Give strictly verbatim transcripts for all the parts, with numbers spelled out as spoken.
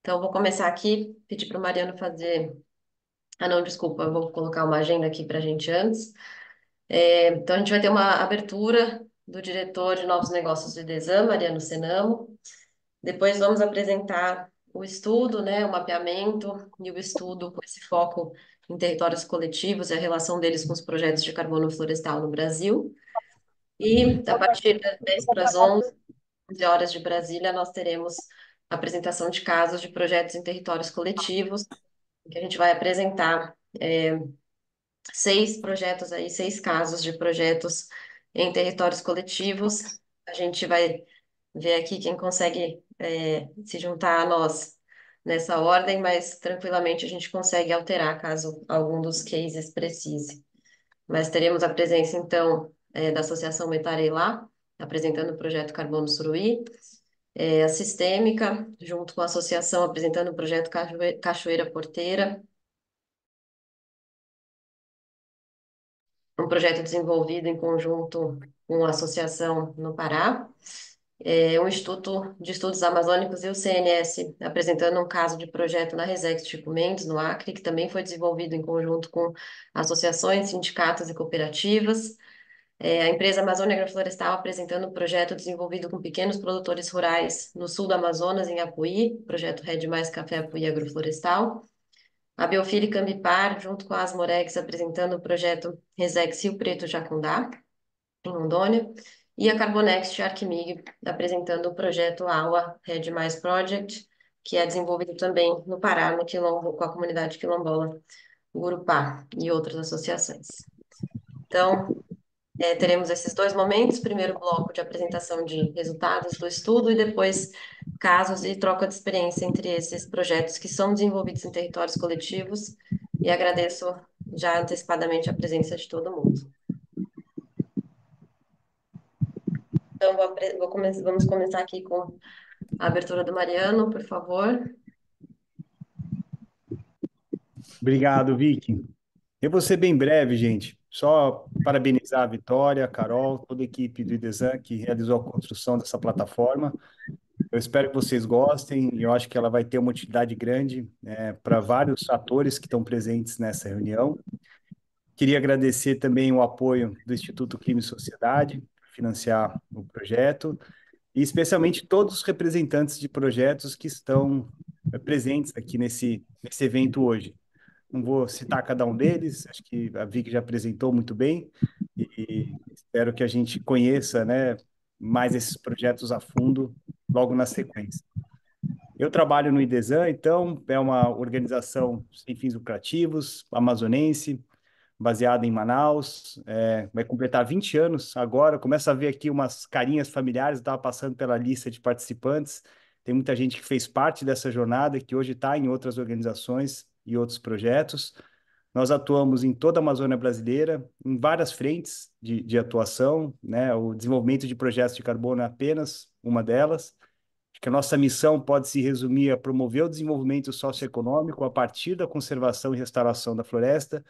Então, eu vou começar aqui, pedir para o Mariano fazer... Ah, não, desculpa, eu vou colocar uma agenda aqui para a gente antes. É, então, a gente vai ter uma abertura do diretor de Novos Negócios do Idesam, Mariano Cenamo. Depois vamos apresentar o estudo, né, o mapeamento e o estudo com esse foco em territórios coletivos e a relação deles com os projetos de carbono florestal no Brasil. E, a partir das dez para as onze horas de Brasília, nós teremos apresentação de casos de projetos em territórios coletivos, que a gente vai apresentar é, seis projetos aí, seis casos de projetos em territórios coletivos. A gente vai ver aqui quem consegue é, se juntar a nós nessa ordem, mas tranquilamente a gente consegue alterar caso algum dos cases precise. Mas teremos a presença, então, é, da Associação Metarelá, apresentando o projeto Carbono Suruí, É, a Sistêmica, junto com a associação, apresentando o projeto Cachoeira Porteira, um projeto desenvolvido em conjunto com a associação no Pará, é, o Instituto de Estudos Amazônicos e o C N S, apresentando um caso de projeto na Resex Chico Mendes, no Acre, que também foi desenvolvido em conjunto com associações, sindicatos e cooperativas. É, a empresa Amazônia Agroflorestal apresentando um projeto desenvolvido com pequenos produtores rurais no sul do Amazonas, em Apuí, projeto Red Mais Café Apuí Agroflorestal. A Biofílica Cambipar, junto com a Asmorex, apresentando o projeto Resex Rio Preto Jacundá, em Rondônia. E a Carbonext Arquimig, apresentando o projeto Aua Red Mais Project, que é desenvolvido também no Pará, no Quilombo, com a comunidade quilombola Gurupá e outras associações. Então... É, teremos esses dois momentos, primeiro bloco de apresentação de resultados do estudo e depois casos e troca de experiência entre esses projetos que são desenvolvidos em territórios coletivos, e agradeço já antecipadamente a presença de todo mundo. Então, vou, vou come vamos começar aqui com a abertura do Mariano, por favor. Obrigado, Vicky. Eu vou ser bem breve, gente. Só parabenizar a Vitória, a Carol, toda a equipe do Idesam que realizou a construção dessa plataforma. Eu espero que vocês gostem, e eu acho que ela vai ter uma utilidade grande, né, para vários atores que estão presentes nessa reunião. Queria agradecer também o apoio do Instituto Clima e Sociedade para financiar o projeto, e especialmente todos os representantes de projetos que estão presentes aqui nesse, nesse evento hoje. Não vou citar cada um deles, acho que a Vicky já apresentou muito bem, e espero que a gente conheça, né, mais esses projetos a fundo logo na sequência. Eu trabalho no Idesam, então é uma organização sem fins lucrativos, amazonense, baseada em Manaus, é, vai completar vinte anos agora. Começa a ver aqui umas carinhas familiares, estava passando pela lista de participantes, tem muita gente que fez parte dessa jornada, que hoje está em outras organizações e outros projetos. Nós atuamos em toda a Amazônia brasileira, em várias frentes de, de atuação, né? O desenvolvimento de projetos de carbono é apenas uma delas. Acho que a nossa missão pode se resumir a promover o desenvolvimento socioeconômico a partir da conservação e restauração da floresta,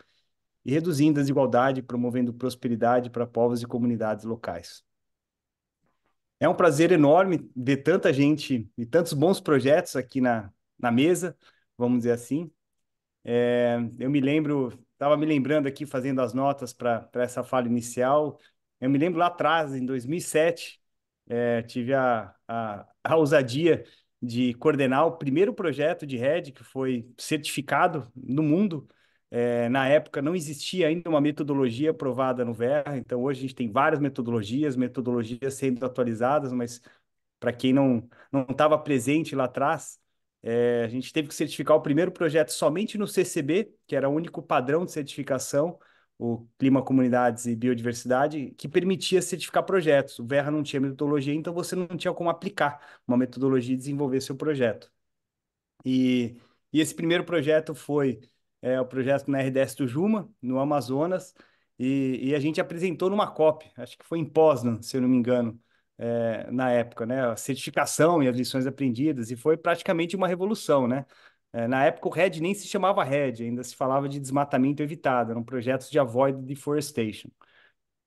e reduzindo a desigualdade, promovendo prosperidade para povos e comunidades locais. É um prazer enorme ver tanta gente e tantos bons projetos aqui na, na mesa, vamos dizer assim. É, eu me lembro, estava me lembrando aqui, fazendo as notas para essa fala inicial, eu me lembro lá atrás, em dois mil e sete, é, tive a, a, a ousadia de coordenar o primeiro projeto de Red, que foi certificado no mundo. É, na época não existia ainda uma metodologia aprovada no Verra, então hoje a gente tem várias metodologias, metodologias sendo atualizadas, mas para quem não estava presente lá atrás, É, a gente teve que certificar o primeiro projeto somente no C C B, que era o único padrão de certificação, o Clima, Comunidades e Biodiversidade, que permitia certificar projetos. O Verra não tinha metodologia, então você não tinha como aplicar uma metodologia e desenvolver seu projeto. E, e esse primeiro projeto foi é, o projeto na R D S do Juma, no Amazonas, e, e a gente apresentou numa COP, acho que foi em Poznan, se eu não me engano, É, na época, né, a certificação e as lições aprendidas, e foi praticamente uma revolução, né? É, na época o Red nem se chamava Red, ainda se falava de desmatamento evitado, eram projetos de avoid deforestation.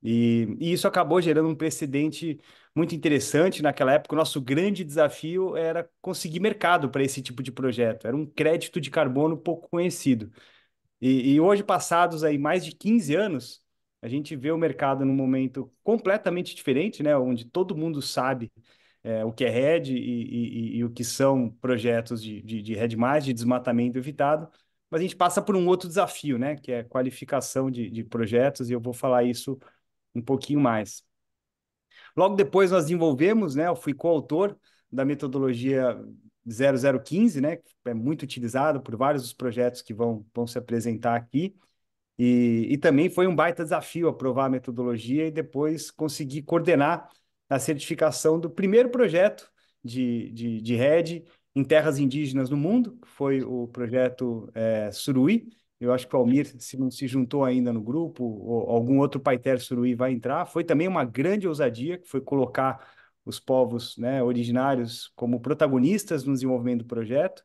E, e isso acabou gerando um precedente muito interessante. Naquela época, o nosso grande desafio era conseguir mercado para esse tipo de projeto. Era um crédito de carbono pouco conhecido. E, e hoje, passados aí mais de quinze anos, a gente vê o mercado num momento completamente diferente, né? Onde todo mundo sabe é, o que é R E D e, e, e o que são projetos de, de, de R E D mais, de desmatamento evitado. Mas a gente passa por um outro desafio, né? Que é qualificação de, de projetos, e eu vou falar isso um pouquinho mais. Logo depois nós desenvolvemos, né? Eu fui coautor da metodologia zero zero quinze, né? Que é muito utilizado por vários dos projetos que vão, vão se apresentar aqui. E, e também foi um baita desafio aprovar a metodologia e depois conseguir coordenar a certificação do primeiro projeto de, de, de R E D em terras indígenas no mundo, que foi o projeto é, Suruí. Eu acho que o Almir, se não se juntou ainda no grupo, ou algum outro Paiter Suruí vai entrar. Foi também uma grande ousadia, que foi colocar os povos, né, originários como protagonistas no desenvolvimento do projeto,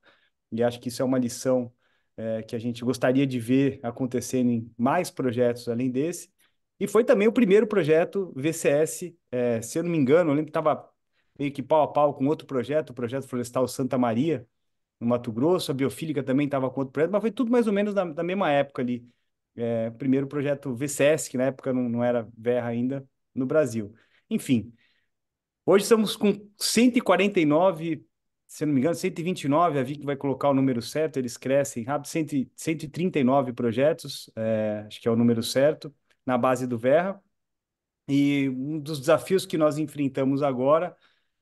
e acho que isso é uma lição É, que a gente gostaria de ver acontecendo em mais projetos além desse. E foi também o primeiro projeto V C S, é, se eu não me engano, eu lembro que estava meio que pau a pau com outro projeto, o projeto florestal Santa Maria, no Mato Grosso. A Biofílica também estava com outro projeto, mas foi tudo mais ou menos da, da mesma época ali. É, primeiro projeto V C S, que na época não, não era Verra ainda, no Brasil. Enfim, hoje estamos com cento e quarenta e nove... se não me engano, cento e vinte e nove, a Vicky vai colocar o número certo, eles crescem rápido, cento e trinta e nove projetos, é, acho que é o número certo, na base do Verra. E um dos desafios que nós enfrentamos agora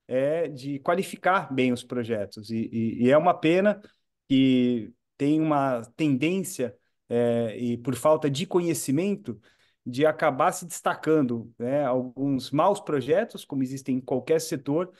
é de qualificar bem os projetos. E, e, e é uma pena que tem uma tendência, é, e por falta de conhecimento, de acabar se destacando, né, alguns maus projetos, como existem em qualquer setor,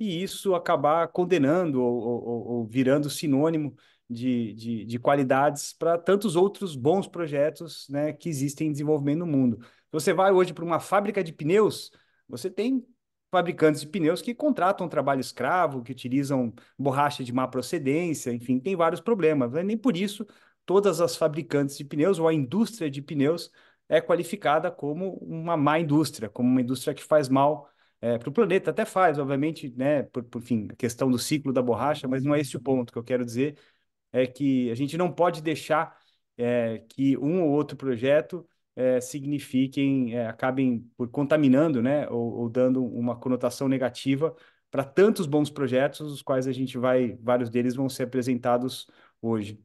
e isso acabar condenando ou, ou, ou virando sinônimo de, de, de qualidades para tantos outros bons projetos, né, que existem em desenvolvimento no mundo. Você vai hoje para uma fábrica de pneus, você tem fabricantes de pneus que contratam trabalho escravo, que utilizam borracha de má procedência, enfim, tem vários problemas. Mas nem por isso todas as fabricantes de pneus ou a indústria de pneus é qualificada como uma má indústria, como uma indústria que faz mal É, para o planeta. Até faz, obviamente, né, por, por enfim, a questão do ciclo da borracha, mas não é esse o ponto. Que eu quero dizer é que a gente não pode deixar é, que um ou outro projeto é, signifiquem, é, acabem por contaminando, né, ou, ou dando uma conotação negativa para tantos bons projetos, os quais a gente vai, vários deles vão ser apresentados hoje.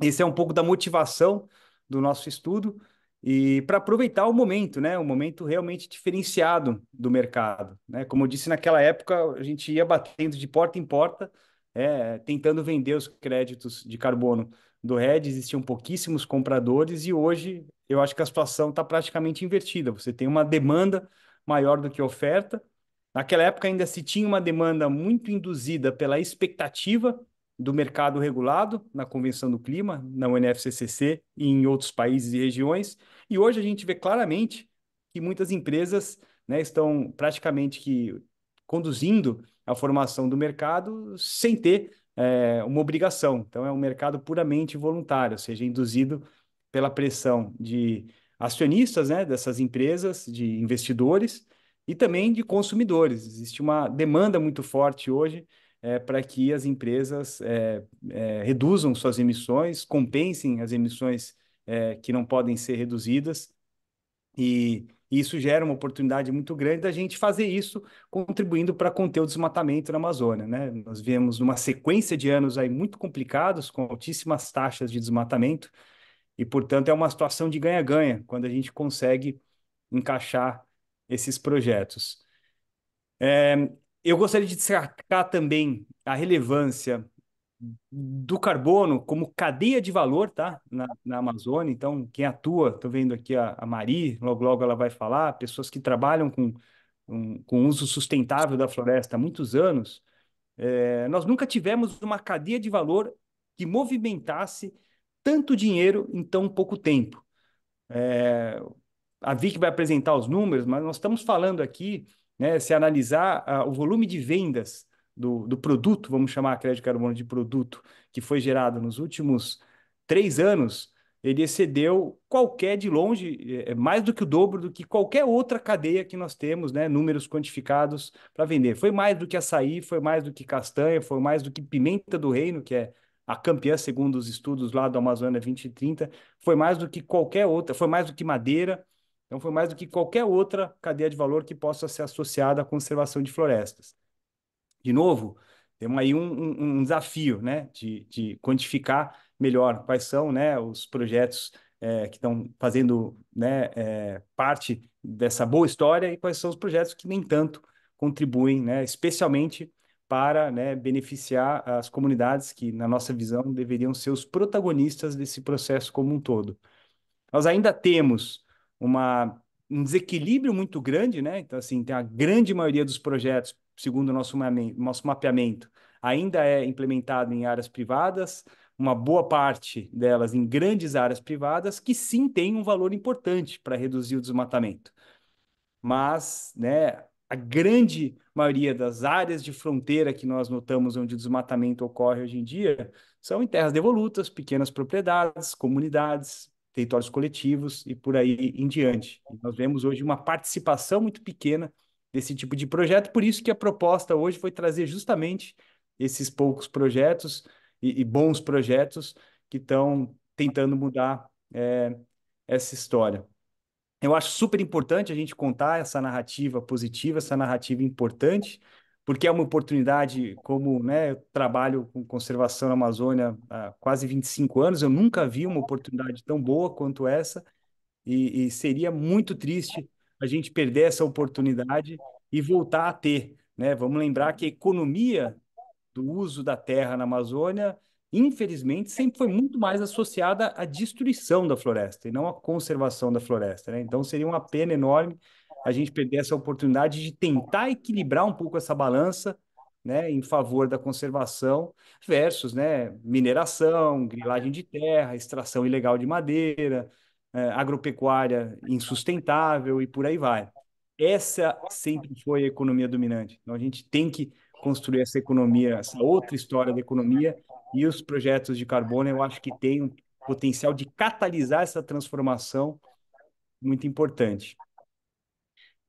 Esse é um pouco da motivação do nosso estudo, e para aproveitar o momento, né? Um momento realmente diferenciado do mercado, né? Como eu disse, naquela época a gente ia batendo de porta em porta, é, tentando vender os créditos de carbono do R E D, existiam pouquíssimos compradores, e hoje eu acho que a situação está praticamente invertida. Você tem uma demanda maior do que oferta. Naquela época ainda se tinha uma demanda muito induzida pela expectativa do mercado regulado na Convenção do Clima, na U N F C C C e em outros países e regiões. E hoje a gente vê claramente que muitas empresas, né, estão praticamente que conduzindo a formação do mercado sem ter é, uma obrigação. Então é um mercado puramente voluntário, ou seja, induzido pela pressão de acionistas, né, dessas empresas, de investidores e também de consumidores. Existe uma demanda muito forte hoje É, para que as empresas é, é, reduzam suas emissões, compensem as emissões é, que não podem ser reduzidas, e isso gera uma oportunidade muito grande da gente fazer isso, contribuindo para conter o desmatamento na Amazônia, né? Nós vemos uma sequência de anos aí muito complicados, com altíssimas taxas de desmatamento, e, portanto, é uma situação de ganha-ganha, quando a gente consegue encaixar esses projetos. É... Eu gostaria de destacar também a relevância do carbono como cadeia de valor, tá? na, na Amazônia. Então, quem atua, estou vendo aqui a, a Mari, logo logo ela vai falar, pessoas que trabalham com um, com uso sustentável da floresta há muitos anos, é, nós nunca tivemos uma cadeia de valor que movimentasse tanto dinheiro em tão pouco tempo. É, a Vicky vai apresentar os números, mas nós estamos falando aqui, né, se analisar uh, o volume de vendas do, do produto, vamos chamar a crédito de carbono de produto, que foi gerado nos últimos três anos, ele excedeu qualquer, de longe, é, mais do que o dobro do que qualquer outra cadeia que nós temos, né, números quantificados para vender. Foi mais do que açaí, foi mais do que castanha, foi mais do que pimenta do reino, que é a campeã, segundo os estudos lá do Amazônia vinte e trinta, foi mais do que qualquer outra, foi mais do que madeira, então foi mais do que qualquer outra cadeia de valor que possa ser associada à conservação de florestas. De novo, temos aí um, um, um desafio, né, de, de quantificar melhor quais são, né, os projetos é, que estão fazendo, né, é, parte dessa boa história e quais são os projetos que nem tanto contribuem, né, especialmente para, né, beneficiar as comunidades que, na nossa visão, deveriam ser os protagonistas desse processo como um todo. Nós ainda temos uma, um desequilíbrio muito grande, né? Então, assim, tem a grande maioria dos projetos, segundo o nosso, nosso mapeamento, ainda é implementado em áreas privadas, uma boa parte delas em grandes áreas privadas, que sim tem um valor importante para reduzir o desmatamento. Mas, né, a grande maioria das áreas de fronteira que nós notamos onde o desmatamento ocorre hoje em dia são em terras devolutas, pequenas propriedades, comunidades, territórios coletivos e por aí em diante. E nós vemos hoje uma participação muito pequena desse tipo de projeto, por isso que a proposta hoje foi trazer justamente esses poucos projetos e, e bons projetos que estão tentando mudar é, essa história. Eu acho super importante a gente contar essa narrativa positiva, essa narrativa importante, porque é uma oportunidade, como, né, eu trabalho com conservação na Amazônia há quase vinte e cinco anos, eu nunca vi uma oportunidade tão boa quanto essa, e, e seria muito triste a gente perder essa oportunidade e voltar a ter, né? Vamos lembrar que a economia do uso da terra na Amazônia, infelizmente, sempre foi muito mais associada à destruição da floresta e não à conservação da floresta, né? Então, seria uma pena enorme a gente perder essa oportunidade de tentar equilibrar um pouco essa balança, né, em favor da conservação versus, né, mineração, grilagem de terra, extração ilegal de madeira, é, agropecuária insustentável e por aí vai. Essa sempre foi a economia dominante. Então, a gente tem que construir essa economia, essa outra história da economia, e os projetos de carbono, eu acho que tem um potencial de catalisar essa transformação muito importante.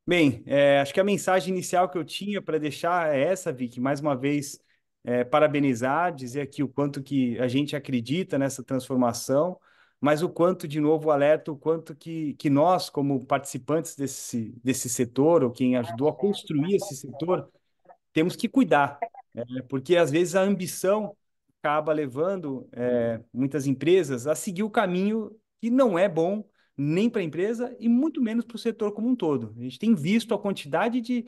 Bem, é, acho que a mensagem inicial que eu tinha para deixar é essa, Vicky, mais uma vez, é, parabenizar, dizer aqui o quanto que a gente acredita nessa transformação, mas o quanto, de novo, alerta, o quanto que, que nós, como participantes desse, desse setor, ou quem ajudou a construir esse setor, temos que cuidar, né? Porque às vezes a ambição acaba levando é, muitas empresas a seguir o caminho que não é bom nem para a empresa e muito menos para o setor como um todo. A gente tem visto a quantidade de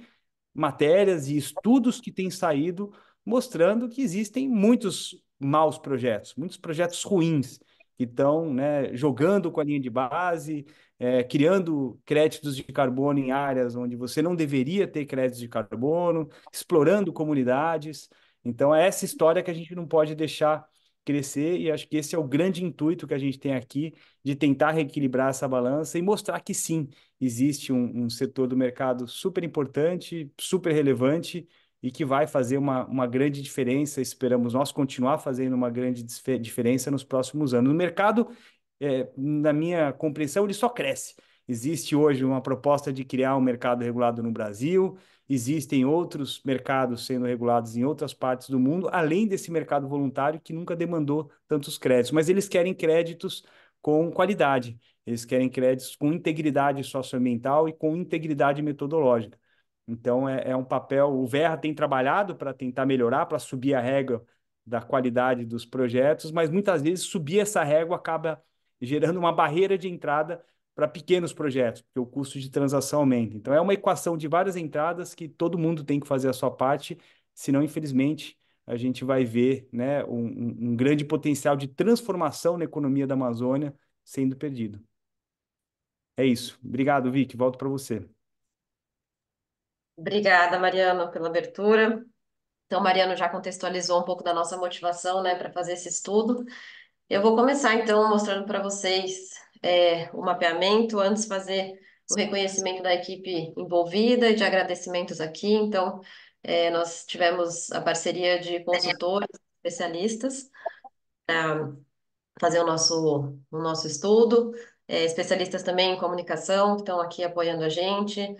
matérias e estudos que têm saído mostrando que existem muitos maus projetos, muitos projetos ruins que estão, né, jogando com a linha de base, é, criando créditos de carbono em áreas onde você não deveria ter créditos de carbono, explorando comunidades. Então, é essa história que a gente não pode deixar crescer, e acho que esse é o grande intuito que a gente tem aqui, de tentar reequilibrar essa balança e mostrar que sim, existe um, um setor do mercado super importante, super relevante, e que vai fazer uma, uma grande diferença, esperamos nós continuar fazendo uma grande diferença nos próximos anos. O mercado, é, na minha compreensão, ele só cresce. Existe hoje uma proposta de criar um mercado regulado no Brasil, existem outros mercados sendo regulados em outras partes do mundo, além desse mercado voluntário que nunca demandou tantos créditos, mas eles querem créditos com qualidade, eles querem créditos com integridade socioambiental e com integridade metodológica. Então é, é um papel, o Verra tem trabalhado para tentar melhorar, para subir a régua da qualidade dos projetos, mas muitas vezes subir essa régua acaba gerando uma barreira de entrada para pequenos projetos, porque o custo de transação aumenta. Então, é uma equação de várias entradas que todo mundo tem que fazer a sua parte, senão, infelizmente, a gente vai ver, né, um, um grande potencial de transformação na economia da Amazônia sendo perdido. É isso. Obrigado, Vicky. Volto para você. Obrigada, Mariano, pela abertura. Então, Mariano já contextualizou um pouco da nossa motivação, né, para fazer esse estudo. Eu vou começar, então, mostrando para vocês... É, o mapeamento, antes fazer o reconhecimento da equipe envolvida e de agradecimentos aqui. Então, é, nós tivemos a parceria de consultores, especialistas, para fazer o nosso, o nosso estudo, é, especialistas também em comunicação que estão aqui apoiando a gente,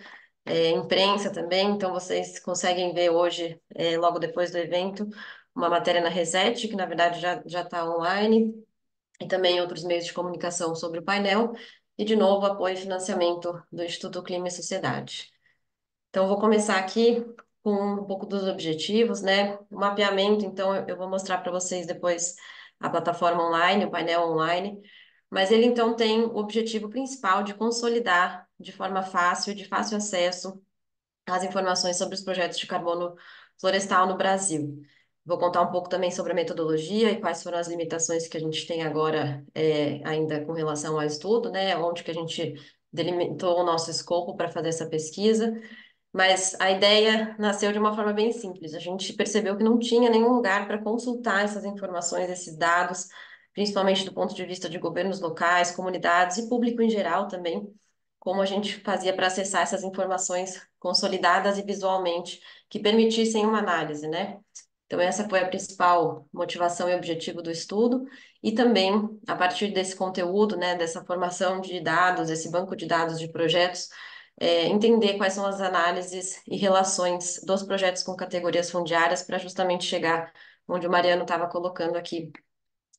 é, imprensa também, então vocês conseguem ver hoje, é, logo depois do evento, uma matéria na Reset, que na verdade já já está online, e também outros meios de comunicação sobre o painel, e de novo apoio e financiamento do Instituto Clima e Sociedade. Então eu vou começar aqui com um pouco dos objetivos, né? O mapeamento, então eu vou mostrar para vocês depois a plataforma online, o painel online, mas ele então tem o objetivo principal de consolidar de forma fácil e de fácil acesso as informações sobre os projetos de carbono florestal no Brasil. Vou contar um pouco também sobre a metodologia e quais foram as limitações que a gente tem agora, é, ainda com relação ao estudo, né? Onde que a gente delimitou o nosso escopo para fazer essa pesquisa. Mas a ideia nasceu de uma forma bem simples. A gente percebeu que não tinha nenhum lugar para consultar essas informações, esses dados, principalmente do ponto de vista de governos locais, comunidades e público em geral também, como a gente fazia para acessar essas informações consolidadas e visualmente que permitissem uma análise, né? Então, essa foi a principal motivação e objetivo do estudo, e também, a partir desse conteúdo, né, dessa formação de dados, esse banco de dados de projetos, é, entender quais são as análises e relações dos projetos com categorias fundiárias para justamente chegar onde o Mariano estava colocando aqui,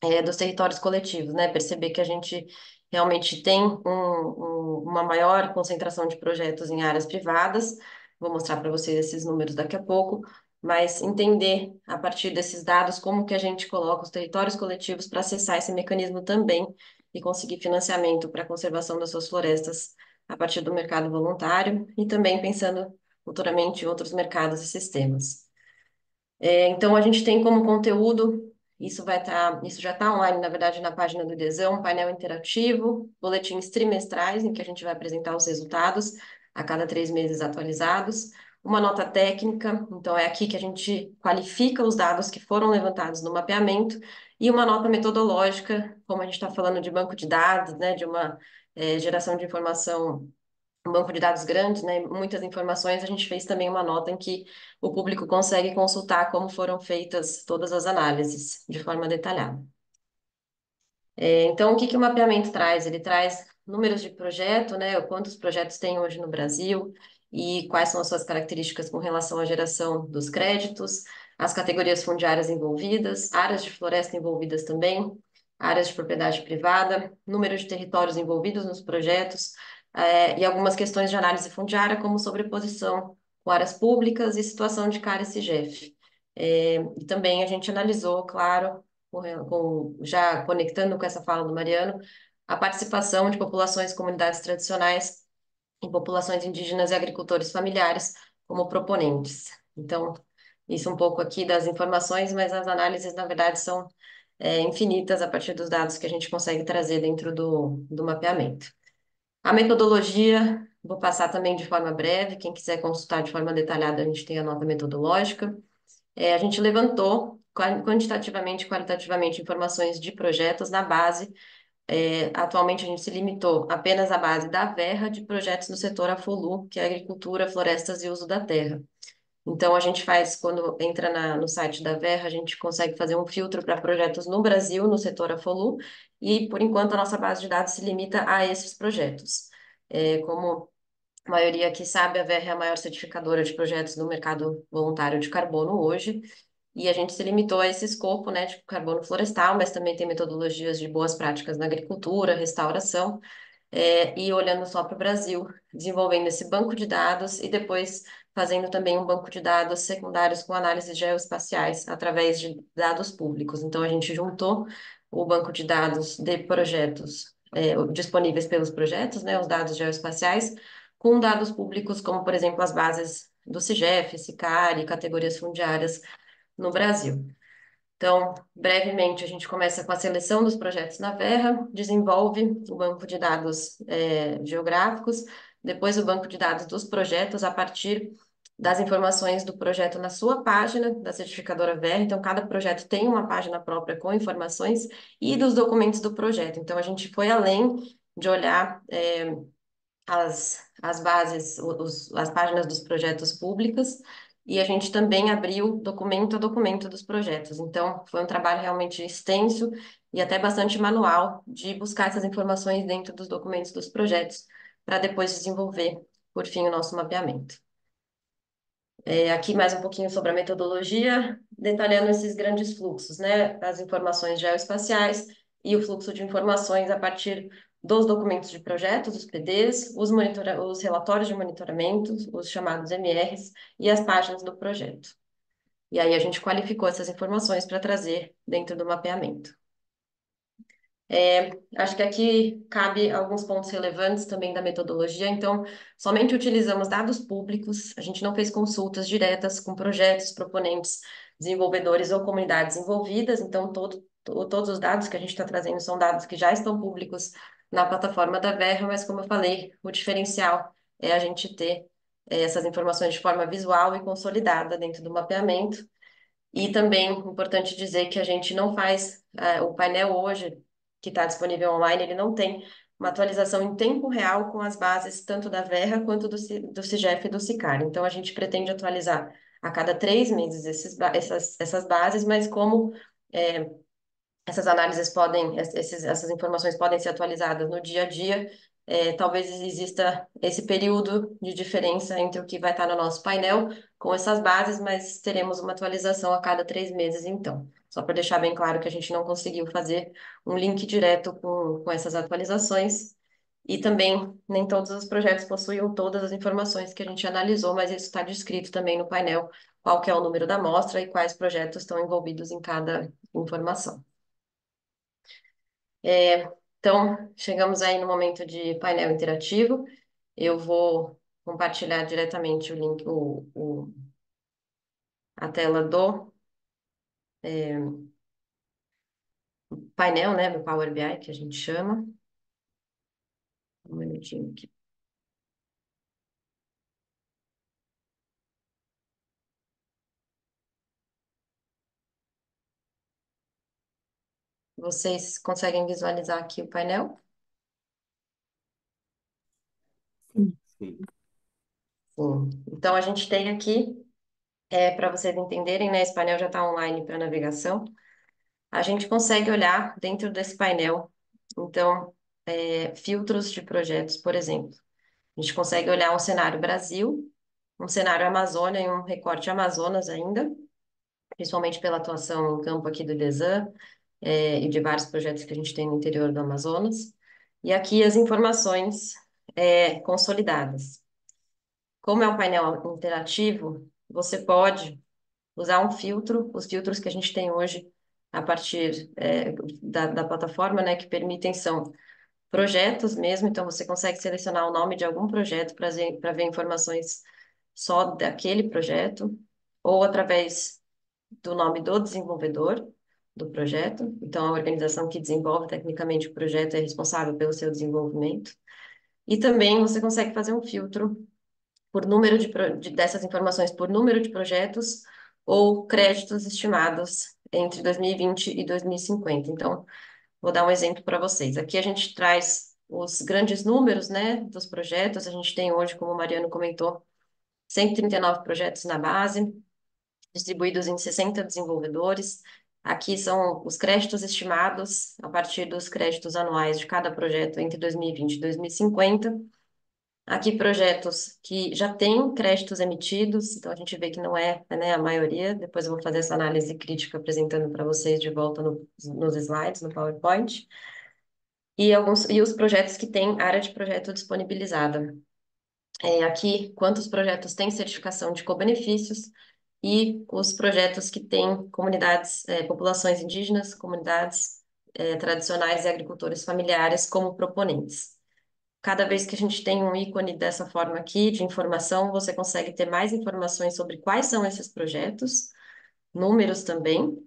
é, dos territórios coletivos, né, perceber que a gente realmente tem um, um, uma maior concentração de projetos em áreas privadas, vou mostrar para vocês esses números daqui a pouco, mas entender a partir desses dados como que a gente coloca os territórios coletivos para acessar esse mecanismo também e conseguir financiamento para a conservação das suas florestas a partir do mercado voluntário e também pensando futuramente em outros mercados e sistemas. É, então, a gente tem como conteúdo, isso, vai tá, isso já está online, na verdade, na página do Idesam, um painel interativo, boletins trimestrais em que a gente vai apresentar os resultados a cada três meses atualizados, uma nota técnica, então é aqui que a gente qualifica os dados que foram levantados no mapeamento, e uma nota metodológica, como a gente está falando de banco de dados, né, de uma é, geração de informação, um banco de dados grande, né, muitas informações, a gente fez também uma nota em que o público consegue consultar como foram feitas todas as análises, de forma detalhada. É, então, o que, que o mapeamento traz? Ele traz números de projeto, né, quantos projetos tem hoje no Brasil, e quais são as suas características com relação à geração dos créditos, as categorias fundiárias envolvidas, áreas de floresta envolvidas também, áreas de propriedade privada, número de territórios envolvidos nos projetos, eh, e algumas questões de análise fundiária, como sobreposição com áreas públicas e situação de CAR e SIGEF. Eh, e também a gente analisou, claro, com, já conectando com essa fala do Mariano, a participação de populações e comunidades tradicionais em populações indígenas e agricultores familiares como proponentes. Então, isso um pouco aqui das informações, mas as análises, na verdade, são é, infinitas a partir dos dados que a gente consegue trazer dentro do, do mapeamento. A metodologia, vou passar também de forma breve, quem quiser consultar de forma detalhada, a gente tem a nota metodológica. É, a gente levantou quantitativamente e qualitativamente informações de projetos na base. É, atualmente a gente se limitou apenas à base da Verra de projetos no setor Afolu, que é agricultura, florestas e uso da terra. Então a gente faz, quando entra na, no site da Verra, a gente consegue fazer um filtro para projetos no Brasil, no setor Afolu, e por enquanto a nossa base de dados se limita a esses projetos. É, como a maioria aqui sabe, a Verra é a maior certificadora de projetos no mercado voluntário de carbono hoje, e a gente se limitou a esse escopo, né, de carbono florestal, mas também tem metodologias de boas práticas na agricultura, restauração, é, e olhando só para o Brasil, desenvolvendo esse banco de dados e depois fazendo também um banco de dados secundários com análises geoespaciais através de dados públicos. Então, a gente juntou o banco de dados de projetos, é, disponíveis pelos projetos, né, os dados geoespaciais, com dados públicos, como, por exemplo, as bases do SIGEF, SICAR e categorias fundiárias no Brasil. Então, brevemente, a gente começa com a seleção dos projetos na Verra, desenvolve o banco de dados é, geográficos, depois o banco de dados dos projetos a partir das informações do projeto na sua página da certificadora Verra. Então, cada projeto tem uma página própria com informações e dos documentos do projeto. Então, a gente foi além de olhar é, as, as bases, os, as páginas dos projetos públicas, e a gente também abriu documento a documento dos projetos. Então, foi um trabalho realmente extenso e até bastante manual de buscar essas informações dentro dos documentos dos projetos para depois desenvolver, por fim, o nosso mapeamento. É, aqui mais um pouquinho sobre a metodologia, detalhando esses grandes fluxos, né? As informações geoespaciais e o fluxo de informações a partir dos documentos de projetos, os P Ds, os, monitora os relatórios de monitoramento, os chamados M Rs, e as páginas do projeto. E aí a gente qualificou essas informações para trazer dentro do mapeamento. É, acho que aqui cabe alguns pontos relevantes também da metodologia, então somente utilizamos dados públicos, a gente não fez consultas diretas com projetos, proponentes, desenvolvedores ou comunidades envolvidas, então todo, to, todos os dados que a gente está trazendo são dados que já estão públicos na plataforma da Verra, mas como eu falei, o diferencial é a gente ter é, essas informações de forma visual e consolidada dentro do mapeamento, e também importante dizer que a gente não faz é, o painel hoje, que está disponível online, ele não tem uma atualização em tempo real com as bases tanto da Verra quanto do, do SIGEF e do SICAR. Então, a gente pretende atualizar a cada três meses esses, essas, essas bases, mas como é, essas análises podem, esses, essas informações podem ser atualizadas no dia a dia, é, talvez exista esse período de diferença entre o que vai estar no nosso painel com essas bases, mas teremos uma atualização a cada três meses, então. Só para deixar bem claro que a gente não conseguiu fazer um link direto com, com essas atualizações. E também, nem todos os projetos possuíam todas as informações que a gente analisou, mas isso está descrito também no painel, qual que é o número da amostra e quais projetos estão envolvidos em cada informação. É, então, chegamos aí no momento de painel interativo. Eu vou compartilhar diretamente o link, o, o, a tela do... É, painel, né, do Power B I, que a gente chama. Um minutinho aqui. Vocês conseguem visualizar aqui o painel? Sim. Sim. Então, a gente tem aqui... É, para vocês entenderem, né, esse painel já está online para navegação. A gente consegue olhar dentro desse painel, então, é, filtros de projetos, por exemplo. A gente consegue olhar um cenário Brasil, um cenário Amazônia e um recorte Amazonas ainda, principalmente pela atuação em campo aqui do Idesam é, e de vários projetos que a gente tem no interior do Amazonas. E aqui as informações é, consolidadas. Como é um painel interativo, você pode usar um filtro, os filtros que a gente tem hoje a partir é, da, da plataforma, né, que permitem são projetos mesmo, então você consegue selecionar o nome de algum projeto para ver, para ver informações só daquele projeto, ou através do nome do desenvolvedor do projeto, então a organização que desenvolve tecnicamente o projeto é responsável pelo seu desenvolvimento, e também você consegue fazer um filtro por número de, de, dessas informações por número de projetos ou créditos estimados entre dois mil e vinte e dois mil e cinquenta. Então, vou dar um exemplo para vocês. Aqui a gente traz os grandes números, né, dos projetos. A gente tem hoje, como o Mariano comentou, cento e trinta e nove projetos na base, distribuídos em sessenta desenvolvedores. Aqui são os créditos estimados a partir dos créditos anuais de cada projeto entre dois mil e vinte e dois mil e cinquenta. Aqui projetos que já têm créditos emitidos, então a gente vê que não é, né, a maioria, depois eu vou fazer essa análise crítica apresentando para vocês de volta no, nos slides, no PowerPoint, e, alguns, e os projetos que têm área de projeto disponibilizada. É, aqui, quantos projetos têm certificação de co-benefícios e os projetos que têm comunidades, é, populações indígenas, comunidades, é, tradicionais e agricultores familiares como proponentes. Cada vez que a gente tem um ícone dessa forma aqui, de informação, você consegue ter mais informações sobre quais são esses projetos, números também.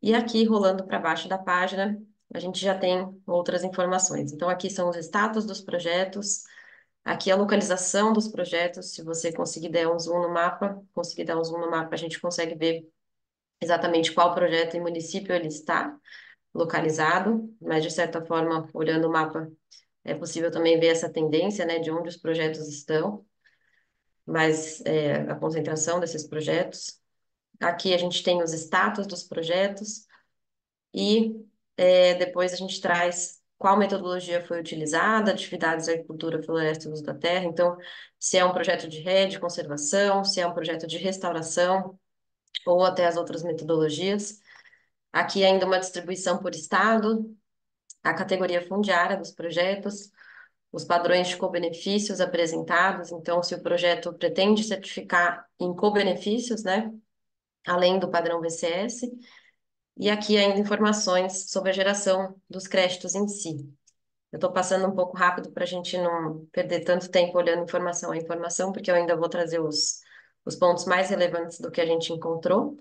E aqui, rolando para baixo da página, a gente já tem outras informações. Então, aqui são os status dos projetos, aqui a localização dos projetos, se você conseguir dar um zoom no mapa, conseguir dar um zoom no mapa, a gente consegue ver exatamente qual projeto e município ele está localizado, mas, de certa forma, olhando o mapa, é possível também ver essa tendência, né, de onde os projetos estão. mas é, a concentração desses projetos. Aqui a gente tem os status dos projetos e é, depois a gente traz qual metodologia foi utilizada, atividades, agricultura, floresta e uso da terra. Então, se é um projeto de rede, conservação, se é um projeto de restauração ou até as outras metodologias. Aqui ainda uma distribuição por estado, a categoria fundiária dos projetos, os padrões de co-benefícios apresentados. Então, se o projeto pretende certificar em co-benefícios, né, além do padrão V C S, e aqui ainda informações sobre a geração dos créditos em si. Eu estou passando um pouco rápido para a gente não perder tanto tempo olhando informação a informação, porque eu ainda vou trazer os, os pontos mais relevantes do que a gente encontrou,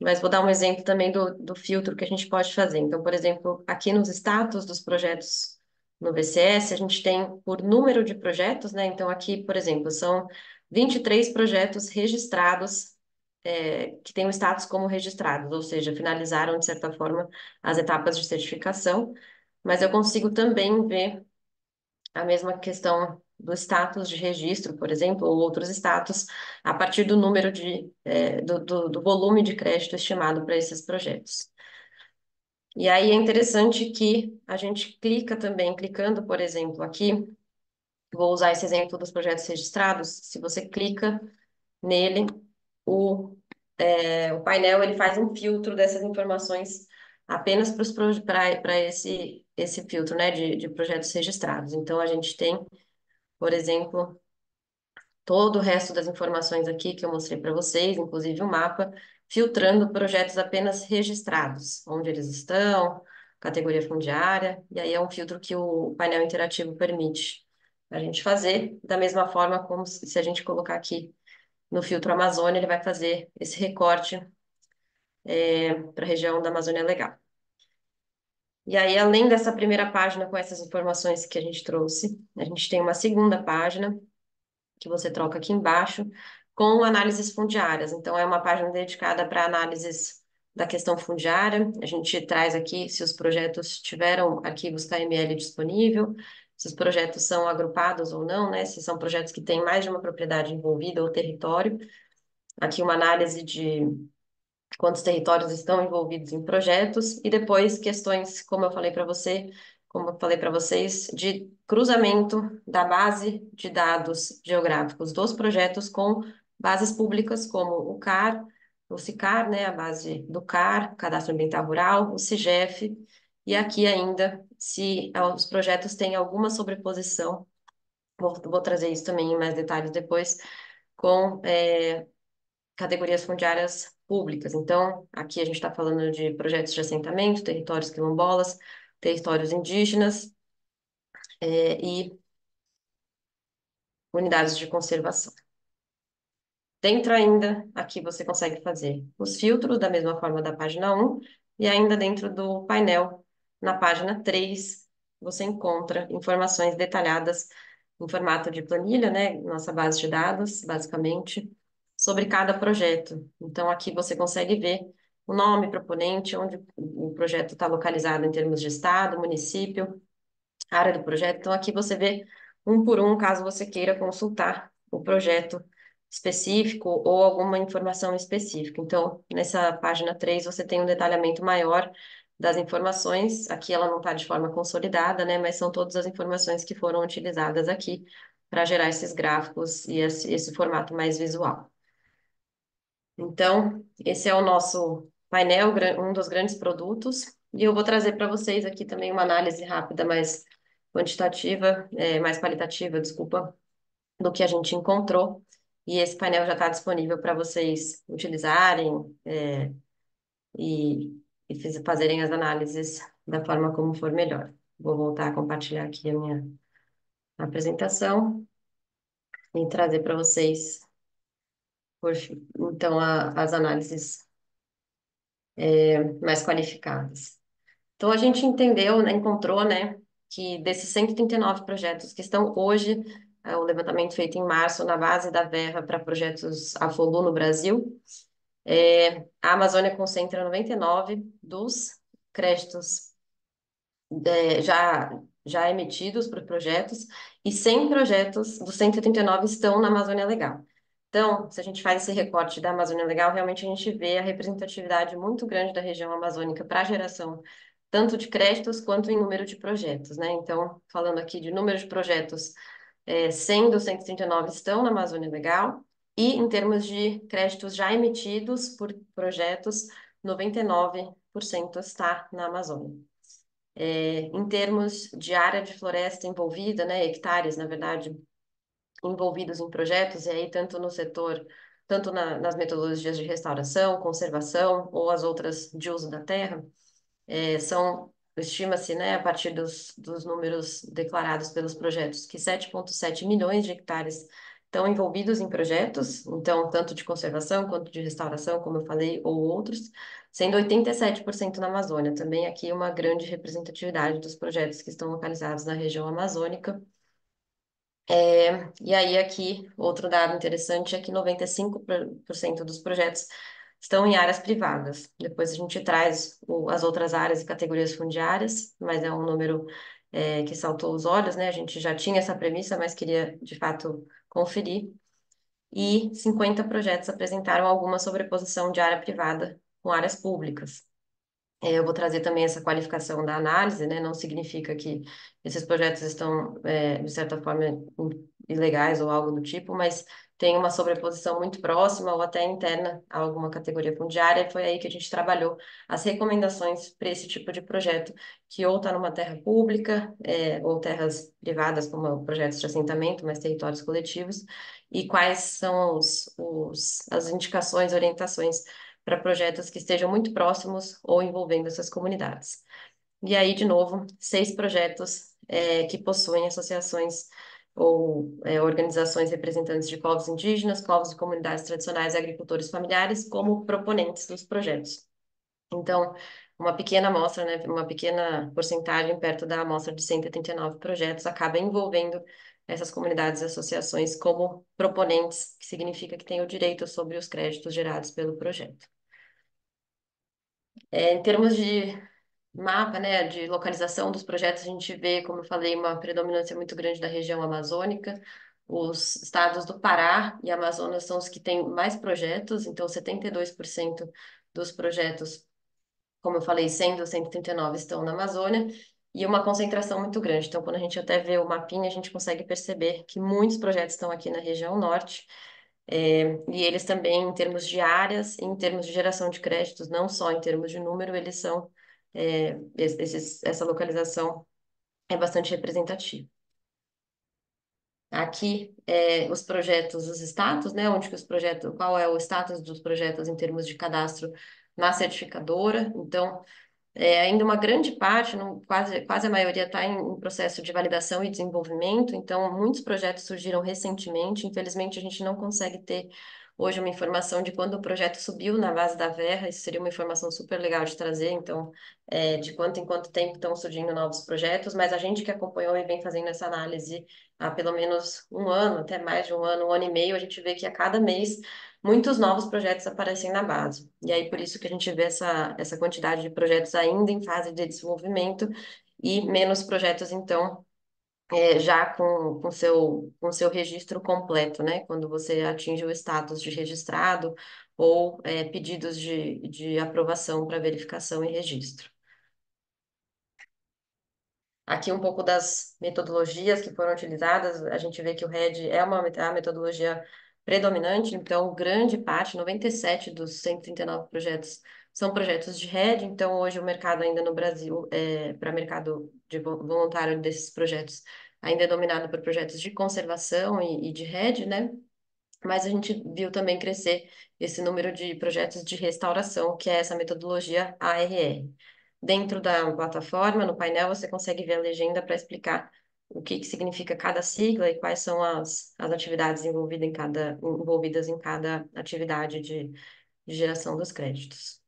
mas vou dar um exemplo também do, do filtro que a gente pode fazer. Então, por exemplo, aqui nos status dos projetos no V C S, a gente tem por número de projetos, né? Então, aqui, por exemplo, são vinte e três projetos registrados É, que tem o status como registrados, ou seja, finalizaram, de certa forma, as etapas de certificação, mas eu consigo também ver a mesma questão do status de registro, por exemplo, ou outros status, a partir do número de, é, do, do, do volume de crédito estimado para esses projetos. E aí é interessante que a gente clica também, clicando, por exemplo, aqui, vou usar esse exemplo dos projetos registrados, se você clica nele, O, é, o painel ele faz um filtro dessas informações apenas para esse, esse filtro, né, de, de projetos registrados. Então, a gente tem, por exemplo, todo o resto das informações aqui que eu mostrei para vocês, inclusive o mapa, filtrando projetos apenas registrados, onde eles estão, categoria fundiária, e aí é um filtro que o painel interativo permite a gente fazer, da mesma forma como se a gente colocar aqui no filtro Amazônia, ele vai fazer esse recorte é, para a região da Amazônia Legal. E aí, além dessa primeira página com essas informações que a gente trouxe, a gente tem uma segunda página, que você troca aqui embaixo, com análises fundiárias. Então, é uma página dedicada para análises da questão fundiária. A gente traz aqui se os projetos tiveram arquivos K M L disponível, se os projetos são agrupados ou não, né? Se são projetos que têm mais de uma propriedade envolvida ou território. Aqui uma análise de quantos territórios estão envolvidos em projetos e depois questões, como eu falei para você, como eu falei para vocês, de cruzamento da base de dados geográficos dos projetos com bases públicas como o CAR, o SICAR, né? A base do CAR, Cadastro Ambiental Rural, o SIGEF. E aqui ainda, se os projetos têm alguma sobreposição, vou, vou trazer isso também em mais detalhes depois, com é, categorias fundiárias públicas. Então, aqui a gente está falando de projetos de assentamento, territórios quilombolas, territórios indígenas é, e unidades de conservação. Dentro ainda, aqui você consegue fazer os filtros, da mesma forma da página um, e ainda dentro do painel, na página três, você encontra informações detalhadas em formato de planilha, né? Nossa base de dados, basicamente, sobre cada projeto. Então, aqui você consegue ver o nome, proponente, onde o projeto está localizado em termos de estado, município, área do projeto. Então, aqui você vê um por um, caso você queira consultar o projeto específico ou alguma informação específica. Então, nessa página três, você tem um detalhamento maior das informações. Aqui ela não está de forma consolidada, né? Mas são todas as informações que foram utilizadas aqui para gerar esses gráficos e esse, esse formato mais visual. Então, esse é o nosso painel, um dos grandes produtos. E eu vou trazer para vocês aqui também uma análise rápida, mais quantitativa, é, mais qualitativa, desculpa, do que a gente encontrou. E esse painel já está disponível para vocês utilizarem é, e, e fiz, fazerem as análises da forma como for melhor. Vou voltar a compartilhar aqui a minha apresentação e trazer para vocês, por, então, a, as análises é, mais qualificadas. Então, a gente entendeu, né, encontrou, né, que desses cento e trinta e nove projetos que estão hoje... o levantamento feito em março na base da Verra para projetos AFOLU no Brasil. É, a Amazônia concentra noventa e nove dos créditos de, já, já emitidos para projetos e cem projetos dos cento e trinta e nove estão na Amazônia Legal. Então, se a gente faz esse recorte da Amazônia Legal, realmente a gente vê a representatividade muito grande da região amazônica para a geração tanto de créditos quanto em número de projetos, né? Então, falando aqui de número de projetos, é, cem dos cento e trinta e nove estão na Amazônia Legal, e em termos de créditos já emitidos por projetos, noventa e nove por cento está na Amazônia. É, em termos de área de floresta envolvida, né, hectares, na verdade, envolvidos em projetos, e aí tanto no setor, tanto na, nas metodologias de restauração, conservação ou as outras de uso da terra, é, são, estima-se, né, a partir dos, dos números declarados pelos projetos, que sete vírgula sete milhões de hectares estão envolvidos em projetos, então tanto de conservação quanto de restauração, como eu falei, ou outros, sendo oitenta e sete por cento na Amazônia. Também aqui uma grande representatividade dos projetos que estão localizados na região amazônica. É, e aí aqui, outro dado interessante é que noventa e cinco por cento dos projetos estão em áreas privadas. Depois a gente traz o, as outras áreas e categorias fundiárias, mas é um número é, que saltou os olhos, né? A gente já tinha essa premissa, mas queria, de fato, conferir. E cinquenta projetos apresentaram alguma sobreposição de área privada com áreas públicas. Eu vou trazer também essa qualificação da análise, né? Não significa que esses projetos estão, é, de certa forma, ilegais ou algo do tipo, mas tem uma sobreposição muito próxima ou até interna a alguma categoria fundiária, e foi aí que a gente trabalhou as recomendações para esse tipo de projeto, que ou está numa terra pública, é, ou terras privadas, como projetos de assentamento, mas territórios coletivos, e quais são os, os, as indicações, orientações para projetos que estejam muito próximos ou envolvendo essas comunidades. E aí, de novo, seis projetos é, que possuem associações ou é, organizações representantes de povos indígenas, povos de comunidades tradicionais e agricultores familiares como proponentes dos projetos. Então, uma pequena amostra, né, uma pequena porcentagem perto da amostra de cento e trinta e nove projetos acaba envolvendo essas comunidades e associações como proponentes, que significa que tem o direito sobre os créditos gerados pelo projeto. É, em termos de mapa, né, de localização dos projetos, a gente vê, como eu falei, uma predominância muito grande da região amazônica. Os estados do Pará e Amazonas são os que têm mais projetos, então setenta e dois por cento dos projetos, como eu falei, cem dos cento e trinta e nove estão na Amazônia, e uma concentração muito grande. Então, quando a gente até vê o mapinha, a gente consegue perceber que muitos projetos estão aqui na região norte, É, e eles também, em termos de áreas, em termos de geração de créditos, não só em termos de número, eles são, é, esses, essa localização é bastante representativa. Aqui, é, os projetos, os status, né, onde que os projetos, qual é o status dos projetos em termos de cadastro na certificadora. Então, é, ainda uma grande parte, não, quase, quase a maioria está em, em processo de validação e desenvolvimento, então muitos projetos surgiram recentemente, infelizmente a gente não consegue ter hoje uma informação de quando o projeto subiu na base da Verra, isso seria uma informação super legal de trazer, então é, de quanto em quanto tempo estão surgindo novos projetos, mas a gente que acompanhou e vem fazendo essa análise há pelo menos um ano, até mais de um ano, um ano e meio, a gente vê que a cada mês muitos novos projetos aparecem na base. E aí, por isso que a gente vê essa, essa quantidade de projetos ainda em fase de desenvolvimento e menos projetos, então, é, já com o seu, com seu registro completo, né? Quando você atinge o status de registrado ou é, pedidos de, de aprovação para verificação e registro. Aqui um pouco das metodologias que foram utilizadas. A gente vê que o RED é uma a metodologia predominante, então grande parte, noventa e sete dos cento e trinta e nove projetos são projetos de rede, então hoje o mercado ainda no Brasil, é, para mercado de voluntário desses projetos, ainda é dominado por projetos de conservação e, e de rede, né? Mas a gente viu também crescer esse número de projetos de restauração, que é essa metodologia A R R. Dentro da plataforma, no painel, você consegue ver a legenda para explicar o que, que significa cada sigla e quais são as, as atividades envolvidas em cada, envolvidas em cada atividade de, de geração dos créditos.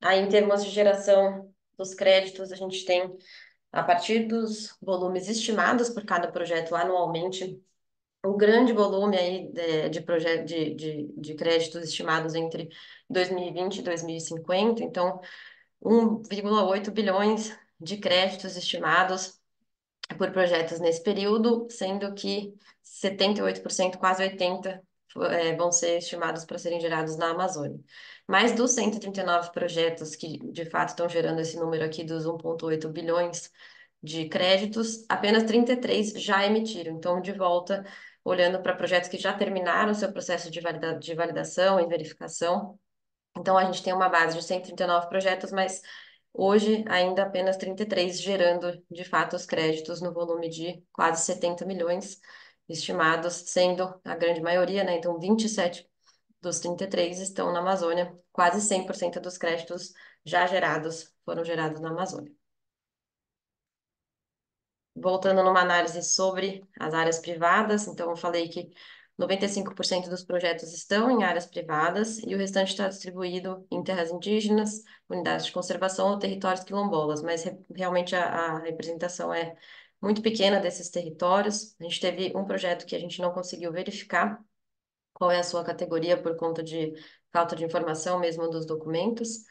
Aí, em termos de geração dos créditos, a gente tem, a partir dos volumes estimados por cada projeto anualmente, um grande volume aí de, de, projeto, de, de, de créditos estimados entre dois mil e vinte e dois mil e cinquenta, então um vírgula oito bilhões de créditos estimados por projetos nesse período, sendo que setenta e oito por cento, quase oitenta por cento, é, vão ser estimados para serem gerados na Amazônia. Mas dos cento e trinta e nove projetos que, de fato, estão gerando esse número aqui dos um vírgula oito bilhões de créditos, apenas trinta e três já emitiram. Então, de volta, olhando para projetos que já terminaram seu processo de, valida de validação e verificação. Então, a gente tem uma base de cento e trinta e nove projetos, mas hoje ainda apenas trinta e três gerando, de fato, os créditos no volume de quase setenta milhões estimados, sendo a grande maioria, né? Então, vinte e sete dos trinta e três estão na Amazônia, quase cem por cento dos créditos já gerados foram gerados na Amazônia. Voltando numa análise sobre as áreas privadas, então eu falei que noventa e cinco por cento dos projetos estão em áreas privadas e o restante está distribuído em terras indígenas, unidades de conservação ou territórios quilombolas, mas re realmente a, a representação é muito pequena desses territórios. A gente teve um projeto que a gente não conseguiu verificar qual é a sua categoria por conta de falta de informação mesmo dos documentos,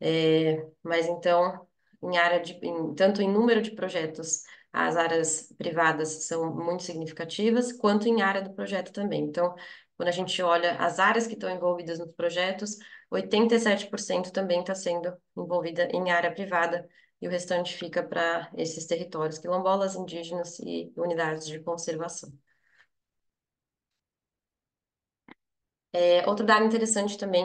é, mas então, em área de, em, tanto em número de projetos, as áreas privadas são muito significativas, quanto em área do projeto também. Então, quando a gente olha as áreas que estão envolvidas nos projetos, oitenta e sete por cento também está sendo envolvida em área privada, e o restante fica para esses territórios quilombolas, indígenas e unidades de conservação. É, outro dado interessante também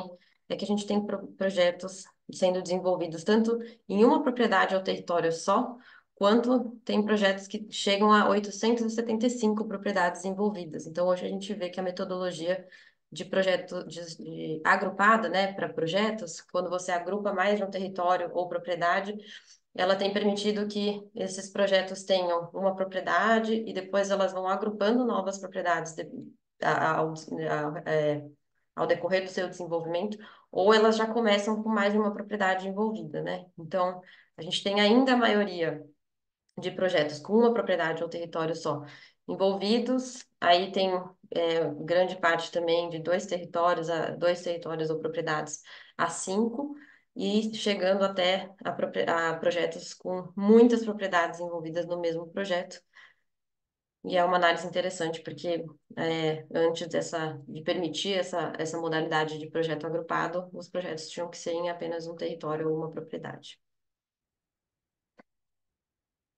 é que a gente tem pro projetos sendo desenvolvidos tanto em uma propriedade ou território só, quanto tem projetos que chegam a oitocentas e setenta e cinco propriedades envolvidas. Então, hoje a gente vê que a metodologia de projeto de, de agrupada, né, para projetos, quando você agrupa mais de um território ou propriedade, ela tem permitido que esses projetos tenham uma propriedade e depois elas vão agrupando novas propriedades de, ao, a, é, ao decorrer do seu desenvolvimento, ou elas já começam com mais de uma propriedade envolvida, né? Então, a gente tem ainda a maioria de projetos com uma propriedade ou território só envolvidos, aí tem é, grande parte também de dois territórios, a, dois territórios ou propriedades a cinco, e chegando até a, a projetos com muitas propriedades envolvidas no mesmo projeto. E é uma análise interessante, porque é, antes dessa, de permitir essa, essa modalidade de projeto agrupado, os projetos tinham que ser em apenas um território ou uma propriedade.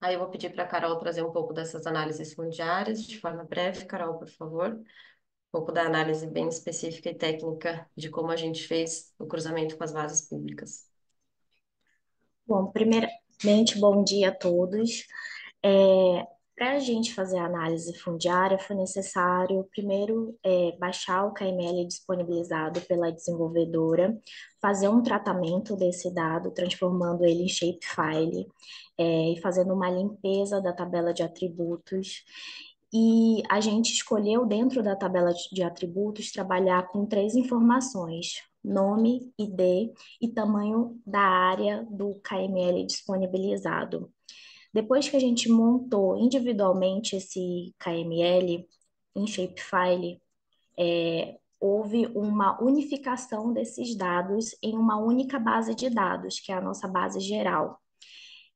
Aí eu vou pedir para a Carol trazer um pouco dessas análises fundiárias de forma breve. Carol, por favor, um pouco da análise bem específica e técnica de como a gente fez o cruzamento com as bases públicas. Bom, primeiramente, bom dia a todos. É, para a gente fazer a análise fundiária, foi necessário, primeiro, é, baixar o K M L disponibilizado pela desenvolvedora, fazer um tratamento desse dado, transformando ele em shapefile, É, e fazendo uma limpeza da tabela de atributos. E a gente escolheu, dentro da tabela de atributos, trabalhar com três informações: nome, I D e tamanho da área do K M L disponibilizado. Depois que a gente montou individualmente esse K M L em shapefile, é, houve uma unificação desses dados em uma única base de dados, que é a nossa base geral.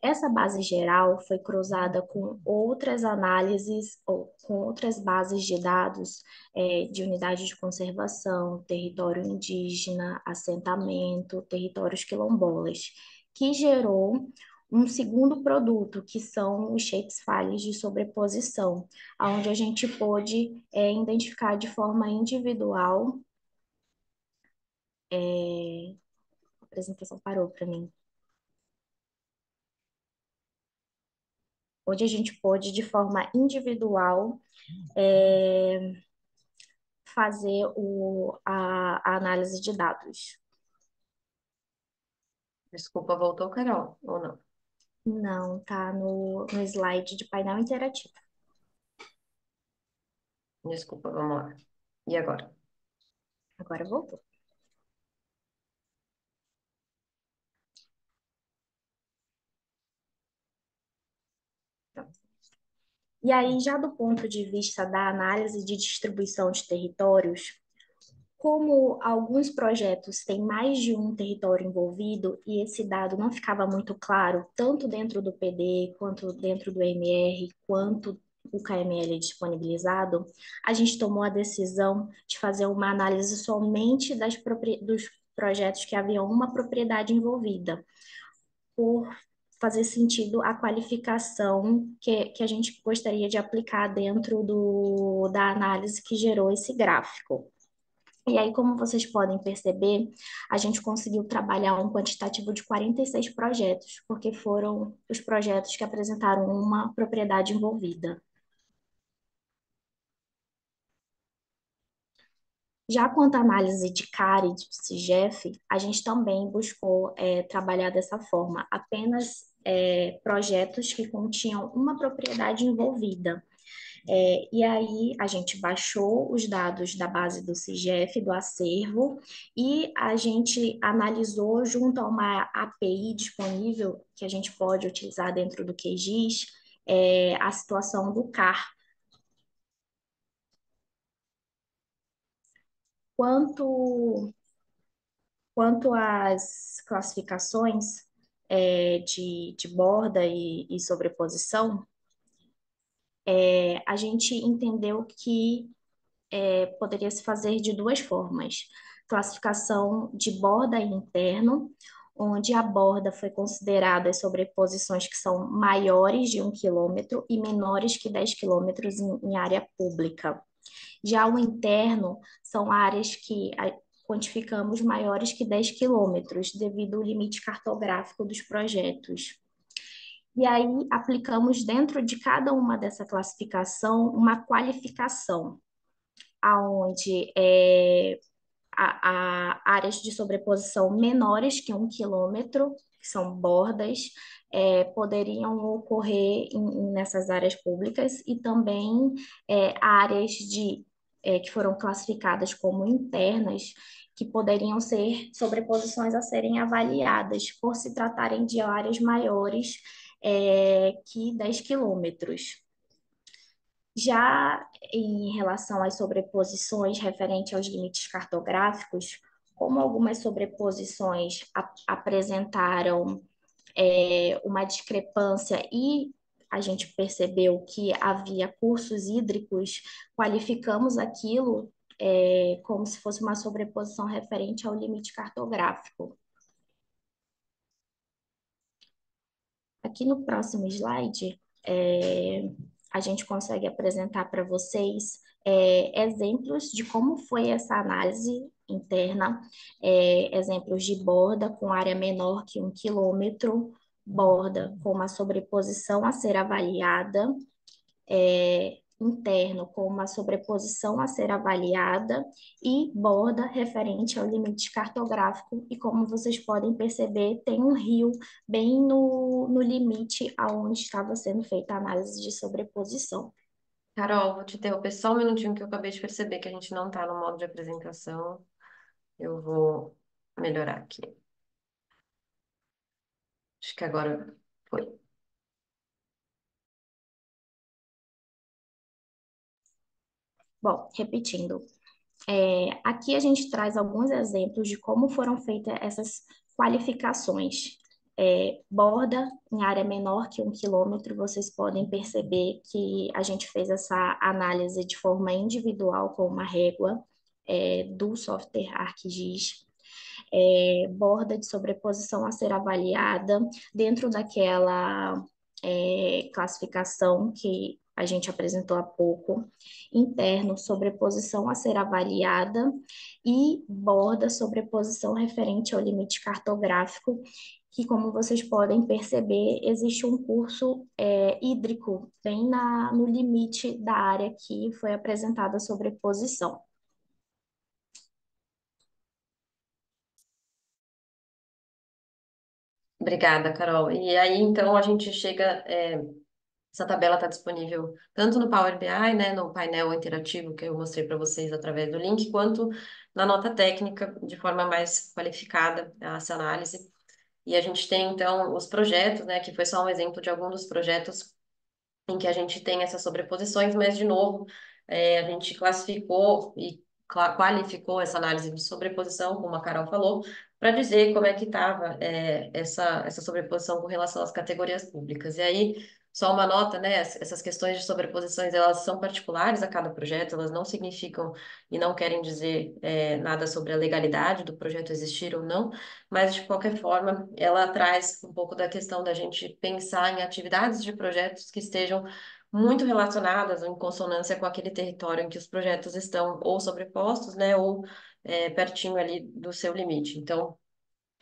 Essa base geral foi cruzada com outras análises ou com outras bases de dados é, de unidade de conservação, território indígena, assentamento, territórios quilombolas, que gerou um segundo produto, que são os shapefiles de sobreposição, onde a gente pôde é, identificar de forma individual... É... A apresentação parou para mim. Onde a gente pôde, de forma individual, é, fazer o, a, a análise de dados. Desculpa, voltou, Carol, ou não? Não, tá no, no slide de painel interativo. Desculpa, vamos lá. E agora? Agora voltou. E aí, já do ponto de vista da análise de distribuição de territórios, Como alguns projetos têm mais de um território envolvido e esse dado não ficava muito claro, tanto dentro do P D, quanto dentro do M R, quanto o K M L disponibilizado, a gente tomou a decisão de fazer uma análise somente das propri... dos projetos que haviam uma propriedade envolvida, por fazer sentido a qualificação que, que a gente gostaria de aplicar dentro do, da análise que gerou esse gráfico. E aí, como vocês podem perceber, a gente conseguiu trabalhar um quantitativo de quarenta e seis projetos, porque foram os projetos que apresentaram uma propriedade envolvida. Já quanto à análise de C A R e de SIGEF, a gente também buscou é, trabalhar dessa forma, apenas é, projetos que continham uma propriedade envolvida. É, e aí a gente baixou os dados da base do SIGEF, do acervo, e a gente analisou junto a uma A P I disponível que a gente pode utilizar dentro do Q GIS, é, a situação do C A R. Quanto, quanto às classificações é, de, de borda e, e sobreposição, É, a gente entendeu que é, poderia se fazer de duas formas. Classificação de borda e interno, onde a borda foi considerada as sobreposições que são maiores de um quilômetro e menores que dez quilômetros em, em área pública. Já o interno são áreas que quantificamos maiores que dez quilômetros, devido ao limite cartográfico dos projetos. E aí aplicamos dentro de cada uma dessa classificação uma qualificação, aonde é, a, a áreas de sobreposição menores que um quilômetro, que são bordas, é, poderiam ocorrer em, nessas áreas públicas, e também é, áreas de, é, que foram classificadas como internas, que poderiam ser sobreposições a serem avaliadas por se tratarem de áreas maiores É, que dez quilômetros. Já em relação às sobreposições referente aos limites cartográficos, como algumas sobreposições ap apresentaram é, uma discrepância e a gente percebeu que havia cursos hídricos, qualificamos aquilo é, como se fosse uma sobreposição referente ao limite cartográfico. Aqui no próximo slide, é, a gente consegue apresentar para vocês é, exemplos de como foi essa análise interna, é, exemplos de borda com área menor que um quilômetro, borda com uma sobreposição a ser avaliada, é, interno com uma sobreposição a ser avaliada e borda referente ao limite cartográfico, e como vocês podem perceber, tem um rio bem no, no limite aonde estava sendo feita a análise de sobreposição. Carol, vou te interromper só um minutinho que eu acabei de perceber que a gente não está no modo de apresentação. Eu vou melhorar aqui. Acho que agora foi. Bom, repetindo, é, aqui a gente traz alguns exemplos de como foram feitas essas qualificações. É, borda em área menor que um quilômetro, vocês podem perceber que a gente fez essa análise de forma individual com uma régua é, do software ArcGIS. É, borda de sobreposição a ser avaliada dentro daquela é, classificação que a gente apresentou há pouco, interno, sobreposição a ser avaliada, e borda, sobreposição referente ao limite cartográfico, que, como vocês podem perceber, existe um curso é, hídrico bem na, no limite da área que foi apresentada a sobreposição. Obrigada, Carol. E aí, então, a gente chega... É... Essa tabela está disponível tanto no Power B I, né, no painel interativo que eu mostrei para vocês através do link, quanto na nota técnica, de forma mais qualificada, essa análise. E a gente tem, então, os projetos, né, que foi só um exemplo de alguns dos projetos em que a gente tem essas sobreposições, mas, de novo, é, a gente classificou e qualificou essa análise de sobreposição, como a Carol falou, para dizer como é que estava é, essa, essa sobreposição com relação às categorias públicas. E aí, só uma nota, né, essas questões de sobreposições, elas são particulares a cada projeto, elas não significam e não querem dizer é, nada sobre a legalidade do projeto existir ou não, mas de qualquer forma, ela traz um pouco da questão da gente pensar em atividades de projetos que estejam muito relacionadas ou em consonância com aquele território em que os projetos estão ou sobrepostos, né, ou é, pertinho ali do seu limite. Então,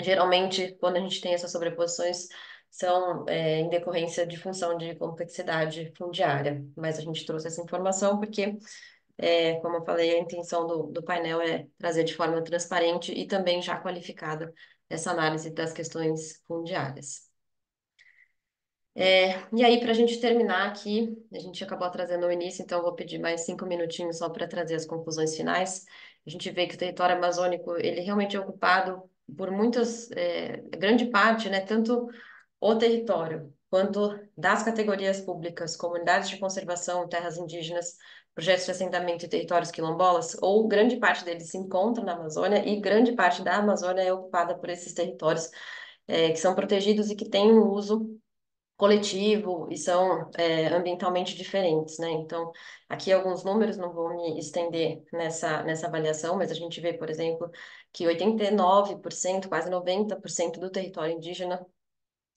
geralmente, quando a gente tem essas sobreposições, são é, em decorrência de função de complexidade fundiária. Mas a gente trouxe essa informação porque, é, como eu falei, a intenção do, do painel é trazer de forma transparente e também já qualificada essa análise das questões fundiárias. É, e aí, para a gente terminar aqui, a gente acabou trazendo no início, então eu vou pedir mais cinco minutinhos só para trazer as conclusões finais. A gente vê que o território amazônico, ele realmente é ocupado por muitas, é, grande parte, né, tanto o território, quanto das categorias públicas, comunidades de conservação, terras indígenas, projetos de assentamento e territórios quilombolas, ou grande parte deles se encontra na Amazônia, e grande parte da Amazônia é ocupada por esses territórios é, que são protegidos e que têm um uso coletivo e são é, ambientalmente diferentes, né? Então, aqui alguns números, não vou me estender nessa, nessa avaliação, mas a gente vê, por exemplo, que oitenta e nove por cento, quase noventa por cento do território indígena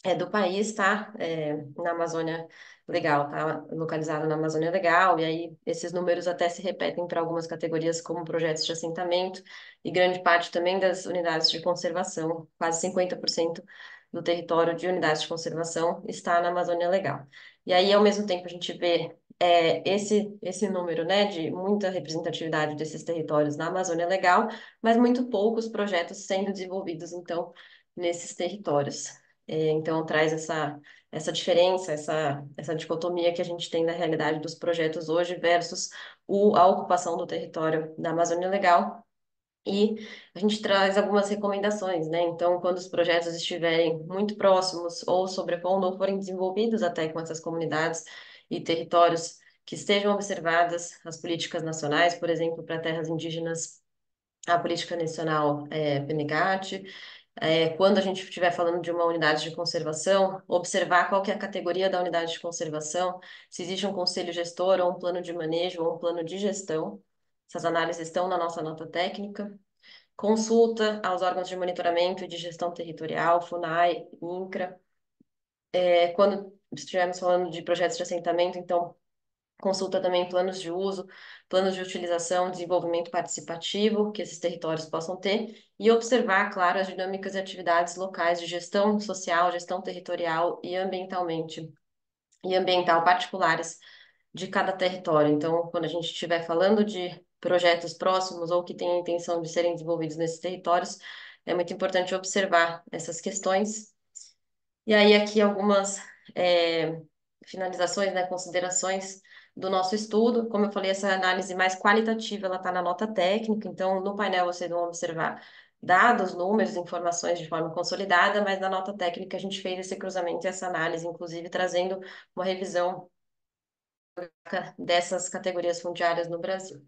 é, do país está é, na Amazônia Legal, está localizado na Amazônia Legal, e aí esses números até se repetem para algumas categorias como projetos de assentamento e grande parte também das unidades de conservação, quase cinquenta por cento do território de unidades de conservação está na Amazônia Legal. E aí, ao mesmo tempo, a gente vê é, esse, esse número, né, de muita representatividade desses territórios na Amazônia Legal, mas muito poucos projetos sendo desenvolvidos, então, nesses territórios. Então, traz essa, essa diferença, essa, essa dicotomia que a gente tem na realidade dos projetos hoje versus o, a ocupação do território da Amazônia Legal. E a gente traz algumas recomendações, né? Então, quando os projetos estiverem muito próximos ou sobrepondo ou forem desenvolvidos até com essas comunidades e territórios, que estejam observadas as políticas nacionais, por exemplo, para terras indígenas, a política nacional é, P N G A T, É, quando a gente estiver falando de uma unidade de conservação, observar qual que é a categoria da unidade de conservação, se existe um conselho gestor ou um plano de manejo ou um plano de gestão. Essas análises estão na nossa nota técnica. Consulta aos órgãos de monitoramento e de gestão territorial, FUNAI, INCRA. É, quando estivermos falando de projetos de assentamento, então, consulta também planos de uso, planos de utilização, desenvolvimento participativo que esses territórios possam ter e observar, claro, as dinâmicas e atividades locais de gestão social, gestão territorial e ambientalmente e ambiental particulares de cada território. Então, quando a gente estiver falando de projetos próximos ou que têm a intenção de serem desenvolvidos nesses territórios, é muito importante observar essas questões. E aí aqui algumas é, finalizações, né, considerações do nosso estudo. Como eu falei, essa análise mais qualitativa, ela está na nota técnica, então no painel vocês vão observar dados, números, informações de forma consolidada, mas na nota técnica a gente fez esse cruzamento e essa análise, inclusive trazendo uma revisão dessas categorias fundiárias no Brasil.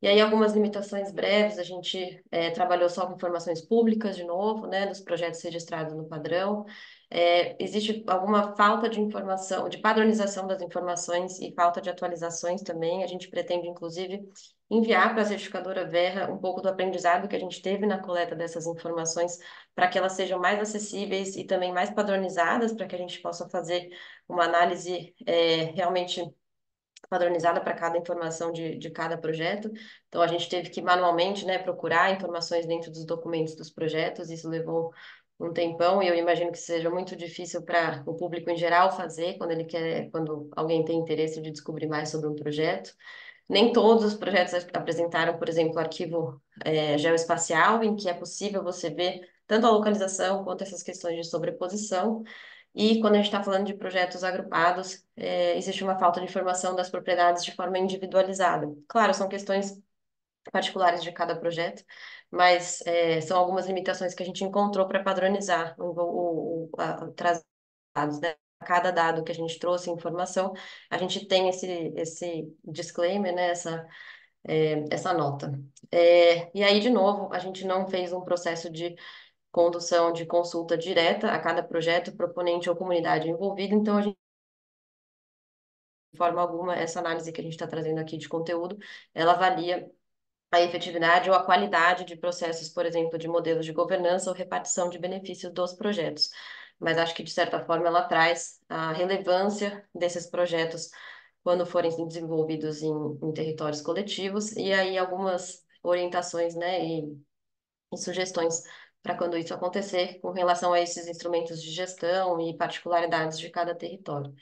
E aí algumas limitações breves, a gente é, trabalhou só com informações públicas, de novo, né, dos projetos registrados no padrão. É, existe alguma falta de informação, de padronização das informações e falta de atualizações também. A gente pretende, inclusive, enviar para a certificadora Verra um pouco do aprendizado que a gente teve na coleta dessas informações para que elas sejam mais acessíveis e também mais padronizadas, para que a gente possa fazer uma análise é, realmente padronizada para cada informação de, de cada projeto. Então, a gente teve que manualmente, né, procurar informações dentro dos documentos dos projetos, isso levou um tempão, e eu imagino que seja muito difícil para o público em geral fazer quando ele quer, quando alguém tem interesse de descobrir mais sobre um projeto. Nem todos os projetos apresentaram, por exemplo, arquivo é, geoespacial, em que é possível você ver tanto a localização quanto essas questões de sobreposição. E quando a gente está falando de projetos agrupados, é, existe uma falta de informação das propriedades de forma individualizada. Claro, são questões particulares de cada projeto, mas é, são algumas limitações que a gente encontrou para padronizar o, o, o, a, o dados, né? Cada dado que a gente trouxe, informação, a gente tem esse, esse disclaimer, né? Essa, é, essa nota. É, e aí, de novo, a gente não fez um processo de condução de consulta direta a cada projeto, proponente ou comunidade envolvida, então a gente, de forma alguma, essa análise que a gente está trazendo aqui de conteúdo, ela avalia a efetividade ou a qualidade de processos, por exemplo, de modelos de governança ou repartição de benefícios dos projetos. Mas acho que, de certa forma, ela traz a relevância desses projetos quando forem desenvolvidos em, em territórios coletivos, e aí algumas orientações, né, e, e sugestões para quando isso acontecer com relação a esses instrumentos de gestão e particularidades de cada território.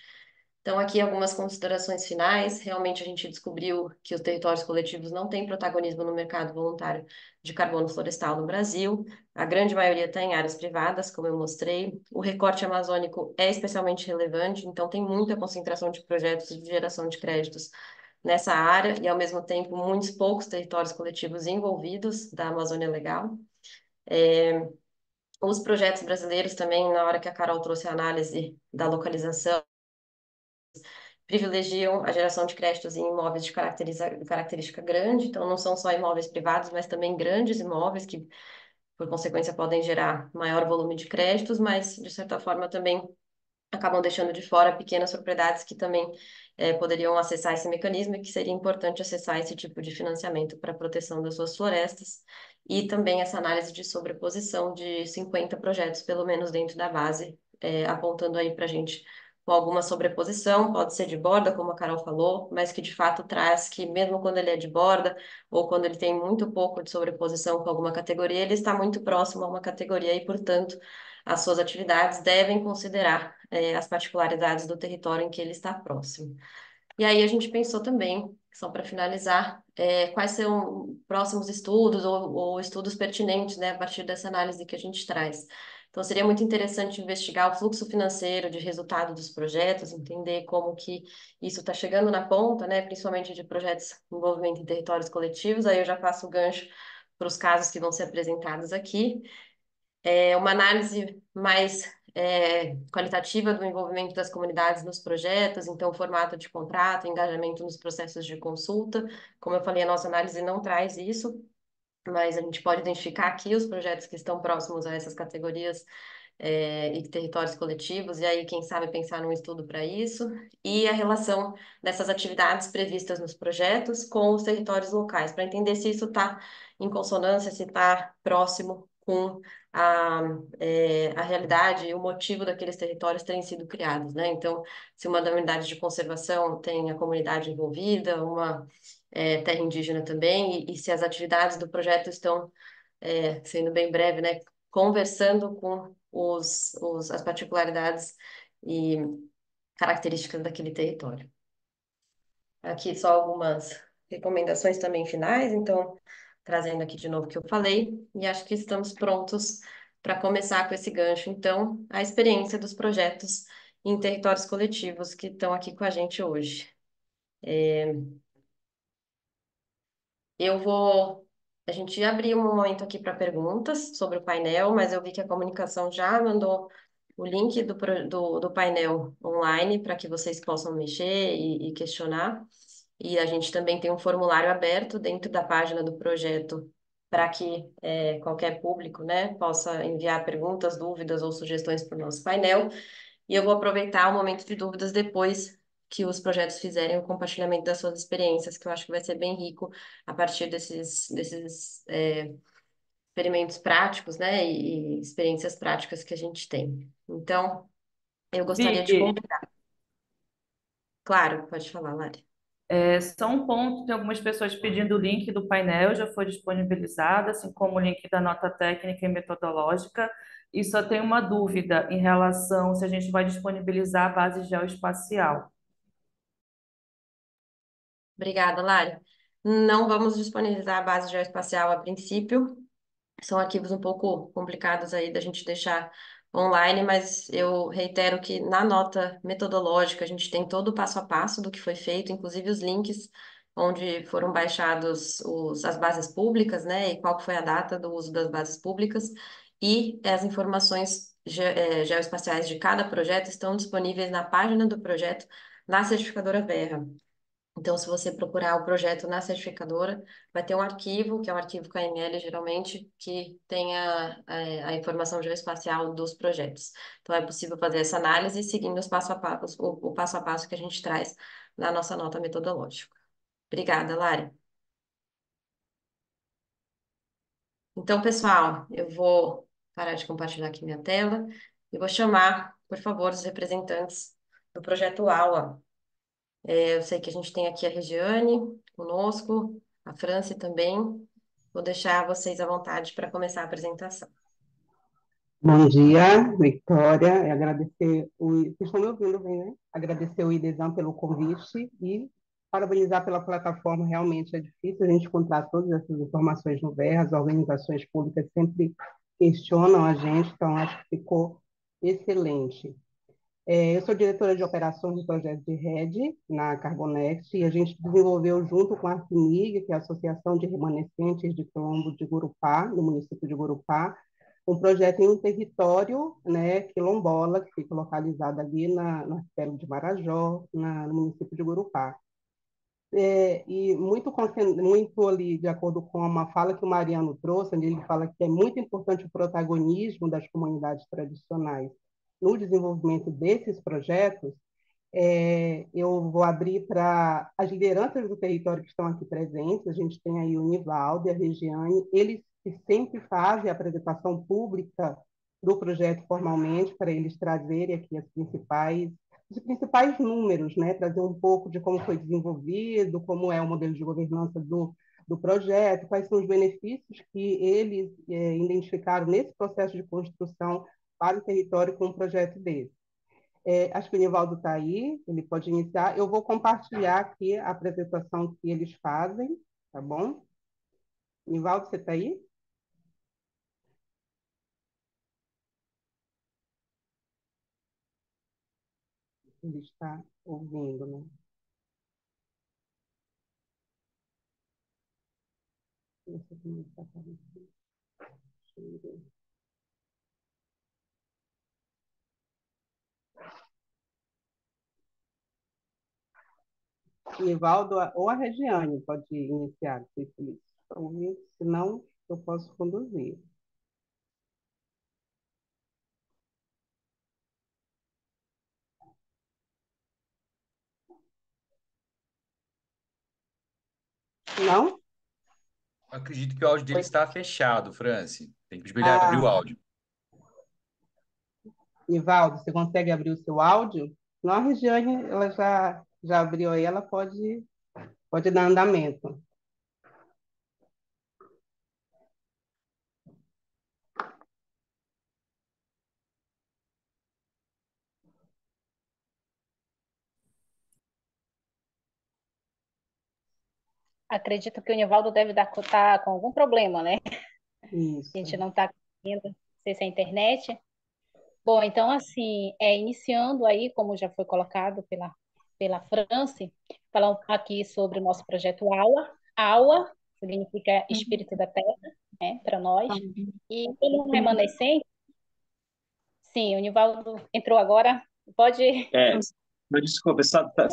Então, aqui algumas considerações finais. Realmente a gente descobriu que os territórios coletivos não têm protagonismo no mercado voluntário de carbono florestal no Brasil. A grande maioria está em áreas privadas, como eu mostrei. O recorte amazônico é especialmente relevante, então tem muita concentração de projetos de geração de créditos nessa área e, ao mesmo tempo, muitos poucos territórios coletivos envolvidos da Amazônia Legal. É... Os projetos brasileiros também, na hora que a Carol trouxe a análise da localização, privilegiam a geração de créditos em imóveis de característica grande, então não são só imóveis privados, mas também grandes imóveis que, por consequência, podem gerar maior volume de créditos, mas, de certa forma, também acabam deixando de fora pequenas propriedades que também eh, poderiam acessar esse mecanismo e que seria importante acessar esse tipo de financiamento para a proteção das suas florestas, e também essa análise de sobreposição de cinquenta projetos, pelo menos dentro da base, eh, apontando aí para a gente com alguma sobreposição, pode ser de borda, como a Carol falou, mas que de fato traz que mesmo quando ele é de borda ou quando ele tem muito pouco de sobreposição com alguma categoria, ele está muito próximo a uma categoria e, portanto, as suas atividades devem considerar eh, as particularidades do território em que ele está próximo. E aí a gente pensou também, só para finalizar, eh, quais são próximos estudos ou, ou estudos pertinentes, né, a partir dessa análise que a gente traz. Então, seria muito interessante investigar o fluxo financeiro de resultado dos projetos, entender como que isso está chegando na ponta, né, principalmente de projetos de envolvimento em territórios coletivos. Aí eu já passo o gancho para os casos que vão ser apresentados aqui. É uma análise mais é, qualitativa do envolvimento das comunidades nos projetos, então formato de contrato, engajamento nos processos de consulta. Como eu falei, a nossa análise não traz isso, mas a gente pode identificar aqui os projetos que estão próximos a essas categorias é, e territórios coletivos, e aí, quem sabe, pensar num estudo para isso, e a relação dessas atividades previstas nos projetos com os territórios locais, para entender se isso está em consonância, se está próximo com a, é, a realidade e o motivo daqueles territórios terem sido criados, né? Então, se uma da unidade de conservação tem a comunidade envolvida, uma... É, terra indígena também, e, e se as atividades do projeto estão, é, sendo bem breve, né, conversando com os, os, as particularidades e características daquele território. Aqui só algumas recomendações também finais, então, trazendo aqui de novo o que eu falei, e acho que estamos prontos para começar com esse gancho, então, a experiência dos projetos em territórios coletivos que estão aqui com a gente hoje. É... Eu vou... A gente abriu um momento aqui para perguntas sobre o painel, mas eu vi que a comunicação já mandou o link do, do, do painel online para que vocês possam mexer e, e questionar. E a gente também tem um formulário aberto dentro da página do projeto para que é, qualquer público, né, possa enviar perguntas, dúvidas ou sugestões para o nosso painel. E eu vou aproveitar o momento de dúvidas depois que os projetos fizerem o compartilhamento das suas experiências, que eu acho que vai ser bem rico a partir desses, desses é, experimentos práticos, né, e, e experiências práticas que a gente tem. Então, eu gostaria Vicky, de convidar. Claro, pode falar, Lari. É, só um ponto, tem algumas pessoas pedindo o link do painel, já foi disponibilizado, assim como o link da nota técnica e metodológica, e só tem uma dúvida em relação se a gente vai disponibilizar a base geoespacial. Obrigada, Lari. Não vamos disponibilizar a base geoespacial a princípio, são arquivos um pouco complicados aí da gente deixar online, mas eu reitero que na nota metodológica a gente tem todo o passo a passo do que foi feito, inclusive os links onde foram baixados os, as bases públicas, né, e qual foi a data do uso das bases públicas, e as informações ge, eh, geoespaciais de cada projeto estão disponíveis na página do projeto na certificadora Verra. Então, se você procurar o projeto na certificadora, vai ter um arquivo, que é um arquivo K M L, geralmente, que tem a, a, a informação geoespacial dos projetos. Então, é possível fazer essa análise seguindo os passo a passo, o, o passo a passo que a gente traz na nossa nota metodológica. Obrigada, Lari. Então, pessoal, eu vou parar de compartilhar aqui minha tela e vou chamar, por favor, os representantes do projeto Aua. Eu sei que a gente tem aqui a Regiane conosco, a França também. Vou deixar vocês à vontade para começar a apresentação. Bom dia, Vitória. Agradecer o... Vocês estão me ouvindo bem, né? Agradecer o Idesam pelo convite e parabenizar pela plataforma. Realmente é difícil a gente encontrar todas essas informações no Verra. As organizações públicas sempre questionam a gente, então acho que ficou excelente. Eu sou diretora de operações do projeto de Red na Carbonext e a gente desenvolveu junto com a S I M I G, que é a Associação de Remanescentes de Quilombo de Gurupá, no município de Gurupá, um projeto em um território, né, quilombola, que fica localizado ali na, na Arquipélago de Marajó, na, no município de Gurupá. É, e muito, muito ali, de acordo com uma fala que o Mariano trouxe, ele fala que é muito importante o protagonismo das comunidades tradicionais no desenvolvimento desses projetos. É, eu vou abrir para as lideranças do território que estão aqui presentes. A gente tem aí o Nivaldo e a Regiane, eles que sempre fazem a apresentação pública do projeto formalmente, para eles trazerem aqui as principais, os principais números, né? Trazer um pouco de como foi desenvolvido, como é o modelo de governança do, do projeto, quais são os benefícios que eles é, identificaram nesse processo de construção para o território com um projeto desse. É, acho que o Nivaldo está aí, ele pode iniciar. Eu vou compartilhar aqui a apresentação que eles fazem, tá bom? Nivaldo, você está aí? Ele está ouvindo, né? Deixa eu começar a falar aqui. Deixa eu ver. Nivaldo ou a Regiane pode iniciar, se não, eu posso conduzir. Não? Acredito que o áudio dele está fechado, Franci. Tem que escolher abrir o áudio. Nivaldo, você consegue abrir o seu áudio? Não, a Regiane, ela já... já abriu aí, ela pode, pode dar andamento. Acredito que o Nivaldo deve estar com algum problema, né? Isso. A gente não está conseguindo, não sei se é a internet. Bom, então, assim, é, iniciando aí, como já foi colocado pela... pela França, falar aqui sobre o nosso projeto Aua. Aua significa espírito da terra, né, para nós. E como remanescente, sim, o Nivaldo entrou agora, pode... É, desculpa, está tá,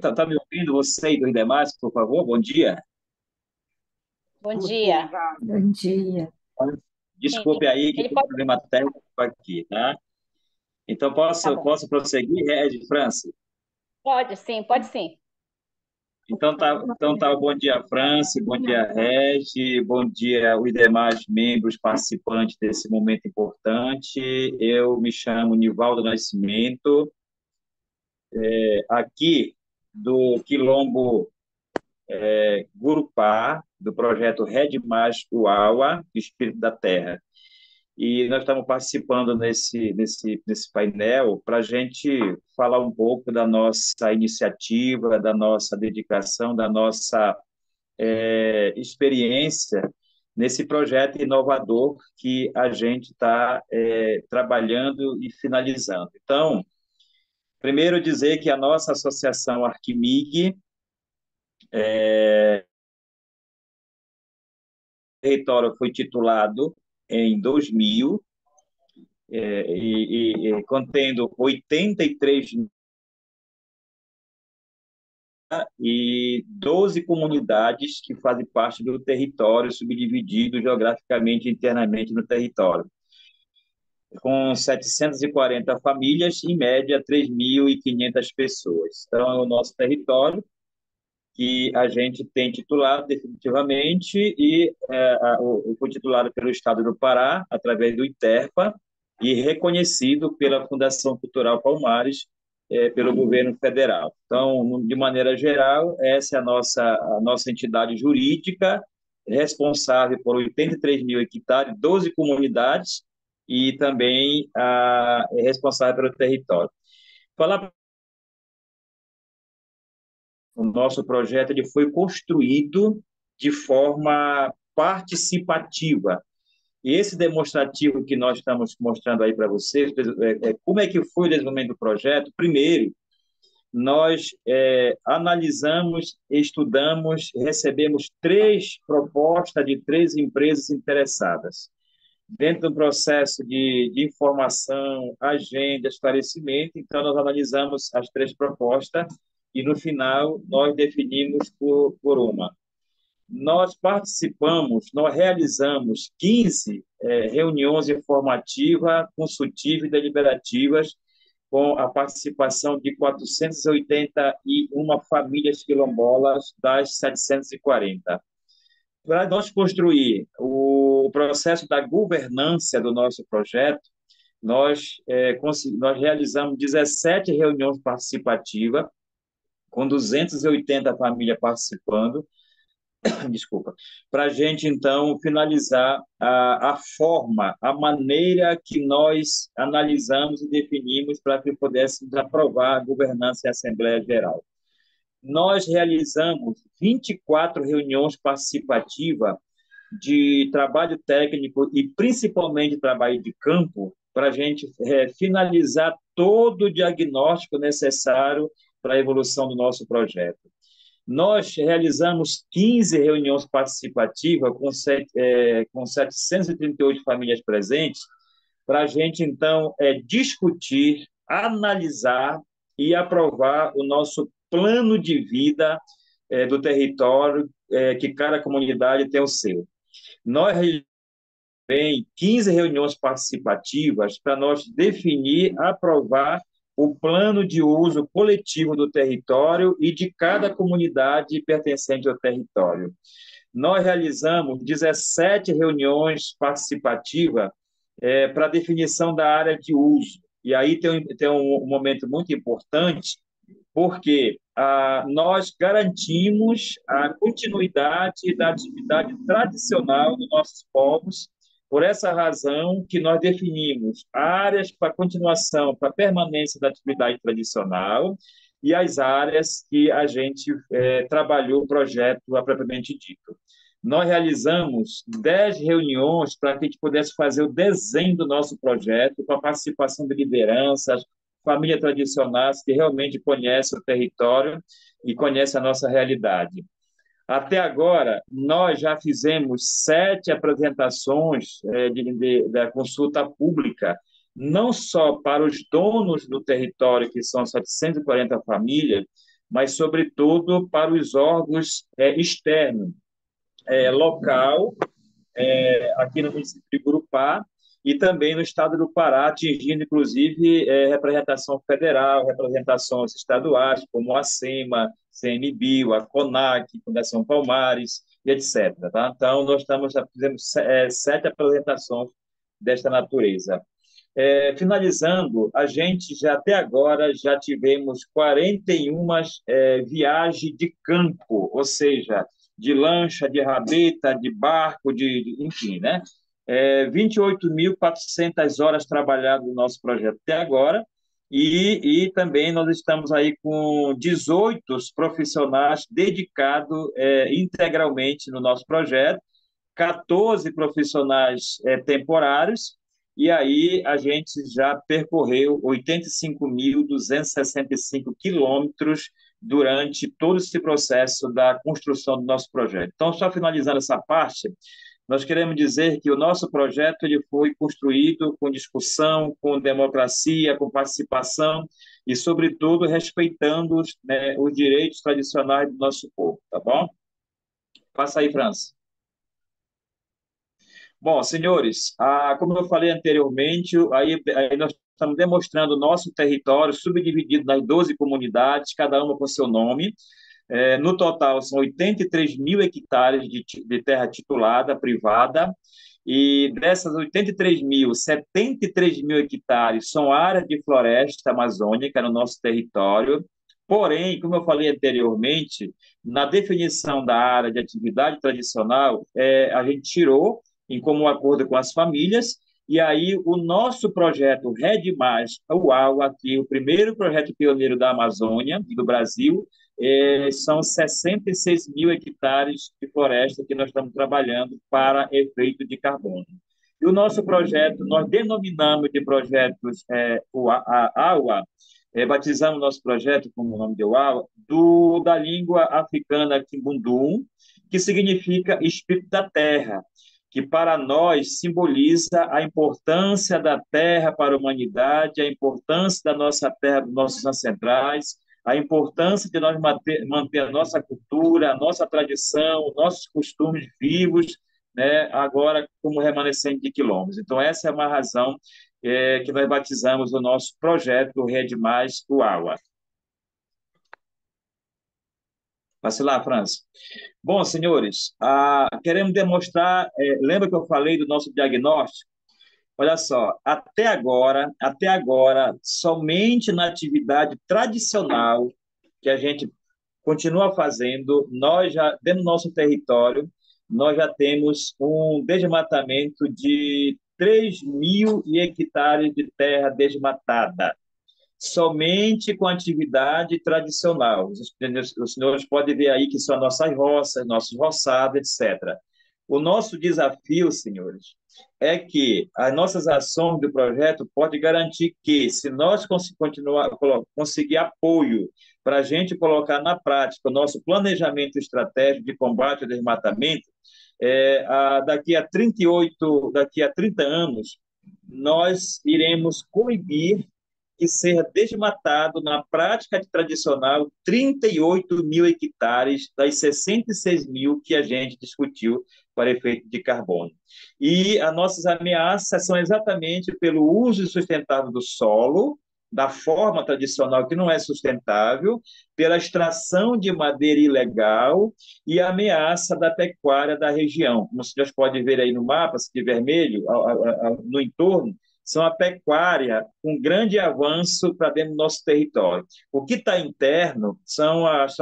tá, tá me ouvindo você e os demais, por favor? Bom dia. Bom dia. Bom dia. Desculpe aí que tem pode... problema técnico aqui, tá? Então, posso, tá posso prosseguir, Red, França? Pode, sim, pode sim. Então tá, então tá, bom dia, França, bom dia, Regi, bom dia os demais membros participantes desse momento importante. Eu me chamo Nivaldo Nascimento, é, aqui do Quilombo é, Gurupá, do projeto Red Mais Uaua, Espírito da Terra. E nós estamos participando nesse, nesse, nesse painel para a gente falar um pouco da nossa iniciativa, da nossa dedicação, da nossa é, experiência nesse projeto inovador que a gente está é, trabalhando e finalizando. Então, primeiro dizer que a nossa associação Arquimig é, território foi titulado em dois mil, é, e, e contendo oitenta e três e doze comunidades que fazem parte do território, subdividido geograficamente e internamente no território, com setecentas e quarenta famílias, em média três mil e quinhentas pessoas. Então, é o nosso território que a gente tem titulado definitivamente, e é, o, foi titulado pelo Estado do Pará, através do ITERPA, e reconhecido pela Fundação Cultural Palmares, é, pelo governo federal. Então, de maneira geral, essa é a nossa, a nossa entidade jurídica, responsável por oitenta e três mil hectares, doze comunidades, e também a, é responsável pelo território. Falar o nosso projeto, ele foi construído de forma participativa. E esse demonstrativo que nós estamos mostrando aí para vocês, é, é, como é que foi o desenvolvimento do projeto? Primeiro, nós é, analisamos, estudamos, recebemos três propostas de três empresas interessadas. Dentro do processo de, de informação, agenda, esclarecimento, então nós analisamos as três propostas e no final nós definimos por, por uma. Nós participamos, nós realizamos quinze é, reuniões informativas, consultivas e deliberativas, com a participação de quatrocentas e oitenta e uma famílias quilombolas das setecentas e quarenta. Para nós construir o processo da governança do nosso projeto, nós, é, nós realizamos dezessete reuniões participativas, com duzentas e oitenta famílias participando, desculpa, para a gente, então, finalizar a, a forma, a maneira que nós analisamos e definimos para que pudéssemos aprovar a governança e a Assembleia Geral. Nós realizamos vinte e quatro reuniões participativas de trabalho técnico e principalmente trabalho de campo para a gente é, finalizar todo o diagnóstico necessário para a evolução do nosso projeto. Nós realizamos quinze reuniões participativas com, é, com setecentas e trinta e oito famílias presentes para a gente, então, é, discutir, analisar e aprovar o nosso plano de vida é, do território, é, que cada comunidade tem o seu. Nós bem quinze reuniões participativas para nós definir, aprovar o plano de uso coletivo do território e de cada comunidade pertencente ao território. Nós realizamos dezessete reuniões participativas é, para definição da área de uso. E aí tem, tem um, um momento muito importante, porque ah, nós garantimos a continuidade da atividade tradicional dos nossos povos. Por essa razão que nós definimos áreas para continuação, para permanência da atividade tradicional e as áreas que a gente é, trabalhou o projeto propriamente dito. Nós realizamos dez reuniões para que a gente pudesse fazer o desenho do nosso projeto com a participação de lideranças, famílias tradicionais que realmente conhecem o território e conhecem a nossa realidade. Até agora, nós já fizemos sete apresentações é, de, de, da consulta pública, não só para os donos do território, que são setecentas e quarenta famílias, mas, sobretudo, para os órgãos é, externos, é, local, é, aqui no município de Gurupá, e também no estado do Pará, atingindo, inclusive, é, representação federal, representações estaduais, como a SEMA, C N Bio, a CONAC, Fundação Palmares, e etcétera. Tá? Então, nós estamos fazendo sete apresentações desta natureza. É, finalizando, a gente já até agora já tivemos quarenta e uma é, viagens de campo, ou seja, de lancha, de rabeta, de barco, de, de enfim, né? É, vinte e oito mil e quatrocentas horas trabalhadas no nosso projeto até agora. E, e também nós estamos aí com dezoito profissionais dedicados é, integralmente no nosso projeto, quatorze profissionais é, temporários, e aí a gente já percorreu oitenta e cinco mil duzentos e sessenta e cinco quilômetros durante todo esse processo da construção do nosso projeto. Então, só finalizando essa parte, nós queremos dizer que o nosso projeto ele foi construído com discussão, com democracia, com participação, e, sobretudo, respeitando os, né, os direitos tradicionais do nosso povo, tá bom? Passa aí, França. Bom, senhores, ah, como eu falei anteriormente, aí, aí nós estamos demonstrando o nosso território subdividido nas doze comunidades, cada uma com seu nome. É, no total, são oitenta e três mil hectares de, de terra titulada, privada, e dessas oitenta e três mil, setenta e três mil hectares são áreas de floresta amazônica no nosso território. Porém, como eu falei anteriormente, na definição da área de atividade tradicional, é, a gente tirou em comum acordo com as famílias, e aí o nosso projeto Red Mais, o Aua, aqui, o primeiro projeto pioneiro da Amazônia e do Brasil, é, são sessenta e seis mil hectares de floresta que nós estamos trabalhando para efeito de carbono. E o nosso projeto, nós denominamos de projetos é, o Aua, é, batizamos nosso projeto como o nome de Aua, do da língua africana Kimbundu, que significa espírito da terra, que para nós simboliza a importância da terra para a humanidade, a importância da nossa terra, dos nossos ancestrais, a importância de nós manter, manter a nossa cultura, a nossa tradição, nossos costumes vivos, né, agora como remanescente de quilombos. Então, essa é uma razão é, que nós batizamos o nosso projeto Red Mais Uaua. Passe lá, França. Bom, senhores, ah, queremos demonstrar, é, lembra que eu falei do nosso diagnóstico? Olha só, até agora, até agora, somente na atividade tradicional que a gente continua fazendo, nós já, dentro do nosso território, nós já temos um desmatamento de três mil hectares de terra desmatada. Somente com atividade tradicional. Os senhores podem ver aí que são nossas roças, nossos roçados, etcétera. O nosso desafio, senhores, é que as nossas ações do projeto podem garantir que, se nós cons continuar, conseguir apoio para a gente colocar na prática o nosso planejamento estratégico de combate ao desmatamento, é, a, daqui a trinta e oito, daqui a trinta anos, nós iremos coibir que seja desmatado na prática tradicional trinta e oito mil hectares das sessenta e seis mil que a gente discutiu para efeito de carbono. E as nossas ameaças são exatamente pelo uso sustentável do solo, da forma tradicional que não é sustentável, pela extração de madeira ilegal e a ameaça da pecuária da região. Como vocês podem ver aí no mapa, de vermelho, no entorno, são a pecuária, um grande avanço para dentro do nosso território. O que está interno são as,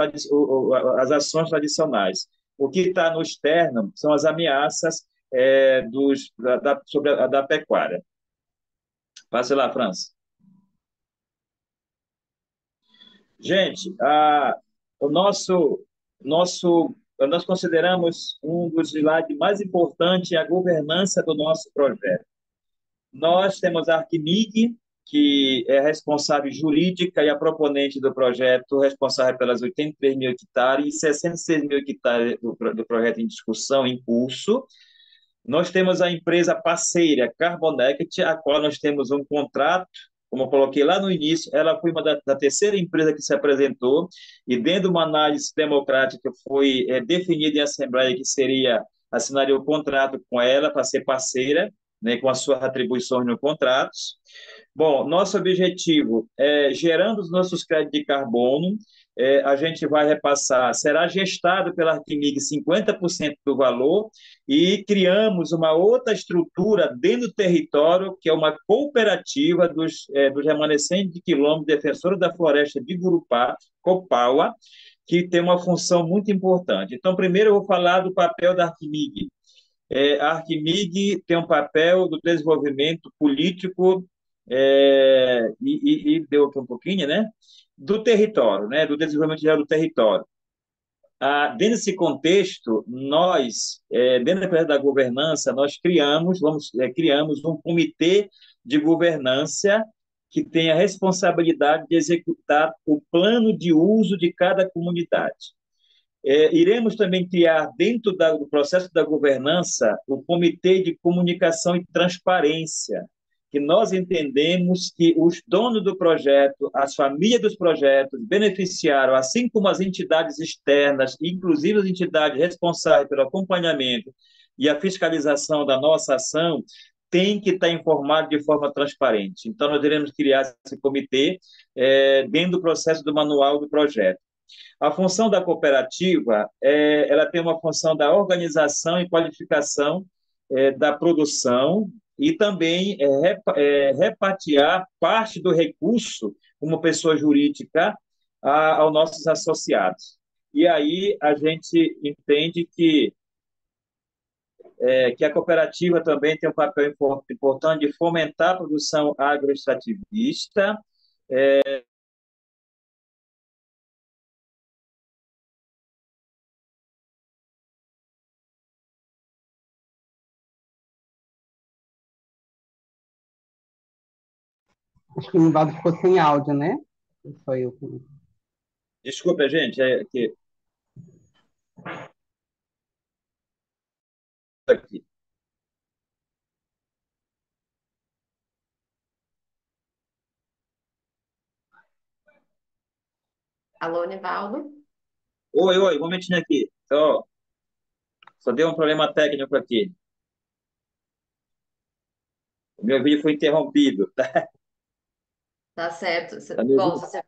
as ações tradicionais. O que está no externo são as ameaças é, dos, da, sobre a da pecuária. Passe lá, França. Gente, a, o nosso, nosso, nós consideramos um dos slides mais importantes a governança do nosso projeto. Nós temos a Arquimig, que é responsável jurídica e a proponente do projeto, responsável pelas oitenta e três mil hectares e sessenta e seis mil hectares do, do projeto em discussão, em curso. Nós temos a empresa parceira, Carbonext, a qual nós temos um contrato, como eu coloquei lá no início, ela foi uma da, da terceira empresa que se apresentou, e dentro de uma análise democrática foi é, definida em Assembleia que seria assinar o contrato com ela para ser parceira, né, com as suas atribuições no contrato. Bom, nosso objetivo é, gerando os nossos créditos de carbono, é, a gente vai repassar, será gestado pela Arquimig cinquenta por cento do valor e criamos uma outra estrutura dentro do território, que é uma cooperativa dos, é, dos remanescentes de quilômetro, defensores da floresta de Gurupá, Copaua, que tem uma função muito importante. Então, primeiro eu vou falar do papel da Arquimig. É, a Arquimig tem um papel do desenvolvimento político é, e, e, e deu aqui um pouquinho, né? Do território, né? Do desenvolvimento geral do território. Ah, dentro desse contexto, nós, é, dentro da governança, nós criamos, vamos, é, criamos um comitê de governança que tem a responsabilidade de executar o plano de uso de cada comunidade. É, iremos também criar, dentro da, do processo da governança, o Comitê de Comunicação e Transparência, que nós entendemos que os donos do projeto, as famílias dos projetos, beneficiaram, assim como as entidades externas, inclusive as entidades responsáveis pelo acompanhamento e a fiscalização da nossa ação, tem que estar informado de forma transparente. Então, nós iremos criar esse comitê é, dentro do processo do manual do projeto. A função da cooperativa, é, ela tem uma função da organização e qualificação é, da produção e também é, rep, é, repatriar parte do recurso, como pessoa jurídica, a, aos nossos associados. E aí a gente entende que É, que a cooperativa também tem um papel importante de fomentar a produção agroextrativista, é, acho que o Nivaldo ficou sem áudio, né? Só eu. Desculpa, gente, é que... Aqui. Alô, Nivaldo? Oi, oi, um momentinho aqui. Então, só deu um problema técnico aqui. O meu vídeo foi interrompido, tá? Tá certo. Tá Bom, você...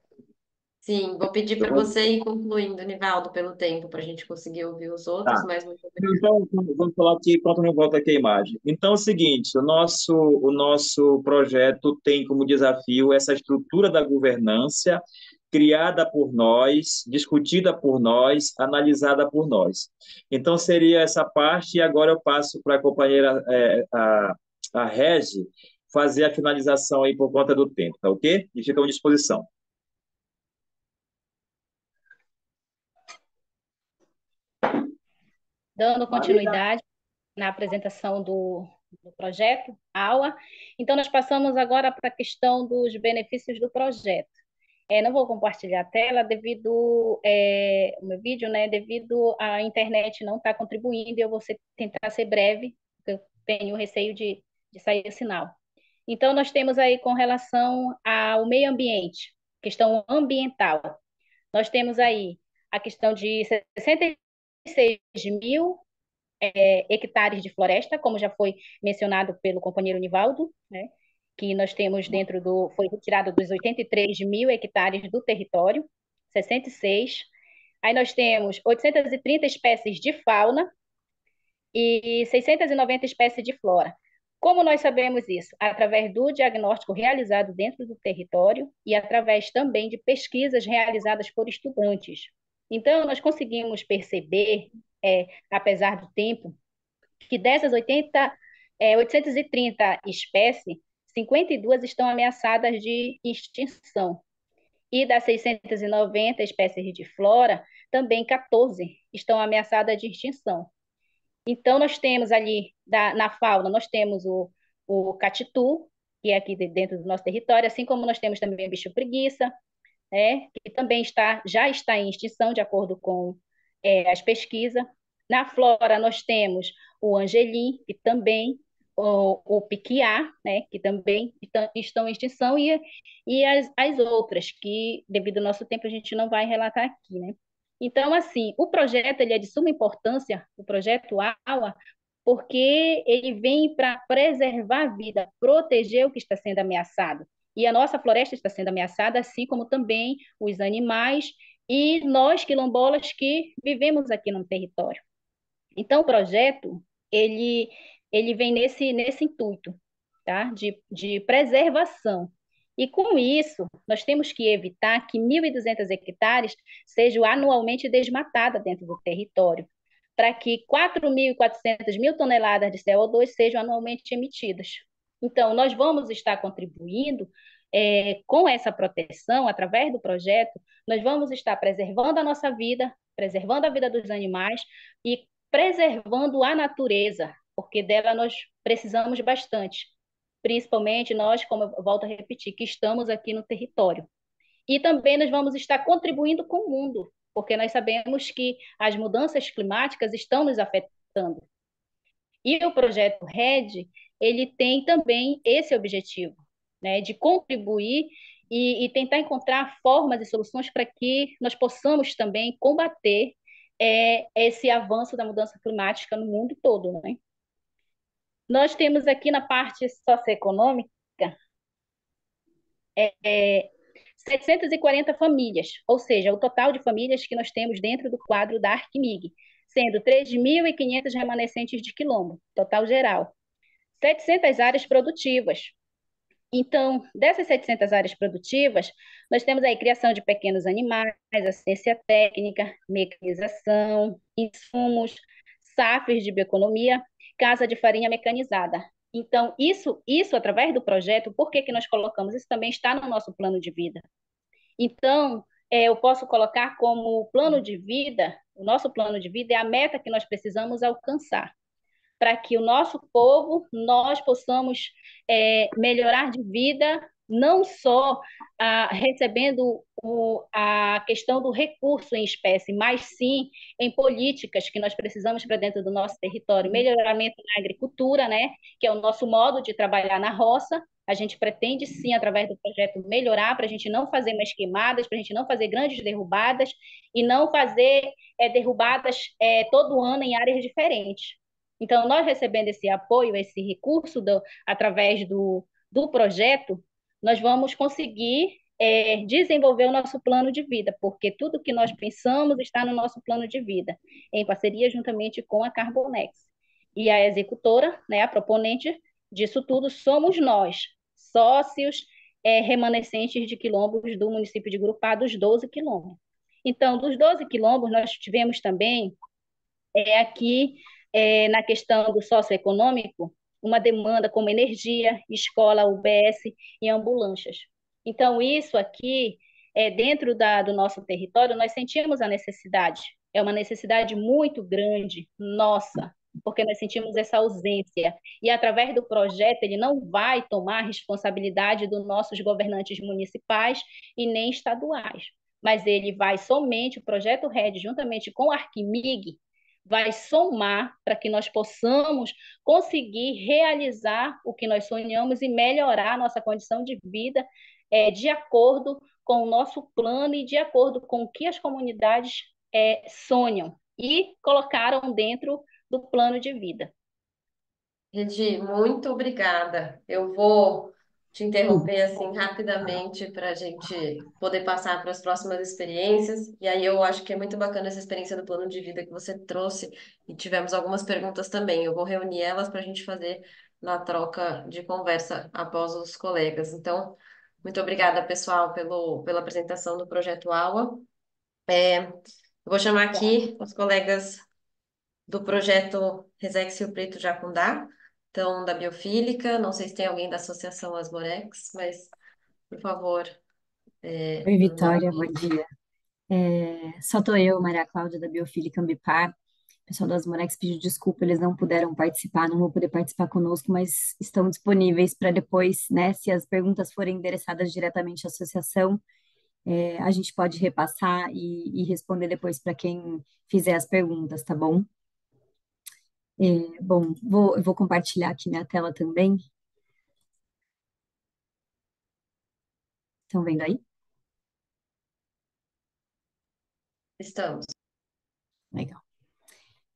Sim, vou pedir para você ir concluindo, Nivaldo, pelo tempo, para a gente conseguir ouvir os outros, tá. Mas muito obrigado. Então, vamos falar aqui, pronto, não volta aqui a imagem. Então, é o seguinte, o nosso, o nosso projeto tem como desafio essa estrutura da governança criada por nós, discutida por nós, analisada por nós. Então, seria essa parte, e agora eu passo para a companheira, é, a, a Regi, fazer a finalização aí por conta do tempo, tá ok? E ficamos à disposição. Dando continuidade na apresentação do, do projeto, A U A. Então, nós passamos agora para a questão dos benefícios do projeto. É, não vou compartilhar a tela devido é, o meu vídeo, né? Devido à internet não estar contribuindo, eu vou ser, tentar ser breve, porque eu tenho receio de, de sair o sinal. Então, nós temos aí com relação ao meio ambiente, questão ambiental. Nós temos aí a questão de sessenta e seis mil é, hectares de floresta, como já foi mencionado pelo companheiro Nivaldo, né, que nós temos dentro do... Foi retirado dos oitenta e três mil hectares do território, sessenta e seis. Aí nós temos oitocentas e trinta espécies de fauna e seiscentas e noventa espécies de flora. Como nós sabemos isso? Através do diagnóstico realizado dentro do território e através também de pesquisas realizadas por estudantes. Então, nós conseguimos perceber, é, apesar do tempo, que dessas oitocentas e trinta espécies, cinquenta e duas estão ameaçadas de extinção. E das seiscentas e noventa espécies de flora, também quatorze estão ameaçadas de extinção. Então, nós temos ali, da, na fauna, nós temos o, o catitu, que é aqui dentro do nosso território, assim como nós temos também o bicho-preguiça, É, que também está, já está em extinção, de acordo com é, as pesquisas. Na flora, nós temos o angelim, que também, o, o piquiá, né, que também estão em extinção, e, e as, as outras, que, devido ao nosso tempo, a gente não vai relatar aqui, né? Então, assim, o projeto ele é de suma importância, o projeto A U A, porque ele vem para preservar a vida, proteger o que está sendo ameaçado. E a nossa floresta está sendo ameaçada, assim como também os animais e nós, quilombolas, que vivemos aqui no território. Então, o projeto ele, ele vem nesse, nesse intuito, tá? de, de preservação. E, com isso, nós temos que evitar que mil e duzentas hectares sejam anualmente desmatadas dentro do território, para que quatro mil e quatrocentas mil toneladas de C O dois sejam anualmente emitidas. Então, nós vamos estar contribuindo é, com essa proteção, através do projeto, nós vamos estar preservando a nossa vida, preservando a vida dos animais e preservando a natureza, porque dela nós precisamos bastante, principalmente nós, como eu volto a repetir, que estamos aqui no território. E também nós vamos estar contribuindo com o mundo, porque nós sabemos que as mudanças climáticas estão nos afetando. E o projeto RED, ele tem também esse objetivo, né, de contribuir e, e tentar encontrar formas e soluções para que nós possamos também combater é, esse avanço da mudança climática no mundo todo, né? Nós temos aqui na parte socioeconômica é, é, setecentas e quarenta famílias, ou seja, o total de famílias que nós temos dentro do quadro da ARCMIG, sendo três mil e quinhentas remanescentes de quilombo, total geral, setecentas áreas produtivas. Então, dessas setecentas áreas produtivas, nós temos aí criação de pequenos animais, assistência técnica, mecanização, insumos, S A Fs de bioeconomia, casa de farinha mecanizada. Então, isso, isso através do projeto, por que que nós colocamos? Isso também está no nosso plano de vida. Então, é, eu posso colocar como plano de vida, o nosso plano de vida é a meta que nós precisamos alcançar, para que o nosso povo, nós possamos é, melhorar de vida, não só ah, recebendo o, a questão do recurso em espécie, mas sim em políticas que nós precisamos para dentro do nosso território, melhoramento na agricultura, né, que é o nosso modo de trabalhar na roça. A gente pretende sim, através do projeto, melhorar para a gente não fazer mais queimadas, para a gente não fazer grandes derrubadas e não fazer é, derrubadas é, todo ano em áreas diferentes. Então, nós recebendo esse apoio, esse recurso do, através do, do projeto, nós vamos conseguir é, desenvolver o nosso plano de vida, porque tudo que nós pensamos está no nosso plano de vida, em parceria juntamente com a Carbonext. E a executora, né, a proponente disso tudo, somos nós, sócios é, remanescentes de quilombos do município de Grupá, dos doze quilombos. Então, dos doze quilombos, nós tivemos também é, aqui... É, na questão do socioeconômico, uma demanda como energia, escola, U B S e ambulâncias. Então, isso aqui, é, dentro da, do nosso território, nós sentimos a necessidade. É uma necessidade muito grande, nossa, porque nós sentimos essa ausência. E, através do projeto, ele não vai tomar a responsabilidade dos nossos governantes municipais e nem estaduais, mas ele vai somente, o projeto RED, juntamente com a ARCMIG, vai somar para que nós possamos conseguir realizar o que nós sonhamos e melhorar a nossa condição de vida é, de acordo com o nosso plano e de acordo com o que as comunidades é, sonham e colocaram dentro do plano de vida. Regi, muito obrigada. Eu vou te interromper assim rapidamente para a gente poder passar para as próximas experiências. E aí eu acho que é muito bacana essa experiência do plano de vida que você trouxe, e tivemos algumas perguntas também. Eu vou reunir elas para a gente fazer na troca de conversa após os colegas. Então, muito obrigada, pessoal, pelo, pela apresentação do projeto Aua. É, eu vou chamar aqui os colegas do projeto Resex Rio Preto Jacundá, então, da Biofílica, não sei se tem alguém da Associação Asborex, mas, por favor. É... Oi, Vitória, bom dia. É, só estou eu, Maria Cláudia, da Biofílica Cambipar. O pessoal da Asborex pediu desculpa, eles não puderam participar, não vão poder participar conosco, mas estão disponíveis para depois, né, se as perguntas forem endereçadas diretamente à associação, é, a gente pode repassar e, e responder depois para quem fizer as perguntas, tá bom? É, bom, vou, eu vou compartilhar aqui minha tela também. Estão vendo aí? Estamos. Legal.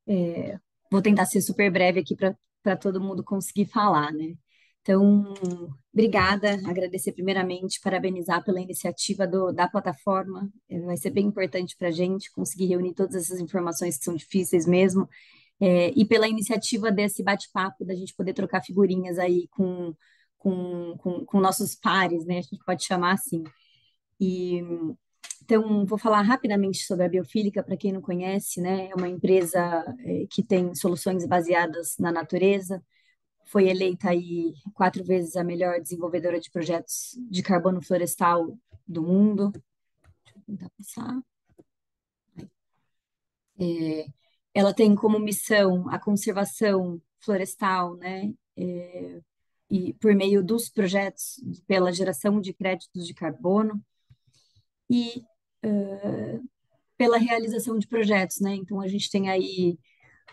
É, vou tentar ser super breve aqui para todo mundo conseguir falar, né? Então, obrigada, agradecer primeiramente, parabenizar pela iniciativa do, da plataforma. Vai ser bem importante para a gente conseguir reunir todas essas informações que são difíceis mesmo. É, e pela iniciativa desse bate-papo, da gente poder trocar figurinhas aí com, com, com, com nossos pares, né? A gente pode chamar assim. E, então, vou falar rapidamente sobre a Biofílica, para quem não conhece, né? É uma empresa é, que tem soluções baseadas na natureza, foi eleita aí quatro vezes a melhor desenvolvedora de projetos de carbono florestal do mundo. Deixa eu tentar passar. É, ela tem como missão a conservação florestal, né, é, e por meio dos projetos pela geração de créditos de carbono e uh, pela realização de projetos, né, então a gente tem aí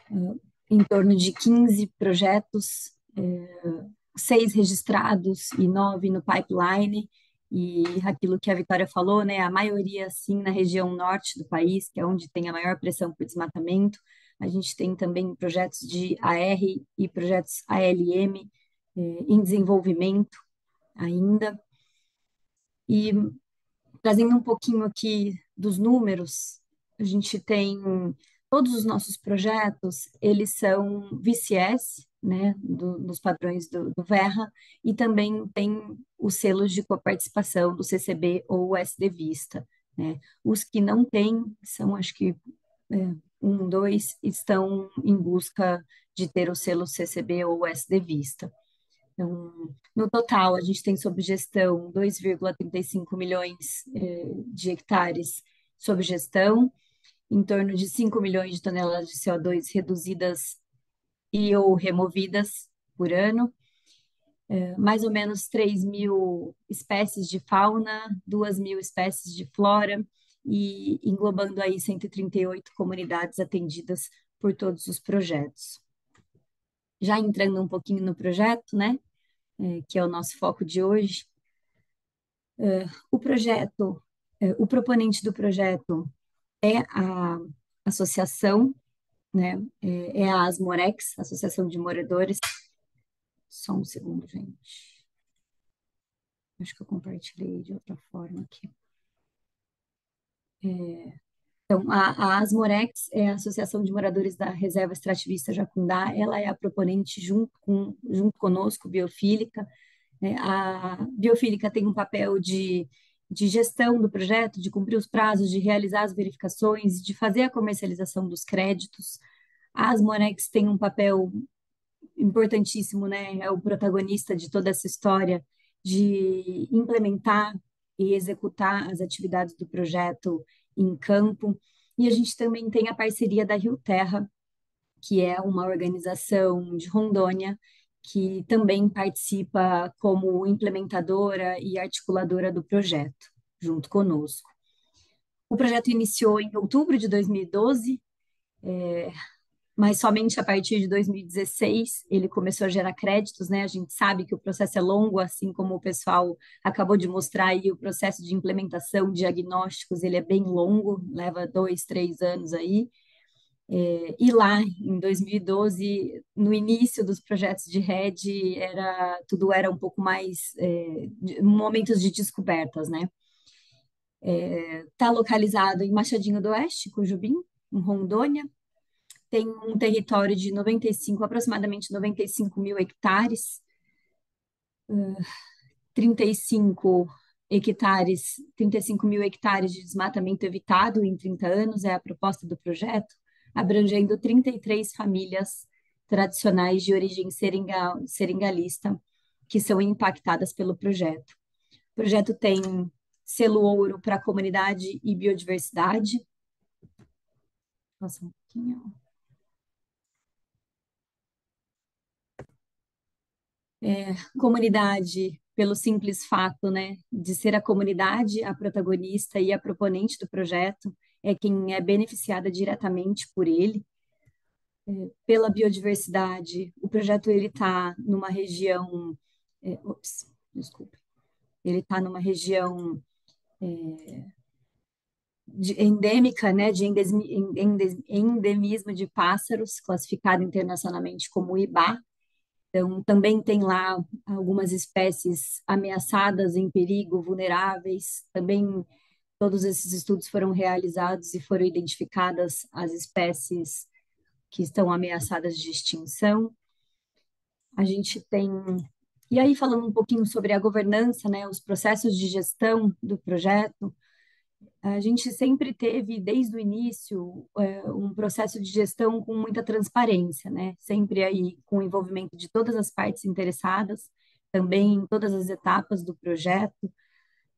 uh, em torno de quinze projetos é, seis registrados e nove no pipeline, e aquilo que a Vitória falou, né, a maioria sim na região norte do país, que é onde tem a maior pressão por desmatamento. A gente tem também projetos de A R e projetos A L M é, em desenvolvimento ainda. E trazendo um pouquinho aqui dos números, a gente tem todos os nossos projetos, eles são V C S, né, do, dos padrões do, do Verra, e também tem os selos de coparticipação do C C B ou S D Vista, né. Os que não têm são, acho que, é, um, dois, estão em busca de ter o selo C C B ou S D Vista. Então, no total, a gente tem sob gestão dois vírgula trinta e cinco milhões eh, de hectares sob gestão, em torno de cinco milhões de toneladas de C O dois reduzidas e ou removidas por ano, eh, mais ou menos três mil espécies de fauna, duas mil espécies de flora, e englobando aí cento e trinta e oito comunidades atendidas por todos os projetos. Já entrando um pouquinho no projeto, né? É, que é o nosso foco de hoje. É, o projeto, é, o proponente do projeto é a associação, né? É, é a Asmorex, Associação de Moradores. Só um segundo, gente. Acho que eu compartilhei de outra forma aqui. É... Então, a, a Asmorex é a Associação de Moradores da Reserva Extrativista Jacundá, ela é a proponente junto, com, junto conosco, Biofílica. Né? A Biofílica tem um papel de, de gestão do projeto, de cumprir os prazos, de realizar as verificações, de fazer a comercialização dos créditos. A Asmorex tem um papel importantíssimo, né? É o protagonista de toda essa história, de implementar e executar as atividades do projeto em campo. E a gente também tem a parceria da Rio Terra, que é uma organização de Rondônia, que também participa como implementadora e articuladora do projeto, junto conosco. O projeto iniciou em outubro de dois mil e doze, é, mas somente a partir de dois mil e dezesseis ele começou a gerar créditos, né? A gente sabe que o processo é longo, assim como o pessoal acabou de mostrar aí, o processo de implementação, diagnósticos, ele é bem longo, leva dois, três anos aí. É, e lá, em dois mil e doze, no início dos projetos de rede, era, tudo era um pouco mais, é, momentos de descobertas, né? Está localizado em Machadinho do Oeste, Cujubim, em Rondônia. Tem um território de noventa e cinco, aproximadamente noventa e cinco mil hectares, trinta e cinco hectares, trinta e cinco mil hectares de desmatamento evitado em trinta anos, é a proposta do projeto, abrangendo trinta e três famílias tradicionais de origem seringal, seringalista, que são impactadas pelo projeto. O projeto tem selo ouro para comunidade e biodiversidade. Passa um pouquinho. É, comunidade, pelo simples fato, né, de ser a comunidade a protagonista e a proponente do projeto, é quem é beneficiada diretamente por ele. É, pela biodiversidade, o projeto ele está numa região, é, ops, desculpe, ele está numa região é, de, endêmica, né, de endemismo de pássaros, classificado internacionalmente como I B A. Então, também tem lá algumas espécies ameaçadas, em perigo, vulneráveis. Também todos esses estudos foram realizados e foram identificadas as espécies que estão ameaçadas de extinção. A gente tem... E aí, falando um pouquinho sobre a governança, né, os processos de gestão do projeto, a gente sempre teve, desde o início, um processo de gestão com muita transparência, né? Sempre aí com o envolvimento de todas as partes interessadas, também em todas as etapas do projeto.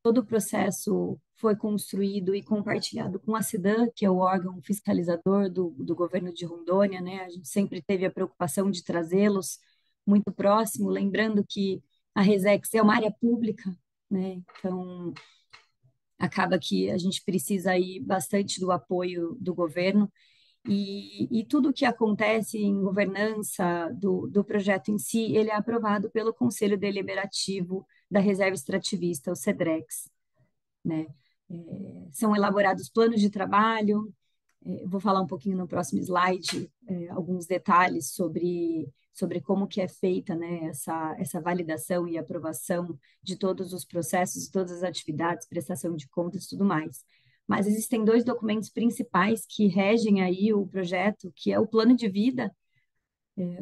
Todo o processo foi construído e compartilhado com a CEDAM, que é o órgão fiscalizador do, do governo de Rondônia, né? A gente sempre teve a preocupação de trazê-los muito próximo, lembrando que a Resex é uma área pública, né? Então... acaba que a gente precisa aí bastante do apoio do governo E, e tudo o que acontece em governança do, do projeto em si, ele é aprovado pelo Conselho Deliberativo da Reserva Extrativista, o SEDREX, né? É, são elaborados planos de trabalho, é, vou falar um pouquinho no próximo slide, é, alguns detalhes sobre, sobre como que é feita, né, essa, essa validação e aprovação de todos os processos, todas as atividades, prestação de contas e tudo mais. Mas existem dois documentos principais que regem aí o projeto, que é o plano de vida,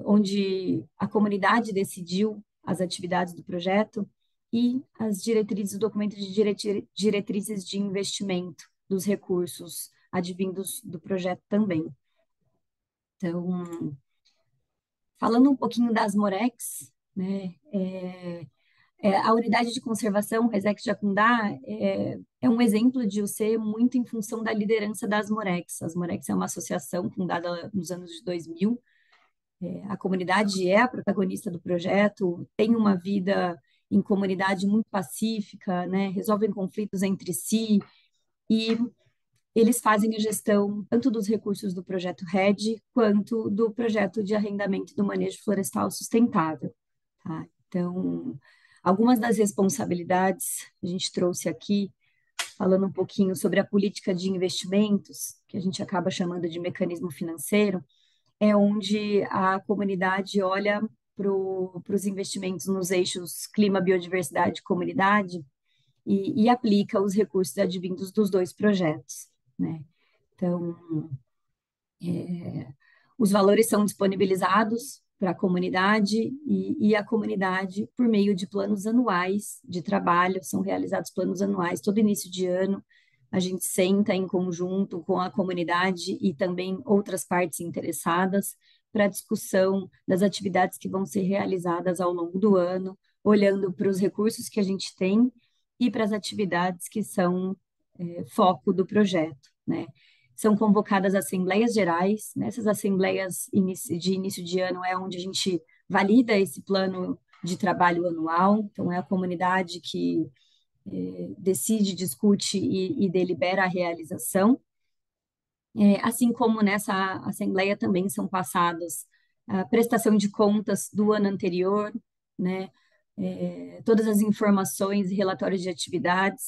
onde a comunidade decidiu as atividades do projeto, e as diretrizes, o documento de diretrizes de investimento dos recursos advindos do projeto também. Então, falando um pouquinho das MORECs, né, é... É, a unidade de conservação, Resex Jacundá, é, é um exemplo de U C muito em função da liderança das MORECs. As MORECs é uma associação fundada nos anos de dois mil. É, a comunidade é a protagonista do projeto, tem uma vida em comunidade muito pacífica, né, resolvem conflitos entre si, e eles fazem a gestão tanto dos recursos do projeto RED quanto do projeto de arrendamento do manejo florestal sustentável. Tá? Então... algumas das responsabilidades a gente trouxe aqui, falando um pouquinho sobre a política de investimentos, que a gente acaba chamando de mecanismo financeiro, é onde a comunidade olha para os investimentos nos eixos clima, biodiversidade e comunidade e, e aplica os recursos advindos dos dois projetos, né? Então, é, os valores são disponibilizados para a comunidade e, e a comunidade, por meio de planos anuais de trabalho, são realizados planos anuais, todo início de ano, a gente senta em conjunto com a comunidade e também outras partes interessadas para discussão das atividades que vão ser realizadas ao longo do ano, olhando para os recursos que a gente tem e para as atividades que são é, foco do projeto, né? São convocadas assembleias gerais, nessas assembleias de início de ano é onde a gente valida esse plano de trabalho anual, então é a comunidade que eh, decide, discute e, e delibera a realização, é, assim como nessa assembleia também são passadas a prestação de contas do ano anterior, né, é, todas as informações e relatórios de atividades,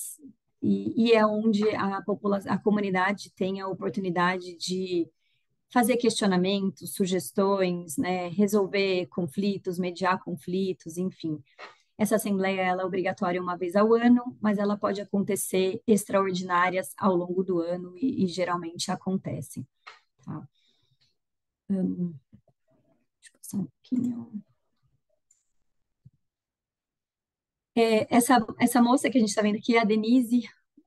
E, e é onde a, população, a comunidade tem a oportunidade de fazer questionamentos, sugestões, né, resolver conflitos, mediar conflitos, enfim. Essa assembleia ela é obrigatória uma vez ao ano, mas ela pode acontecer extraordinárias ao longo do ano e, e geralmente acontecem. Tá? Um, deixa eu passar um pouquinho... Essa, essa moça que a gente está vendo aqui é a Denise,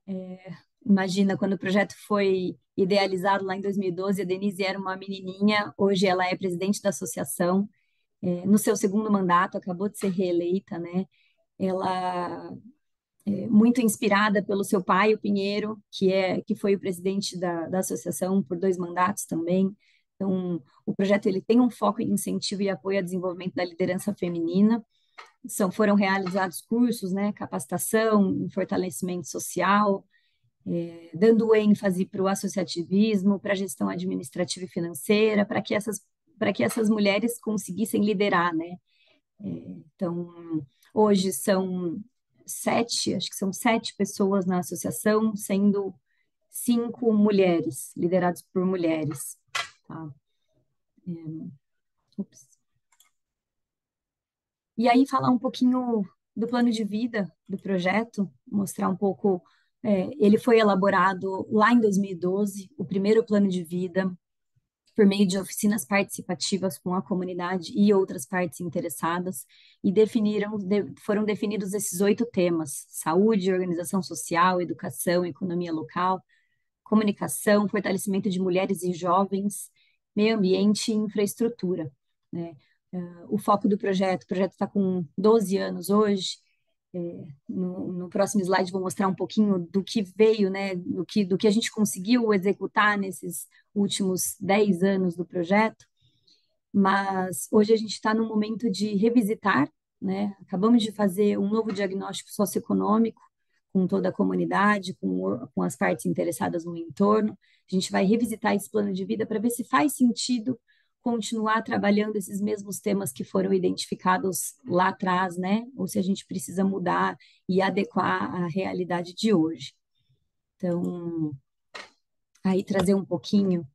é, imagina, quando o projeto foi idealizado lá em dois mil e doze, a Denise era uma menininha, hoje ela é presidente da associação, é, no seu segundo mandato, acabou de ser reeleita, né? Ela é muito inspirada pelo seu pai, o Pinheiro, que, é, que foi o presidente da, da associação por dois mandatos também. Então, o projeto ele tem um foco em incentivo e apoio ao desenvolvimento da liderança feminina. São, foram realizados cursos, né, capacitação, fortalecimento social, é, dando ênfase para o associativismo, para a gestão administrativa e financeira, para que essas, para que essas mulheres conseguissem liderar, né? É, então, hoje são sete, acho que são sete pessoas na associação, sendo cinco mulheres, lideradas por mulheres. Tá? É, ups. E aí falar um pouquinho do plano de vida do projeto, mostrar um pouco, é, ele foi elaborado lá em dois mil e doze, o primeiro plano de vida, por meio de oficinas participativas com a comunidade e outras partes interessadas, e definiram, de, foram definidos esses oito temas: saúde, organização social, educação, economia local, comunicação, fortalecimento de mulheres e jovens, meio ambiente e infraestrutura, né? Uh, o foco do projeto, o projeto está com doze anos hoje, é, no, no próximo slide vou mostrar um pouquinho do que veio, né, do que, do que a gente conseguiu executar nesses últimos dez anos do projeto, mas hoje a gente está no momento de revisitar, né, acabamos de fazer um novo diagnóstico socioeconômico, com toda a comunidade, com, com as partes interessadas no entorno. A gente vai revisitar esse plano de vida para ver se faz sentido continuar trabalhando esses mesmos temas que foram identificados lá atrás, né? Ou se a gente precisa mudar e adequar à realidade de hoje. Então, aí trazer um pouquinho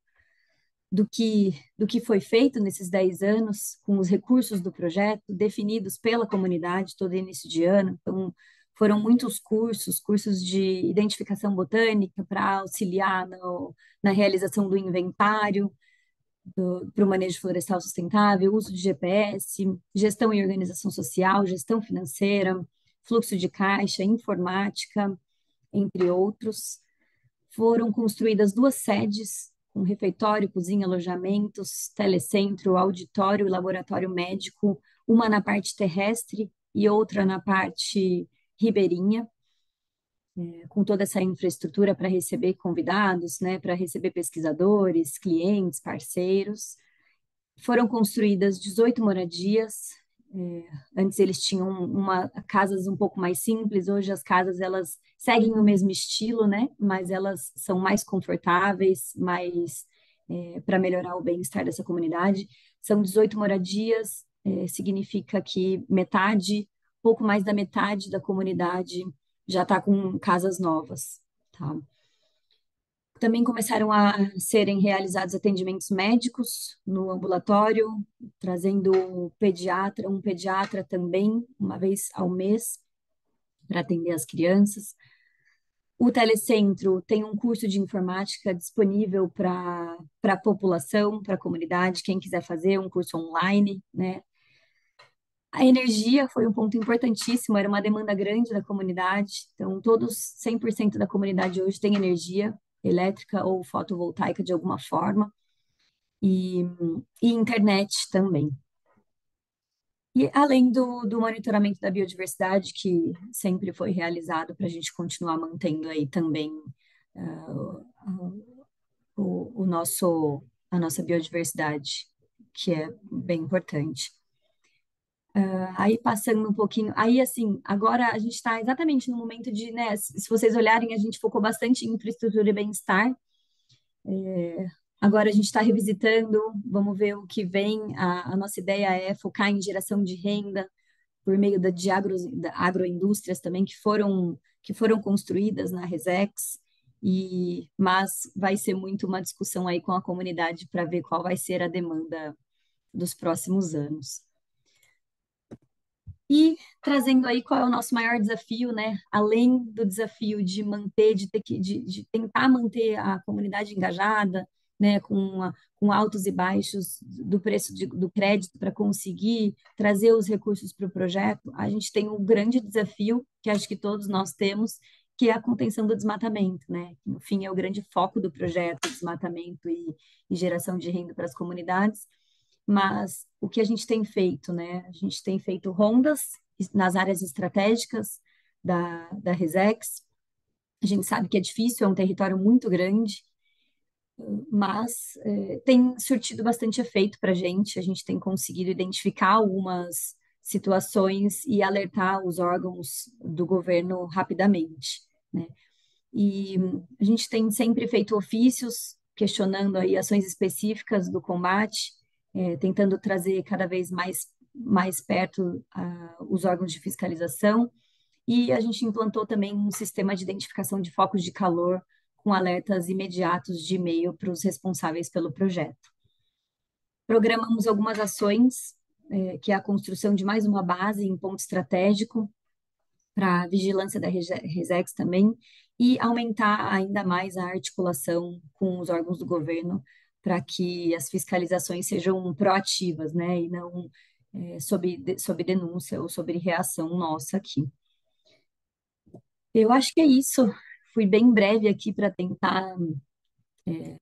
do que, do que foi feito nesses dez anos, com os recursos do projeto, definidos pela comunidade todo início de ano. Então, foram muitos cursos, cursos de identificação botânica para auxiliar no, na realização do inventário, para o manejo florestal sustentável, uso de G P S, gestão e organização social, gestão financeira, fluxo de caixa, informática, entre outros. Foram construídas duas sedes, com refeitório, cozinha, alojamentos, telecentro, auditório e laboratório médico, uma na parte terrestre e outra na parte ribeirinha, com toda essa infraestrutura para receber convidados, né, para receber pesquisadores, clientes, parceiros. Foram construídas dezoito moradias, é, antes eles tinham uma, casas um pouco mais simples, hoje as casas elas seguem o mesmo estilo, né, mas elas são mais confortáveis, mais é, para melhorar o bem-estar dessa comunidade. São dezoito moradias, é, significa que metade, pouco mais da metade da comunidade já está com casas novas, tá? Também começaram a serem realizados atendimentos médicos no ambulatório, trazendo pediatra, um pediatra também, uma vez ao mês, para atender as crianças. O telecentro tem um curso de informática disponível para a população, para a comunidade, quem quiser fazer um curso online, né? A energia foi um ponto importantíssimo, era uma demanda grande da comunidade, então todos, cem por cento da comunidade hoje tem energia elétrica ou fotovoltaica de alguma forma, e, e internet também. E além do, do monitoramento da biodiversidade, que sempre foi realizado para a gente continuar mantendo aí também uh, o, o nosso, a nossa biodiversidade, que é bem importante. Uh, aí passando um pouquinho, aí assim, agora a gente está exatamente no momento de, né, se vocês olharem, a gente focou bastante em infraestrutura e bem-estar, é, agora a gente está revisitando, vamos ver o que vem, a, a nossa ideia é focar em geração de renda por meio da, de agro, da agroindústrias também, que foram, que foram construídas na Resex, e, mas vai ser muito uma discussão aí com a comunidade para ver qual vai ser a demanda dos próximos anos. E trazendo aí qual é o nosso maior desafio, né? Além do desafio de manter, de, ter que, de, de tentar manter a comunidade engajada, né? Com, a, com altos e baixos do preço de, do crédito para conseguir trazer os recursos para o projeto, a gente tem um grande desafio, que acho que todos nós temos, que é a contenção do desmatamento, né? No fim, é o grande foco do projeto, desmatamento e, e geração de renda para as comunidades. Mas o que a gente tem feito, né? A gente tem feito rondas nas áreas estratégicas da, da Resex. A gente sabe que é difícil, é um território muito grande, mas é, tem surtido bastante efeito para a gente. A gente tem conseguido identificar algumas situações e alertar os órgãos do governo rapidamente, né? E a gente tem sempre feito ofícios questionando aí ações específicas do combate, É, tentando trazer cada vez mais, mais perto uh, os órgãos de fiscalização, e a gente implantou também um sistema de identificação de focos de calor com alertas imediatos de e-mail para os responsáveis pelo projeto. Programamos algumas ações, é, que é a construção de mais uma base em ponto estratégico para a vigilância da Resex também, e aumentar ainda mais a articulação com os órgãos do governo, para que as fiscalizações sejam proativas, né, e não é, sob, de, sob denúncia ou sobre reação nossa aqui. Eu acho que é isso, fui bem breve aqui para tentar é,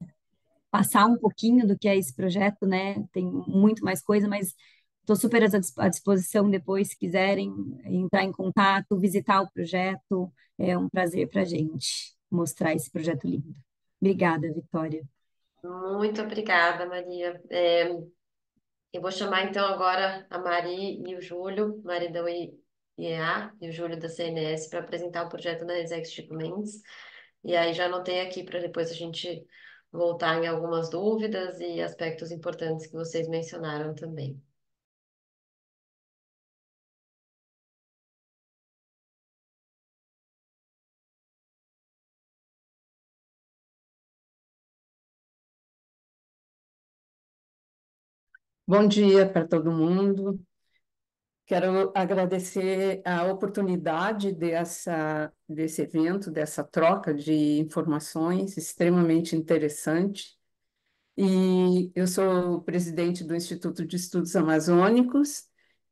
passar um pouquinho do que é esse projeto, né, tem muito mais coisa, mas estou super à disposição depois, se quiserem entrar em contato, visitar o projeto, é um prazer para a gente mostrar esse projeto lindo. Obrigada, Vitória. Muito obrigada, Maria. É, eu vou chamar então agora a Mari e o Júlio, Maridão e I E A e o Júlio da C N S para apresentar o projeto da Resex Chico Mendes. E aí já anotei aqui para depois a gente voltar em algumas dúvidas e aspectos importantes que vocês mencionaram também. Bom dia para todo mundo. Quero agradecer a oportunidade dessa, desse evento, dessa troca de informações extremamente interessante. E eu sou presidente do Instituto de Estudos Amazônicos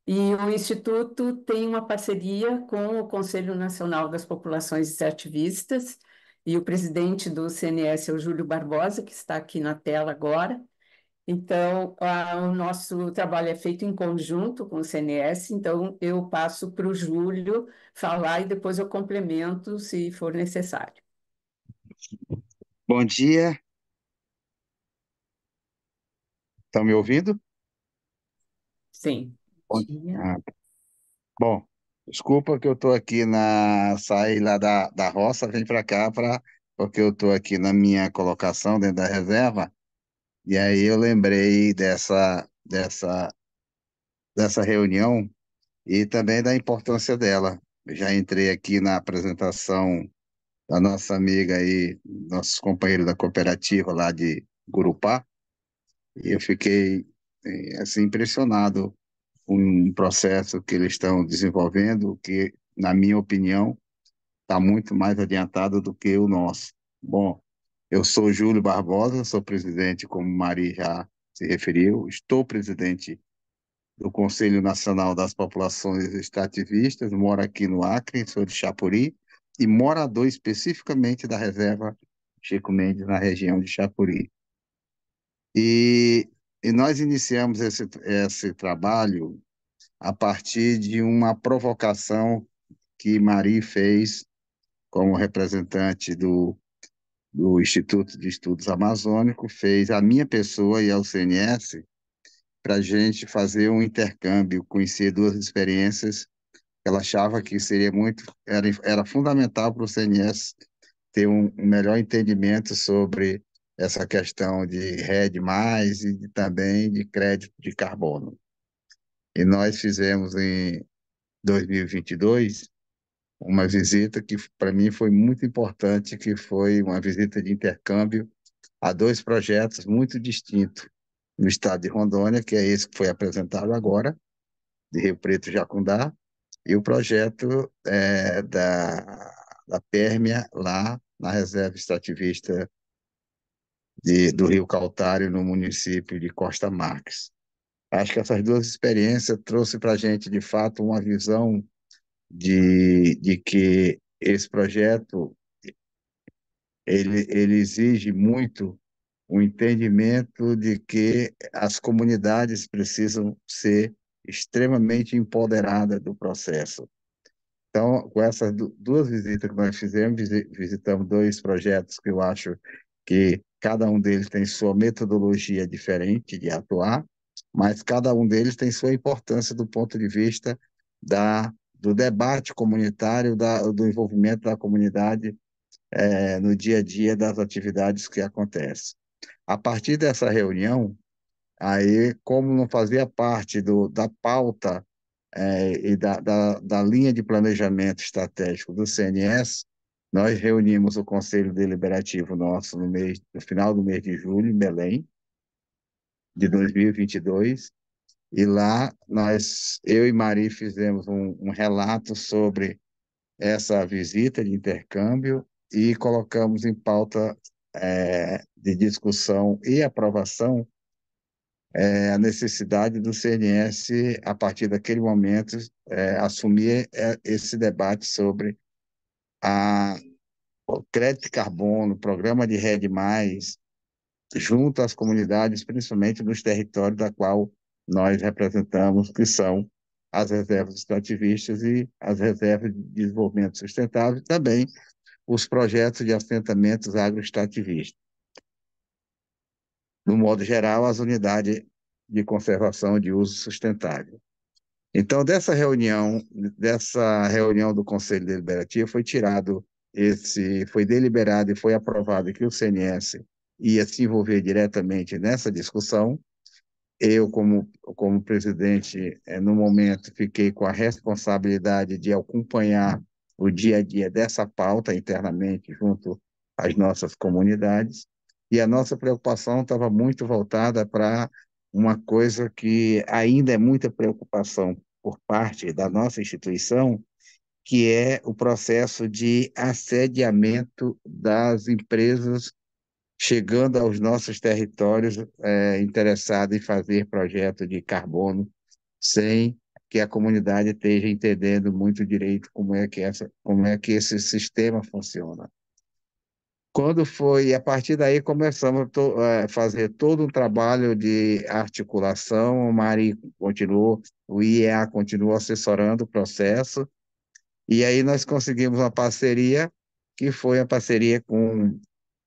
e o Instituto tem uma parceria com o Conselho Nacional das Populações Extrativistas e o presidente do C N S é o Júlio Barbosa, que está aqui na tela agora. Então, a, o nosso trabalho é feito em conjunto com o C N S, então eu passo para o Júlio falar e depois eu complemento se for necessário. Bom dia. Estão me ouvindo? Sim. Bom dia. Ah, bom, desculpa que eu estou aqui na... Saí lá da, da roça, vim para cá, pra, porque eu estou aqui na minha colocação dentro da reserva. E aí eu lembrei dessa, dessa, dessa reunião e também da importância dela. Eu já entrei aqui na apresentação da nossa amiga aí, nossos companheiros da cooperativa lá de Gurupá, e eu fiquei assim, impressionado com um processo que eles estão desenvolvendo, que, na minha opinião, está muito mais adiantado do que o nosso. Bom, eu sou Júlio Barbosa, sou presidente, como Mari já se referiu, estou presidente do Conselho Nacional das Populações Extrativistas, moro aqui no Acre, sou de Xapuri, e morador especificamente da reserva Chico Mendes, na região de Xapuri. E, e nós iniciamos esse, esse trabalho a partir de uma provocação que Mari fez como representante do do Instituto de Estudos Amazônicos, fez a minha pessoa e ao C N S para a gente fazer um intercâmbio, conhecer duas experiências. Ela achava que seria muito, era, era fundamental para o C N S ter um, um melhor entendimento sobre essa questão de Red Mais e de, também de crédito de carbono. E nós fizemos em dois mil e vinte e dois uma visita que, para mim, foi muito importante, que foi uma visita de intercâmbio a dois projetos muito distintos no estado de Rondônia, que é esse que foi apresentado agora, de Rio Preto Jacundá, e o projeto é, da, da Pérmia, lá na Reserva Extrativista de, do Rio Cautário, no município de Costa Marques. Acho que essas duas experiências trouxeram para a gente, de fato, uma visão De, de que esse projeto ele, ele exige muito o entendimento de que as comunidades precisam ser extremamente empoderadas do processo. Então, com essas duas visitas que nós fizemos, visitamos dois projetos que eu acho que cada um deles tem sua metodologia diferente de atuar, mas cada um deles tem sua importância do ponto de vista da do debate comunitário, da, do envolvimento da comunidade é, no dia a dia das atividades que acontecem. A partir dessa reunião, aí, como não fazia parte do, da pauta é, e da, da, da linha de planejamento estratégico do C N S, nós reunimos o Conselho Deliberativo nosso no, mês, no final do mês de julho, em Belém, de dois mil e vinte e dois, e lá, nós, eu e Mari fizemos um, um relato sobre essa visita de intercâmbio e colocamos em pauta é, de discussão e aprovação é, a necessidade do C N S, a partir daquele momento, é, assumir esse debate sobre a, o crédito de carbono, o programa de Red Mais, junto às comunidades, principalmente nos territórios da qual nós representamos, que são as reservas extrativistas e as reservas de desenvolvimento sustentável, e também os projetos de assentamentos agroextrativistas. No modo geral, as unidades de conservação de uso sustentável. Então, dessa reunião, dessa reunião do Conselho Deliberativo, foi tirado esse, foi deliberado e foi aprovado que o C N S ia se envolver diretamente nessa discussão. Eu, como, como presidente, no momento, fiquei com a responsabilidade de acompanhar o dia a dia dessa pauta internamente junto às nossas comunidades, e a nossa preocupação estava muito voltada para uma coisa que ainda é muita preocupação por parte da nossa instituição, que é o processo de assediamento das empresas chegando aos nossos territórios é, interessadas em fazer projeto de carbono, sem que a comunidade esteja entendendo muito direito como é que, essa, como é que esse sistema funciona. Quando foi, a partir daí começamos a fazer todo um trabalho de articulação, o Mari continuou, o I E A continuou assessorando o processo, e aí nós conseguimos uma parceria, que foi a parceria com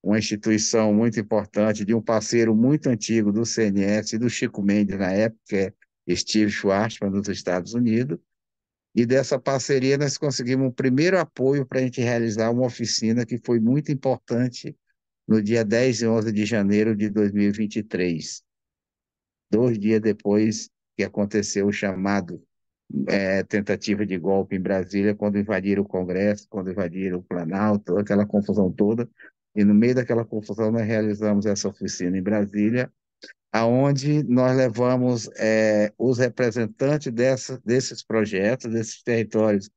uma instituição muito importante, de um parceiro muito antigo do C N S, do Chico Mendes na época, Steve Schwarzman, dos Estados Unidos, e dessa parceria nós conseguimos um primeiro apoio para a gente realizar uma oficina que foi muito importante no dia dez e onze de janeiro de dois mil e vinte e três, dois dias depois que aconteceu o chamado é, tentativa de golpe em Brasília, quando invadiram o Congresso, quando invadiram o Planalto, aquela confusão toda, e no meio daquela confusão nós realizamos essa oficina em Brasília, aonde nós levamos é, os representantes dessa, desses projetos, desses territórios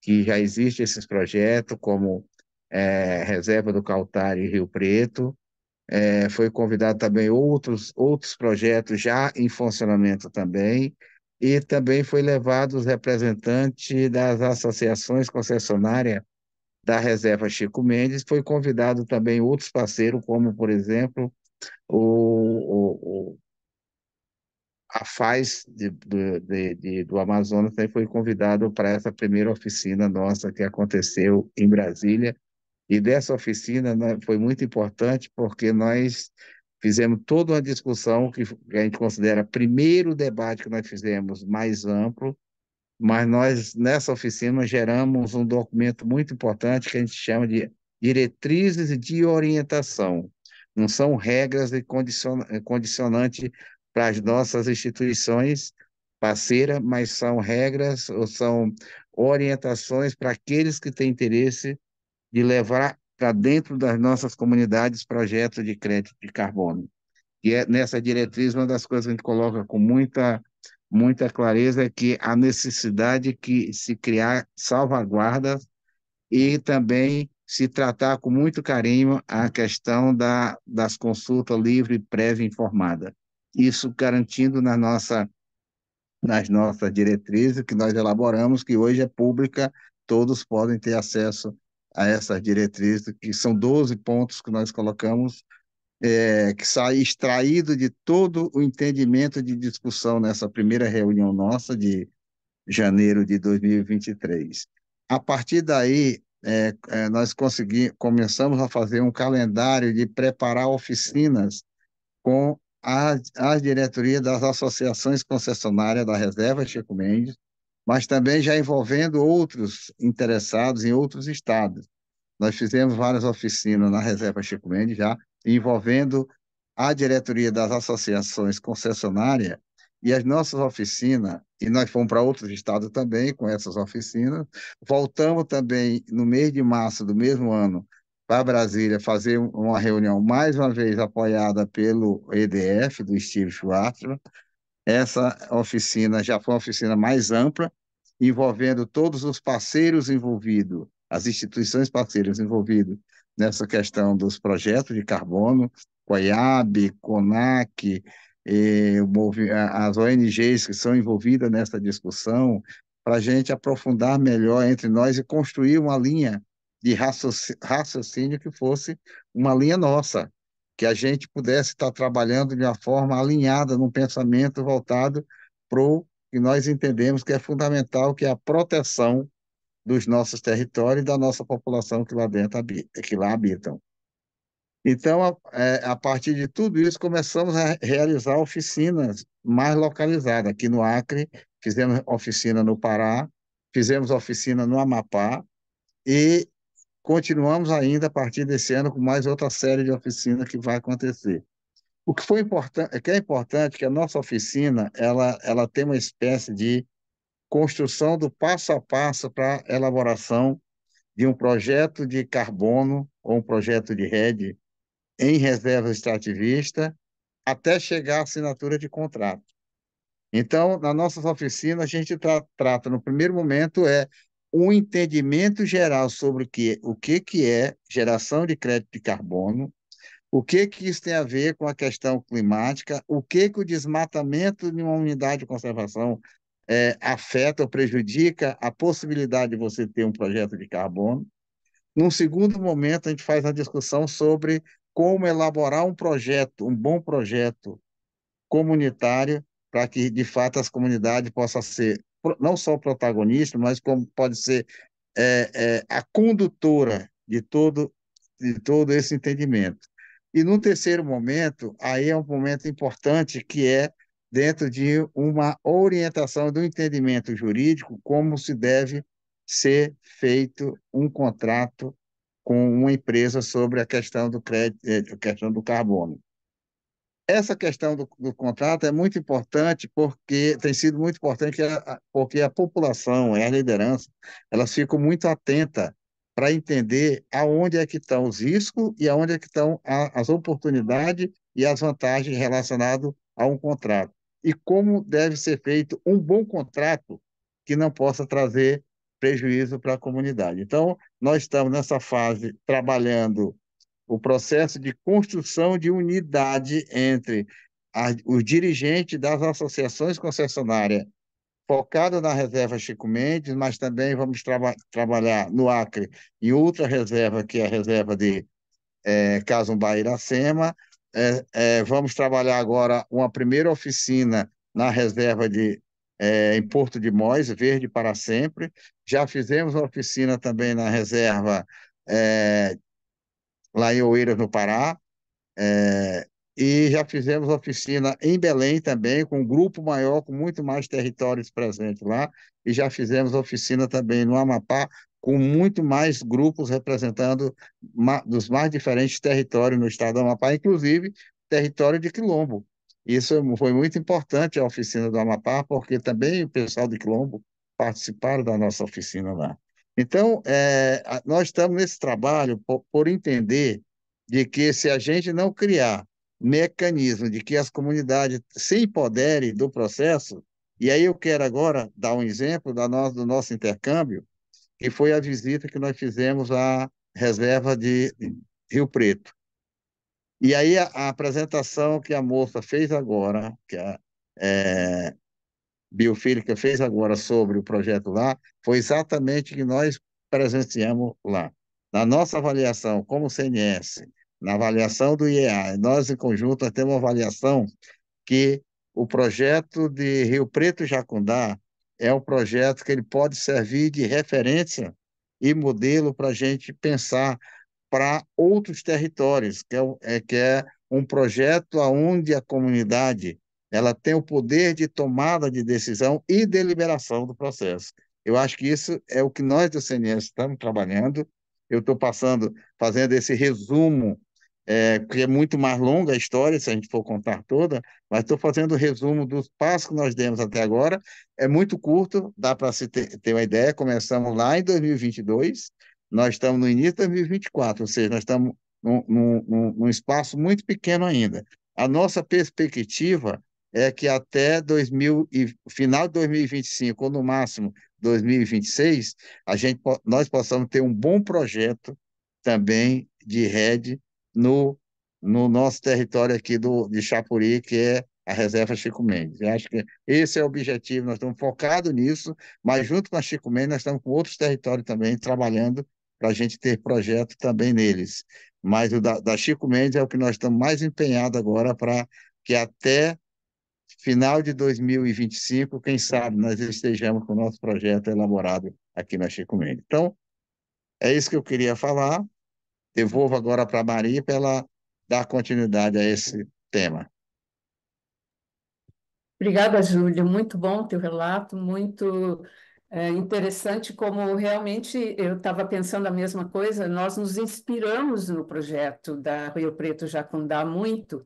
que já existem esses projetos, como é, Reserva do Cautário e Rio Preto. É, foi convidado também outros, outros projetos já em funcionamento também, e também foi levado os representantes das associações concessionárias da Reserva Chico Mendes, foi convidado também outros parceiros, como, por exemplo, O, o, o, a F A S de, de, de, do Amazonas também foi convidado para essa primeira oficina nossa que aconteceu em Brasília, e dessa oficina, né, foi muito importante porque nós fizemos toda uma discussão que a gente considera primeiro debate que nós fizemos mais amplo, mas nós nessa oficina geramos um documento muito importante que a gente chama de diretrizes de orientação. Não são regras e condicionante para as nossas instituições parceiras, mas são regras ou são orientações para aqueles que têm interesse de levar para dentro das nossas comunidades projetos de crédito de carbono. E é nessa diretriz, uma das coisas que a gente coloca com muita, muita clareza é que a necessidade que se criar salvaguardas e também se tratar com muito carinho a questão da, das consultas livre, prévia e informada. Isso garantindo na nossa, nas nossas diretrizes que nós elaboramos, que hoje é pública, todos podem ter acesso a essas diretrizes, que são doze pontos que nós colocamos, é, que sai extraído de todo o entendimento de discussão nessa primeira reunião nossa de janeiro de dois mil e vinte e três. A partir daí, É, nós consegui, começamos a fazer um calendário de preparar oficinas com a, a diretoria das associações concessionárias da Reserva Chico Mendes, mas também já envolvendo outros interessados em outros estados. Nós fizemos várias oficinas na Reserva Chico Mendes já, envolvendo a diretoria das associações concessionárias e as nossas oficinas, e nós fomos para outros estados também com essas oficinas, voltamos também no mês de março do mesmo ano para Brasília fazer uma reunião, mais uma vez apoiada pelo E D F, do Steve Schwartzman. Essa oficina já foi uma oficina mais ampla, envolvendo todos os parceiros envolvidos, as instituições parceiras envolvidas nessa questão dos projetos de carbono, COIAB, CONAC, E as O N Gs que são envolvidas nessa discussão, para a gente aprofundar melhor entre nós e construir uma linha de raciocínio que fosse uma linha nossa, que a gente pudesse estar trabalhando de uma forma alinhada, num pensamento voltado para o que nós entendemos que é fundamental, que é a proteção dos nossos territórios e da nossa população que lá dentro habita, que lá habitam. Então, a, a partir de tudo isso, começamos a realizar oficinas mais localizadas. Aqui no Acre, fizemos oficina no Pará, fizemos oficina no Amapá e continuamos ainda a partir desse ano com mais outra série de oficinas que vai acontecer. O que foi importante, o que é importante é que a nossa oficina ela, ela tem uma espécie de construção do passo a passo para a elaboração de um projeto de carbono ou um projeto de rede em reserva extrativista até chegar à assinatura de contrato. Então, nas nossas oficinas, a gente tra trata, no primeiro momento, é um entendimento geral sobre que, o que, que é geração de crédito de carbono, o que, que isso tem a ver com a questão climática, o que, que o desmatamento de uma unidade de conservação é, afeta ou prejudica a possibilidade de você ter um projeto de carbono. Num segundo momento, a gente faz a discussão sobre como elaborar um projeto, um bom projeto comunitário, para que, de fato, as comunidades possam ser, não só protagonistas, mas como pode ser é, é, a condutora de todo, de todo esse entendimento. E, num terceiro momento, aí é um momento importante que é dentro de uma orientação do entendimento jurídico, como se deve ser feito um contrato com uma empresa sobre a questão do crédito, a questão do carbono. Essa questão do, do contrato é muito importante porque tem sido muito importante a, porque a população e a liderança elas ficam muito atentas para entender aonde é que estão os riscos e aonde é que estão a, as oportunidades e as vantagens relacionadas a um contrato. E como deve ser feito um bom contrato que não possa trazer prejuízo para a comunidade. Então, nós estamos nessa fase trabalhando o processo de construção de unidade entre a, os dirigentes das associações concessionárias focado na reserva Chico Mendes, mas também vamos traba trabalhar no Acre em outra reserva, que é a reserva de é, Casumbá e Iracema. É, é, vamos trabalhar agora uma primeira oficina na reserva de é, em Porto de Mós, Verde para Sempre. Já fizemos uma oficina também na reserva é, lá em Oeiras, no Pará, é, e já fizemos oficina em Belém também, com um grupo maior, com muito mais territórios presentes lá, e já fizemos oficina também no Amapá, com muito mais grupos representando ma dos mais diferentes territórios no estado do Amapá, inclusive território de Quilombo. Isso foi muito importante a oficina do Amapá, porque também o pessoal de Quilombo participaram da nossa oficina lá. Então, é, nós estamos nesse trabalho por, por entender de que se a gente não criar mecanismo de que as comunidades se empoderem do processo, e aí eu quero agora dar um exemplo da no, do nosso intercâmbio, que foi a visita que nós fizemos à reserva de Rio Preto. E aí a, a apresentação que a moça fez agora, que a é, Biofílica fez agora sobre o projeto lá, foi exatamente o que nós presenciamos lá. Na nossa avaliação como C N S, na avaliação do I E A, nós em conjunto nós temos uma avaliação que o projeto de Rio Preto Jacundá é um projeto que ele pode servir de referência e modelo para a gente pensar para outros territórios, que é, é, que é um projeto onde a comunidade ela tem o poder de tomada de decisão e deliberação do processo. Eu acho que isso é o que nós do C N S estamos trabalhando. Eu estou passando, fazendo esse resumo, é, que é muito mais longa a história, se a gente for contar toda, mas estou fazendo o resumo dos passos que nós demos até agora. É muito curto, dá para se ter, ter uma ideia. Começamos lá em dois mil e vinte e dois, nós estamos no início de dois mil e vinte e quatro, ou seja, nós estamos num, num, num espaço muito pequeno ainda. A nossa perspectiva é que até dois mil e, final de dois mil e vinte e cinco, ou no máximo dois mil e vinte e seis, a gente, nós possamos ter um bom projeto também de rede no, no nosso território aqui do, de Xapuri, que é a reserva Chico Mendes. Eu acho que esse é o objetivo, nós estamos focados nisso, mas junto com a Chico Mendes, nós estamos com outros territórios também trabalhando para a gente ter projeto também neles. Mas o da, da Chico Mendes é o que nós estamos mais empenhados agora para que até final de dois mil e vinte e cinco, quem sabe nós estejamos com o nosso projeto elaborado aqui na Chico Mendes. Então, é isso que eu queria falar. Devolvo agora para a Mari para ela dar continuidade a esse tema. Obrigada, Júlio. Muito bom o teu relato, muito é, interessante como realmente eu estava pensando a mesma coisa. Nós nos inspiramos no projeto da Rio Preto Jacundá muito,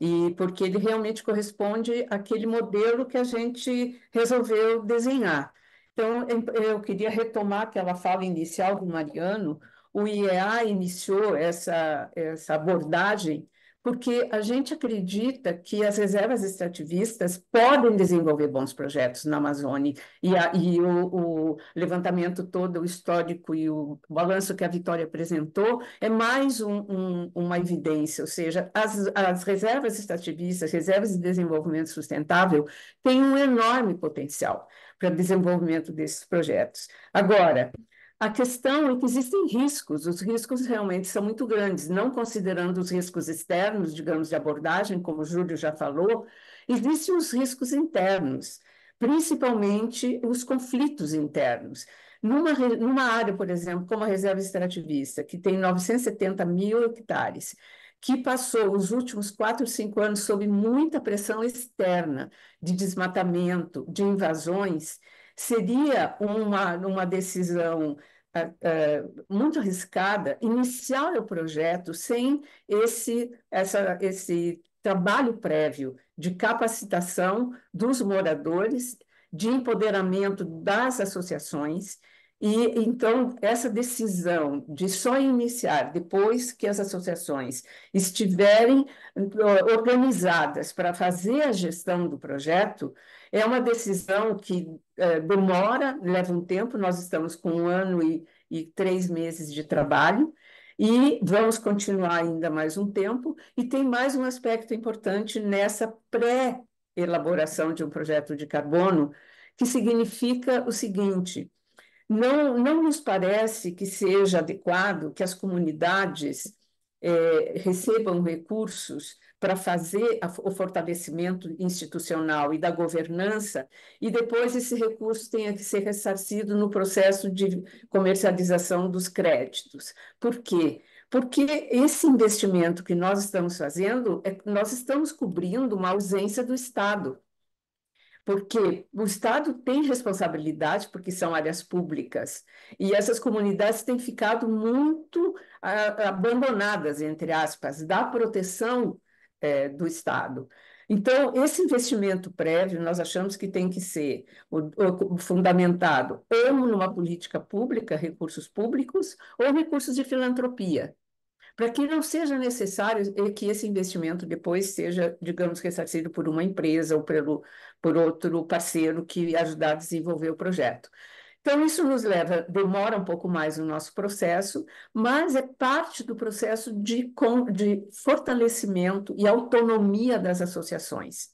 e porque ele realmente corresponde àquele modelo que a gente resolveu desenhar. Então, eu queria retomar aquela fala inicial do Mariano. O I E A iniciou essa, essa abordagem porque a gente acredita que as reservas extrativistas podem desenvolver bons projetos na Amazônia, e, a, e o, o levantamento todo, o histórico e o balanço que a Vitória apresentou é mais um, um, uma evidência, ou seja, as, as reservas extrativistas, reservas de desenvolvimento sustentável, têm um enorme potencial para desenvolvimento desses projetos. Agora, a questão é que existem riscos, os riscos realmente são muito grandes, não considerando os riscos externos, digamos, de abordagem, como o Júlio já falou, existem os riscos internos, principalmente os conflitos internos. Numa, numa área, por exemplo, como a reserva extrativista, que tem novecentos e setenta mil hectares, que passou os últimos quatro, cinco anos sob muita pressão externa de desmatamento, de invasões, seria uma, uma decisão uh, uh, muito arriscada iniciar o projeto sem esse, essa, esse trabalho prévio de capacitação dos moradores, de empoderamento das associações, e então essa decisão de só iniciar depois que as associações estiverem organizadas para fazer a gestão do projeto é uma decisão que eh, demora, leva um tempo. Nós estamos com um ano e, e três meses de trabalho e vamos continuar ainda mais um tempo, e tem mais um aspecto importante nessa pré-elaboração de um projeto de carbono, que significa o seguinte: não, não nos parece que seja adequado que as comunidades eh, recebam recursos para fazer o fortalecimento institucional e da governança, e depois esse recurso tenha que ser ressarcido no processo de comercialização dos créditos. Por quê? Porque esse investimento que nós estamos fazendo, é, nós estamos cobrindo uma ausência do Estado, porque o Estado tem responsabilidade, porque são áreas públicas, e essas comunidades têm ficado muito ah, abandonadas, entre aspas, da proteção do Estado. Então, esse investimento prévio, nós achamos que tem que ser fundamentado ou numa política pública, recursos públicos, ou recursos de filantropia, para que não seja necessário que esse investimento depois seja, digamos, ressarcido por uma empresa ou pelo, por outro parceiro que ajudar a desenvolver o projeto. Então, isso nos leva, demora um pouco mais o nosso processo, mas é parte do processo de, de fortalecimento e autonomia das associações.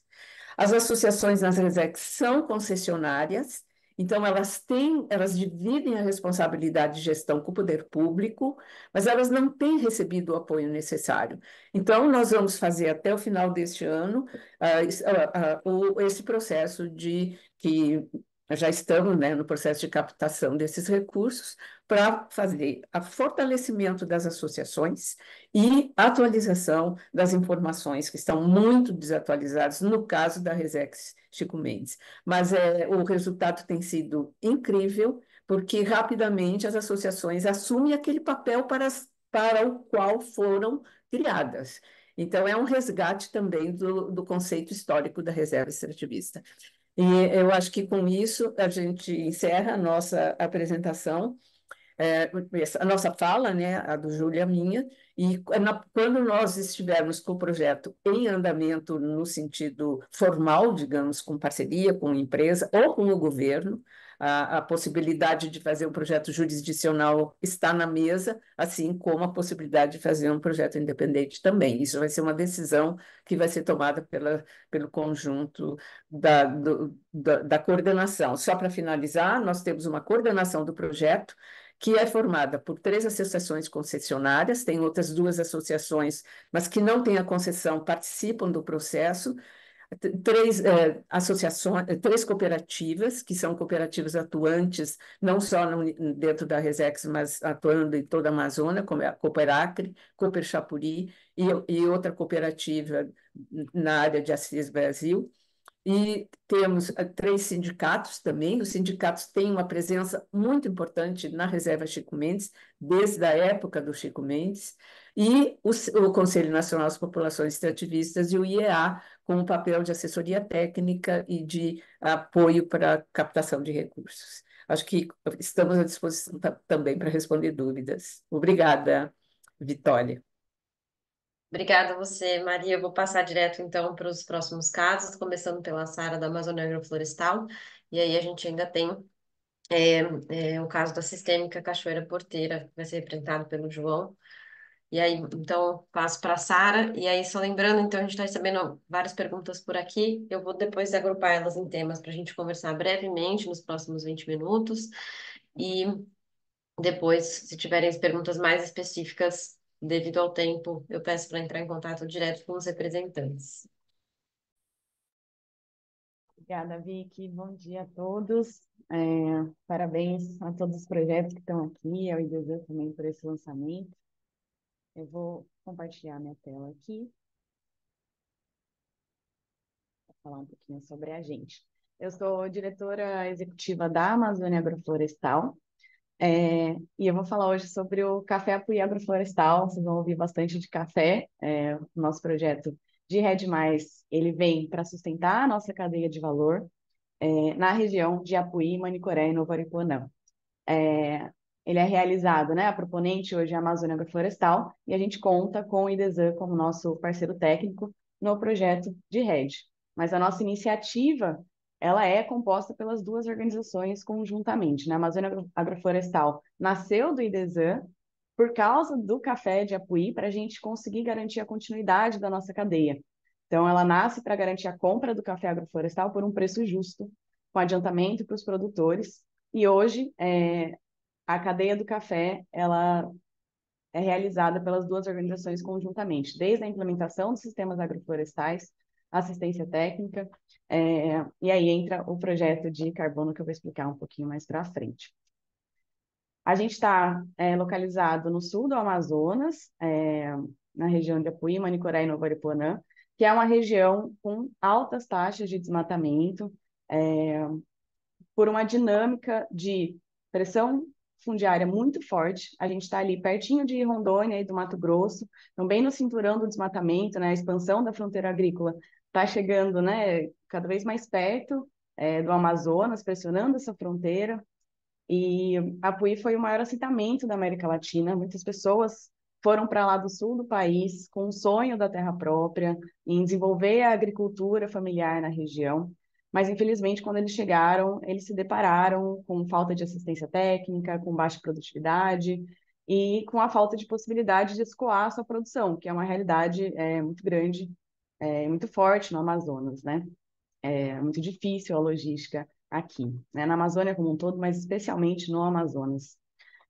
As associações nas Resex são concessionárias, então elas têm, elas dividem a responsabilidade de gestão com o poder público, mas elas não têm recebido o apoio necessário. Então, nós vamos fazer até o final deste ano uh, uh, uh, uh, esse processo de que... já estamos, né, no processo de captação desses recursos para fazer o fortalecimento das associações e atualização das informações que estão muito desatualizadas, no caso da Resex Chico Mendes. Mas é, o resultado tem sido incrível, porque rapidamente as associações assumem aquele papel para, para o qual foram criadas. Então, é um resgate também do, do conceito histórico da reserva extrativista. E eu acho que com isso a gente encerra a nossa apresentação, é, a nossa fala, né, a do Júlio e a minha, e na, quando nós estivermos com o projeto em andamento no sentido formal, digamos, com parceria, com empresa ou com o governo, a, a possibilidade de fazer um projeto jurisdicional está na mesa, assim como a possibilidade de fazer um projeto independente também. Isso vai ser uma decisão que vai ser tomada pela, pelo conjunto da, do, da, da coordenação. Só para finalizar, nós temos uma coordenação do projeto que é formada por três associações concessionárias, tem outras duas associações, mas que não têm a concessão, participam do processo. três eh, associações, três cooperativas, que são cooperativas atuantes, não só no, dentro da Resex, mas atuando em toda a Amazônia, como é a Cooperacre, Cooper Xapuri e, e outra cooperativa na área de Assis Brasil. E temos três sindicatos também. Os sindicatos têm uma presença muito importante na Reserva Chico Mendes, desde a época do Chico Mendes, e o, o Conselho Nacional das Populações Extrativistas e o I E A, com um papel de assessoria técnica e de apoio para captação de recursos. Acho que estamos à disposição também para responder dúvidas. Obrigada, Vitória. Obrigada a você, Maria. Eu vou passar direto, então, para os próximos casos, começando pela Sara, da Amazônia Agroflorestal, e aí a gente ainda tem é, é, o caso da Sistêmica Cachoeira Porteira, que vai ser representado pelo João. E aí, então, passo para a Sara, e aí, só lembrando, então, a gente está recebendo várias perguntas por aqui, eu vou depois agrupar elas em temas para a gente conversar brevemente nos próximos vinte minutos, e depois, se tiverem perguntas mais específicas, devido ao tempo, eu peço para entrar em contato direto com os representantes. Obrigada, Vicky. Bom dia a todos. É, parabéns a todos os projetos que estão aqui, ao Idesam também por esse lançamento. Eu vou compartilhar minha tela aqui. Vou falar um pouquinho sobre a gente. Eu sou diretora executiva da Amazônia Agroflorestal. É, e eu vou falar hoje sobre o Café Apuí Agroflorestal. Vocês vão ouvir bastante de café. É, o nosso projeto de Red Mais, ele vem para sustentar a nossa cadeia de valor é, na região de Apuí, Manicoré e Novo Aripuanã. É, ele é realizado, né? A proponente hoje é a Amazônia Agroflorestal e a gente conta com o Idesam como nosso parceiro técnico no projeto de Red. Mas a nossa iniciativa, ela é composta pelas duas organizações conjuntamente, né? A Amazônia Agroflorestal nasceu do Idesam por causa do café de Apuí, para a gente conseguir garantir a continuidade da nossa cadeia. Então, ela nasce para garantir a compra do café agroflorestal por um preço justo, com adiantamento para os produtores. E hoje, é, a cadeia do café ela é realizada pelas duas organizações conjuntamente, desde a implementação dos sistemas agroflorestais, assistência técnica, é, e aí entra o projeto de carbono que eu vou explicar um pouquinho mais para frente. A gente está é, localizado no sul do Amazonas, é, na região de Apuí, Manicoré e Novo Aripuanã, que é uma região com altas taxas de desmatamento, é, por uma dinâmica de pressão fundiária muito forte. A gente está ali pertinho de Rondônia e do Mato Grosso, também no cinturão do desmatamento, né, a expansão da fronteira agrícola está chegando, né, cada vez mais perto é, do Amazonas, pressionando essa fronteira. E Apuí foi o maior assentamento da América Latina. Muitas pessoas foram para lá do sul do país com o sonho da terra própria, em desenvolver a agricultura familiar na região. Mas, infelizmente, quando eles chegaram, eles se depararam com falta de assistência técnica, com baixa produtividade e com a falta de possibilidade de escoar a sua produção, que é uma realidade é, muito grande, é, muito forte no Amazonas, né? É muito difícil a logística aqui, né? Na Amazônia como um todo, mas especialmente no Amazonas.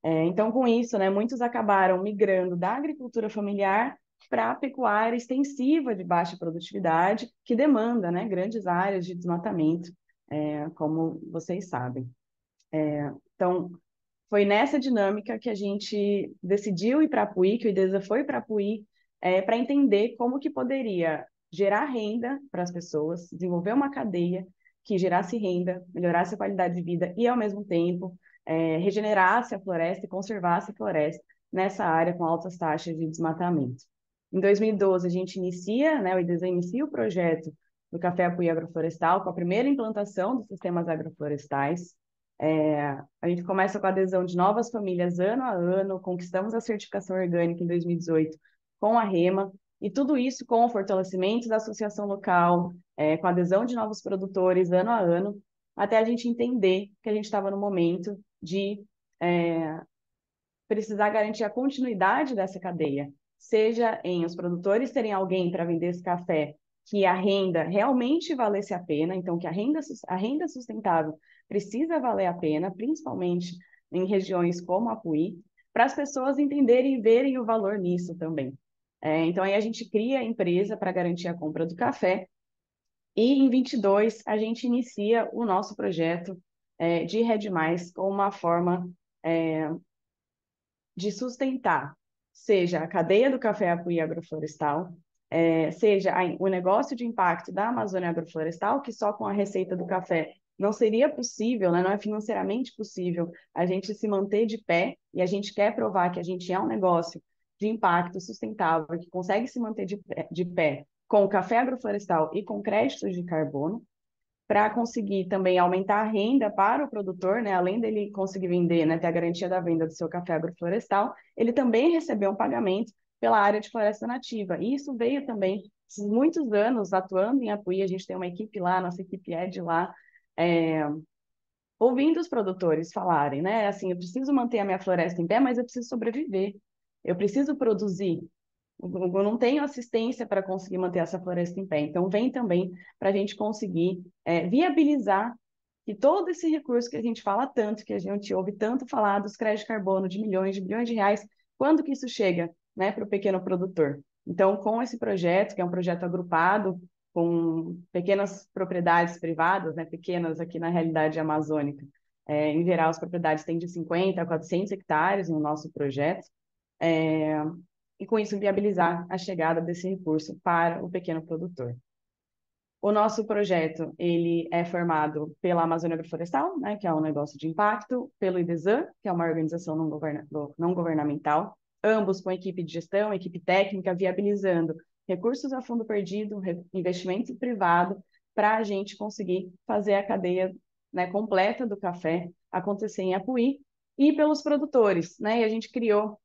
É, então, com isso, né, muitos acabaram migrando da agricultura familiar para a pecuária extensiva de baixa produtividade, que demanda, né, grandes áreas de desmatamento, é, como vocês sabem. É, então, foi nessa dinâmica que a gente decidiu ir para Apuí, que o Idesam foi para Apuí, é, para entender como que poderia gerar renda para as pessoas, desenvolver uma cadeia que gerasse renda, melhorasse a qualidade de vida e, ao mesmo tempo, é, regenerasse a floresta e conservasse a floresta nessa área com altas taxas de desmatamento. Em dois mil e doze, a gente inicia, né, o Idesam inicia o projeto do Café Apuí Agroflorestal, com a primeira implantação dos sistemas agroflorestais. É, a gente começa com a adesão de novas famílias ano a ano, conquistamos a certificação orgânica em dois mil e dezoito com a REMA, e tudo isso com o fortalecimento da associação local, é, com a adesão de novos produtores ano a ano, até a gente entender que a gente estava no momento de é, precisar garantir a continuidade dessa cadeia, seja em os produtores terem alguém para vender esse café, que a renda realmente valesse a pena, então que a renda, a renda sustentável precisa valer a pena, principalmente em regiões como Apuí, para as pessoas entenderem e verem o valor nisso também. É, então aí a gente cria a empresa para garantir a compra do café, E em vinte e dois, a gente inicia o nosso projeto é, de Red Mais com uma forma é, de sustentar, seja a cadeia do café Apuí Agroflorestal, é, seja a, o negócio de impacto da Amazônia Agroflorestal, que só com a receita do café não seria possível, né, não é financeiramente possível a gente se manter de pé, e a gente quer provar que a gente é um negócio de impacto sustentável, que consegue se manter de pé, de pé com o café agroflorestal e com créditos de carbono, para conseguir também aumentar a renda para o produtor, né? Além dele conseguir vender, né, ter a garantia da venda do seu café agroflorestal, ele também recebeu um pagamento pela área de floresta nativa. E isso veio também muitos anos atuando em Apuí, a gente tem uma equipe lá, nossa equipe é de lá, é... ouvindo os produtores falarem, né? Assim, eu preciso manter a minha floresta em pé, mas eu preciso sobreviver, eu preciso produzir, eu não tenho assistência para conseguir manter essa floresta em pé. Então, vem também para a gente conseguir é, viabilizar que todo esse recurso que a gente fala tanto, que a gente ouve tanto falar dos créditos de carbono de milhões, de bilhões de reais, quando que isso chega, né, para o pequeno produtor? Então, com esse projeto, que é um projeto agrupado com pequenas propriedades privadas, né, pequenas aqui na realidade amazônica, é, em geral as propriedades têm de cinquenta a quatrocentos hectares no nosso projeto, é... e com isso viabilizar a chegada desse recurso para o pequeno produtor. O nosso projeto ele é formado pela Amazônia Agroflorestal, né, que é um negócio de impacto, pelo Idesam, que é uma organização não, governa não governamental, ambos com equipe de gestão, equipe técnica, viabilizando recursos a fundo perdido, investimento privado, para a gente conseguir fazer a cadeia, né, completa do café acontecer em Apuí, e pelos produtores, né, e a gente criou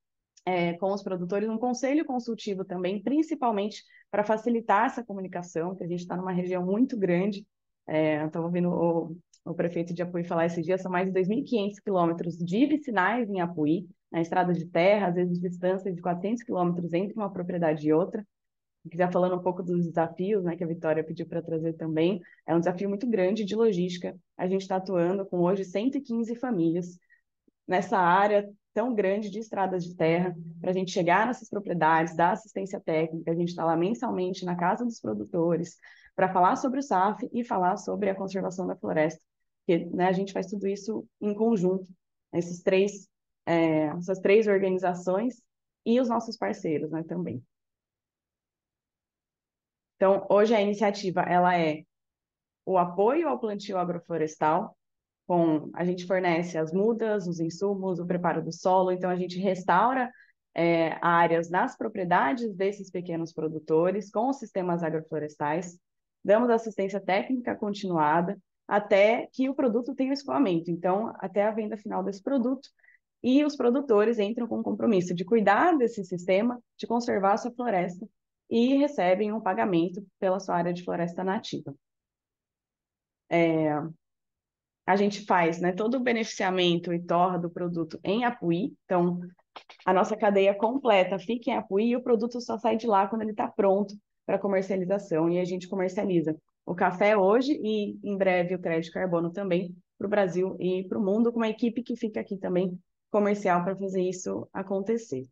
É, com os produtores, um conselho consultivo também, principalmente para facilitar essa comunicação, que a gente está numa região muito grande. É, estava ouvindo o, o prefeito de Apuí falar esses dias, são mais de dois mil e quinhentos quilômetros de vicinais em Apuí, na estrada de terra, às vezes distâncias de quatrocentos quilômetros entre uma propriedade e outra. Já falando um pouco dos desafios, né, que a Vitória pediu para trazer também, é um desafio muito grande de logística. A gente está atuando com hoje cento e quinze famílias nessa área tão grande de estradas de terra, para a gente chegar nessas propriedades, dar assistência técnica. A gente está lá mensalmente na casa dos produtores, para falar sobre o S A F e falar sobre a conservação da floresta, porque, né, a gente faz tudo isso em conjunto, esses três, é, essas três organizações e os nossos parceiros, né, também. Então, hoje a iniciativa ela é o apoio ao plantio agroflorestal. Bom, a gente fornece as mudas, os insumos, o preparo do solo, então a gente restaura é, áreas nas propriedades desses pequenos produtores com os sistemas agroflorestais, damos assistência técnica continuada até que o produto tenha o escoamento, então até a venda final desse produto, e os produtores entram com o compromisso de cuidar desse sistema, de conservar a sua floresta, e recebem um pagamento pela sua área de floresta nativa. É... A gente faz, né, todo o beneficiamento e torra do produto em Apuí. Então, a nossa cadeia completa fica em Apuí e o produto só sai de lá quando ele está pronto para comercialização. E a gente comercializa o café hoje e, em breve, o crédito de carbono também para o Brasil e para o mundo, com uma equipe que fica aqui também comercial para fazer isso acontecer.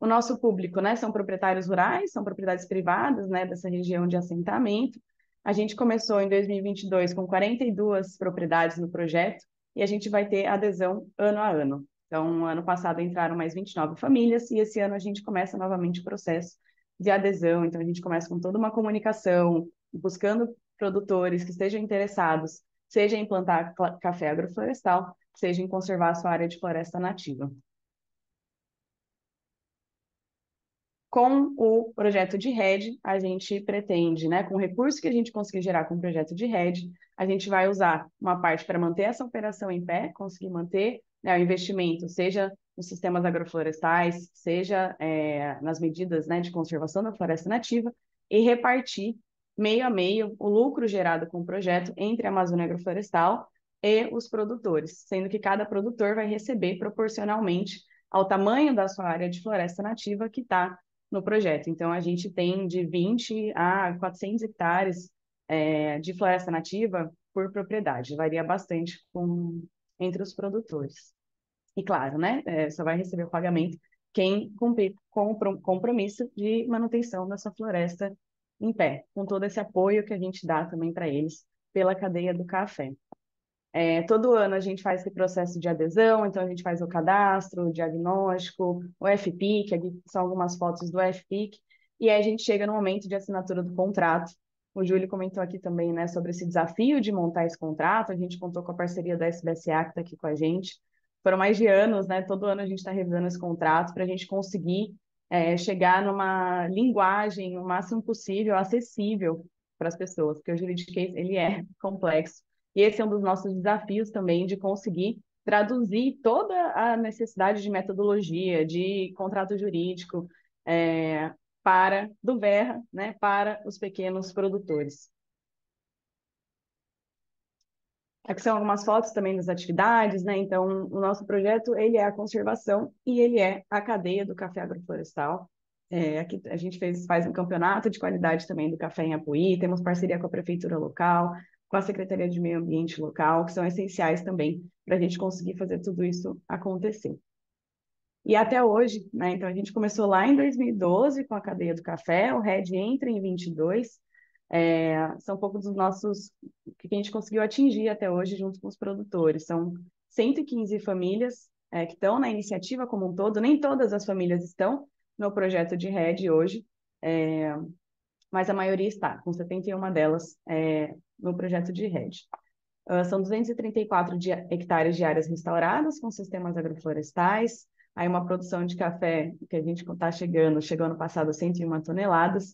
O nosso público, né, são proprietários rurais, são propriedades privadas, né, dessa região de assentamento. A gente começou em dois mil e vinte e dois com quarenta e duas propriedades no projeto e a gente vai ter adesão ano a ano. Então, ano passado entraram mais vinte e nove famílias e esse ano a gente começa novamente o processo de adesão. Então, a gente começa com toda uma comunicação, buscando produtores que estejam interessados, seja em plantar café agroflorestal, seja em conservar a sua área de floresta nativa. Com o projeto de rede, a gente pretende, né, com o recurso que a gente conseguir gerar com o projeto de rede, a gente vai usar uma parte para manter essa operação em pé, conseguir manter, né, o investimento, seja nos sistemas agroflorestais, seja é, nas medidas, né, de conservação da floresta nativa, e repartir meio a meio o lucro gerado com o projeto entre a Amazônia Agroflorestal e os produtores, sendo que cada produtor vai receber proporcionalmente ao tamanho da sua área de floresta nativa que está no projeto. Então, a gente tem de vinte a quatrocentos hectares é, de floresta nativa por propriedade, varia bastante com, entre os produtores. E claro, né, é, só vai receber o pagamento quem cumprir com o compromisso de manutenção da sua floresta em pé, com todo esse apoio que a gente dá também para eles pela cadeia do café. É, todo ano a gente faz esse processo de adesão, então a gente faz o cadastro, o diagnóstico, o F P I C, aqui são algumas fotos do F P I C, e aí a gente chega no momento de assinatura do contrato. O Júlio comentou aqui também, né, sobre esse desafio de montar esse contrato, a gente contou com a parceria da S B S A, que está aqui com a gente. Foram mais de anos, né, todo ano a gente está revisando esse contrato para a gente conseguir é, chegar numa linguagem o máximo possível, acessível para as pessoas, porque o juridiquês ele é complexo. E esse é um dos nossos desafios também, de conseguir traduzir toda a necessidade de metodologia, de contrato jurídico, é, para, do Verra, né, para os pequenos produtores. Aqui são algumas fotos também das atividades, né? Então, o nosso projeto ele é a conservação e ele é a cadeia do café agroflorestal. É, aqui a gente fez, faz um campeonato de qualidade também do café em Apuí, temos parceria com a prefeitura local, com a Secretaria de Meio Ambiente local, que são essenciais também para a gente conseguir fazer tudo isso acontecer. E até hoje, né, então a gente começou lá em dois mil e doze com a cadeia do café, o Red entra em vinte e dois, é, são um pouco dos nossos, que a gente conseguiu atingir até hoje junto com os produtores, são cento e quinze famílias é, que estão na iniciativa como um todo, nem todas as famílias estão no projeto de Red hoje, é, mas a maioria está, com setenta e uma delas é, no projeto de rede. Uh, são duzentos e trinta e quatro de, hectares de áreas restauradas com sistemas agroflorestais, aí uma produção de café que a gente está chegando, chegou ano passado a cento e uma toneladas,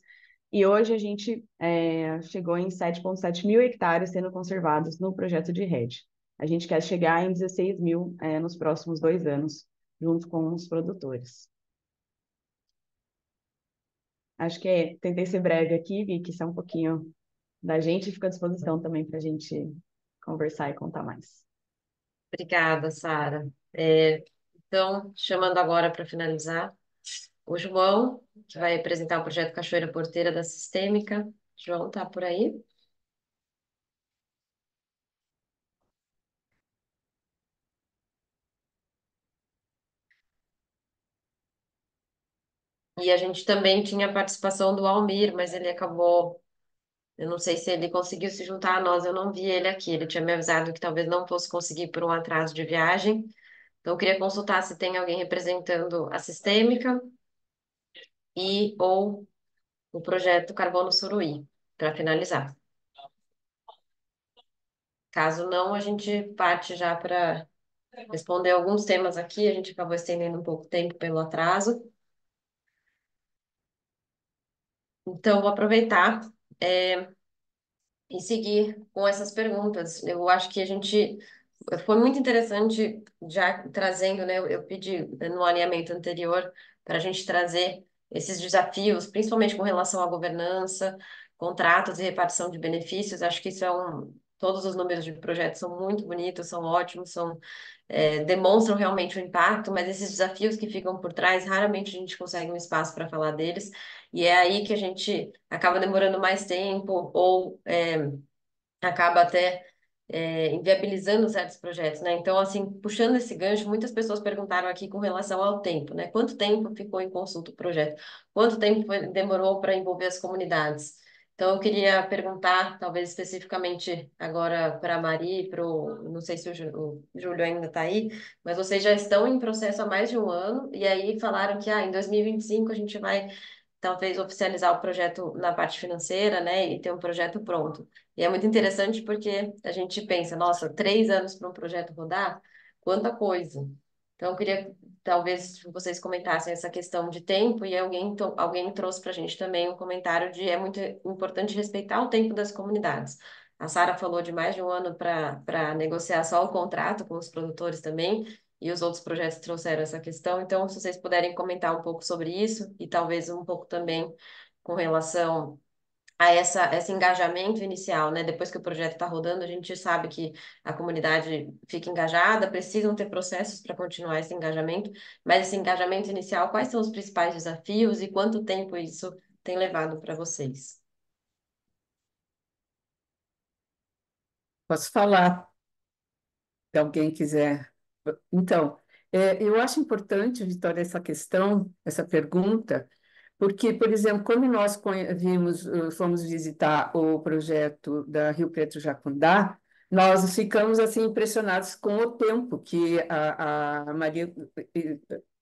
e hoje a gente é, chegou em sete vírgula sete mil hectares sendo conservados no projeto de rede. A gente quer chegar em dezesseis mil é, nos próximos dois anos, junto com os produtores. Acho que é, tentei ser breve aqui, Vicky, isso é um pouquinho da gente, fica à disposição também para a gente conversar e contar mais. Obrigada, Sara. É, então, chamando agora para finalizar, o João, que vai apresentar o projeto Cachoeira Porteira da Sistêmica. João, está por aí? E a gente também tinha a participação do Almir, mas ele acabou... Eu não sei se ele conseguiu se juntar a nós, eu não vi ele aqui. Ele tinha me avisado que talvez não fosse conseguir por um atraso de viagem. Então, eu queria consultar se tem alguém representando a Sistêmica e ou o projeto Carbono Suruí, para finalizar. Caso não, a gente parte já para responder alguns temas aqui. A gente acabou estendendo um pouco o tempo pelo atraso. Então, vou aproveitar é, e seguir com essas perguntas. Eu acho que a gente... Foi muito interessante já trazendo, né? Eu pedi no alinhamento anterior para a gente trazer esses desafios, principalmente com relação à governança, contratos e repartição de benefícios. Acho que isso é um... Todos os números de projetos são muito bonitos, são ótimos, são, é, demonstram realmente o impacto, mas esses desafios que ficam por trás, raramente a gente consegue um espaço para falar deles, e é aí que a gente acaba demorando mais tempo ou é, acaba até é, inviabilizando certos projetos, né? Então, assim, puxando esse gancho, muitas pessoas perguntaram aqui com relação ao tempo, né? Quanto tempo ficou em consulta o projeto? Quanto tempo foi, demorou para envolver as comunidades? Então, eu queria perguntar, talvez especificamente agora para a Mari, pro, não sei se o Júlio ainda está aí, mas vocês já estão em processo há mais de um ano, e aí falaram que ah, em dois mil e vinte e cinco a gente vai, talvez, oficializar o projeto na parte financeira, né, e ter um projeto pronto. E é muito interessante porque a gente pensa, nossa, três anos para um projeto rodar? Quanta coisa! Então, eu queria, talvez, vocês comentassem essa questão de tempo, e alguém, alguém trouxe para a gente também um comentário de é muito importante respeitar o tempo das comunidades. A Sara falou de mais de um ano para negociar só o contrato com os produtores também, e os outros projetos trouxeram essa questão. Então, se vocês puderem comentar um pouco sobre isso, e talvez um pouco também com relação a essa, esse engajamento inicial, né? Depois que o projeto está rodando, a gente sabe que a comunidade fica engajada, precisam ter processos para continuar esse engajamento, mas esse engajamento inicial, quais são os principais desafios e quanto tempo isso tem levado para vocês? Posso falar, se alguém quiser. Então, é, eu acho importante, Vitória, essa questão, essa pergunta, Porque, por exemplo, quando nós vimos, fomos visitar o projeto da Rio Preto Jacundá, nós ficamos assim impressionados com o tempo que a, a Maria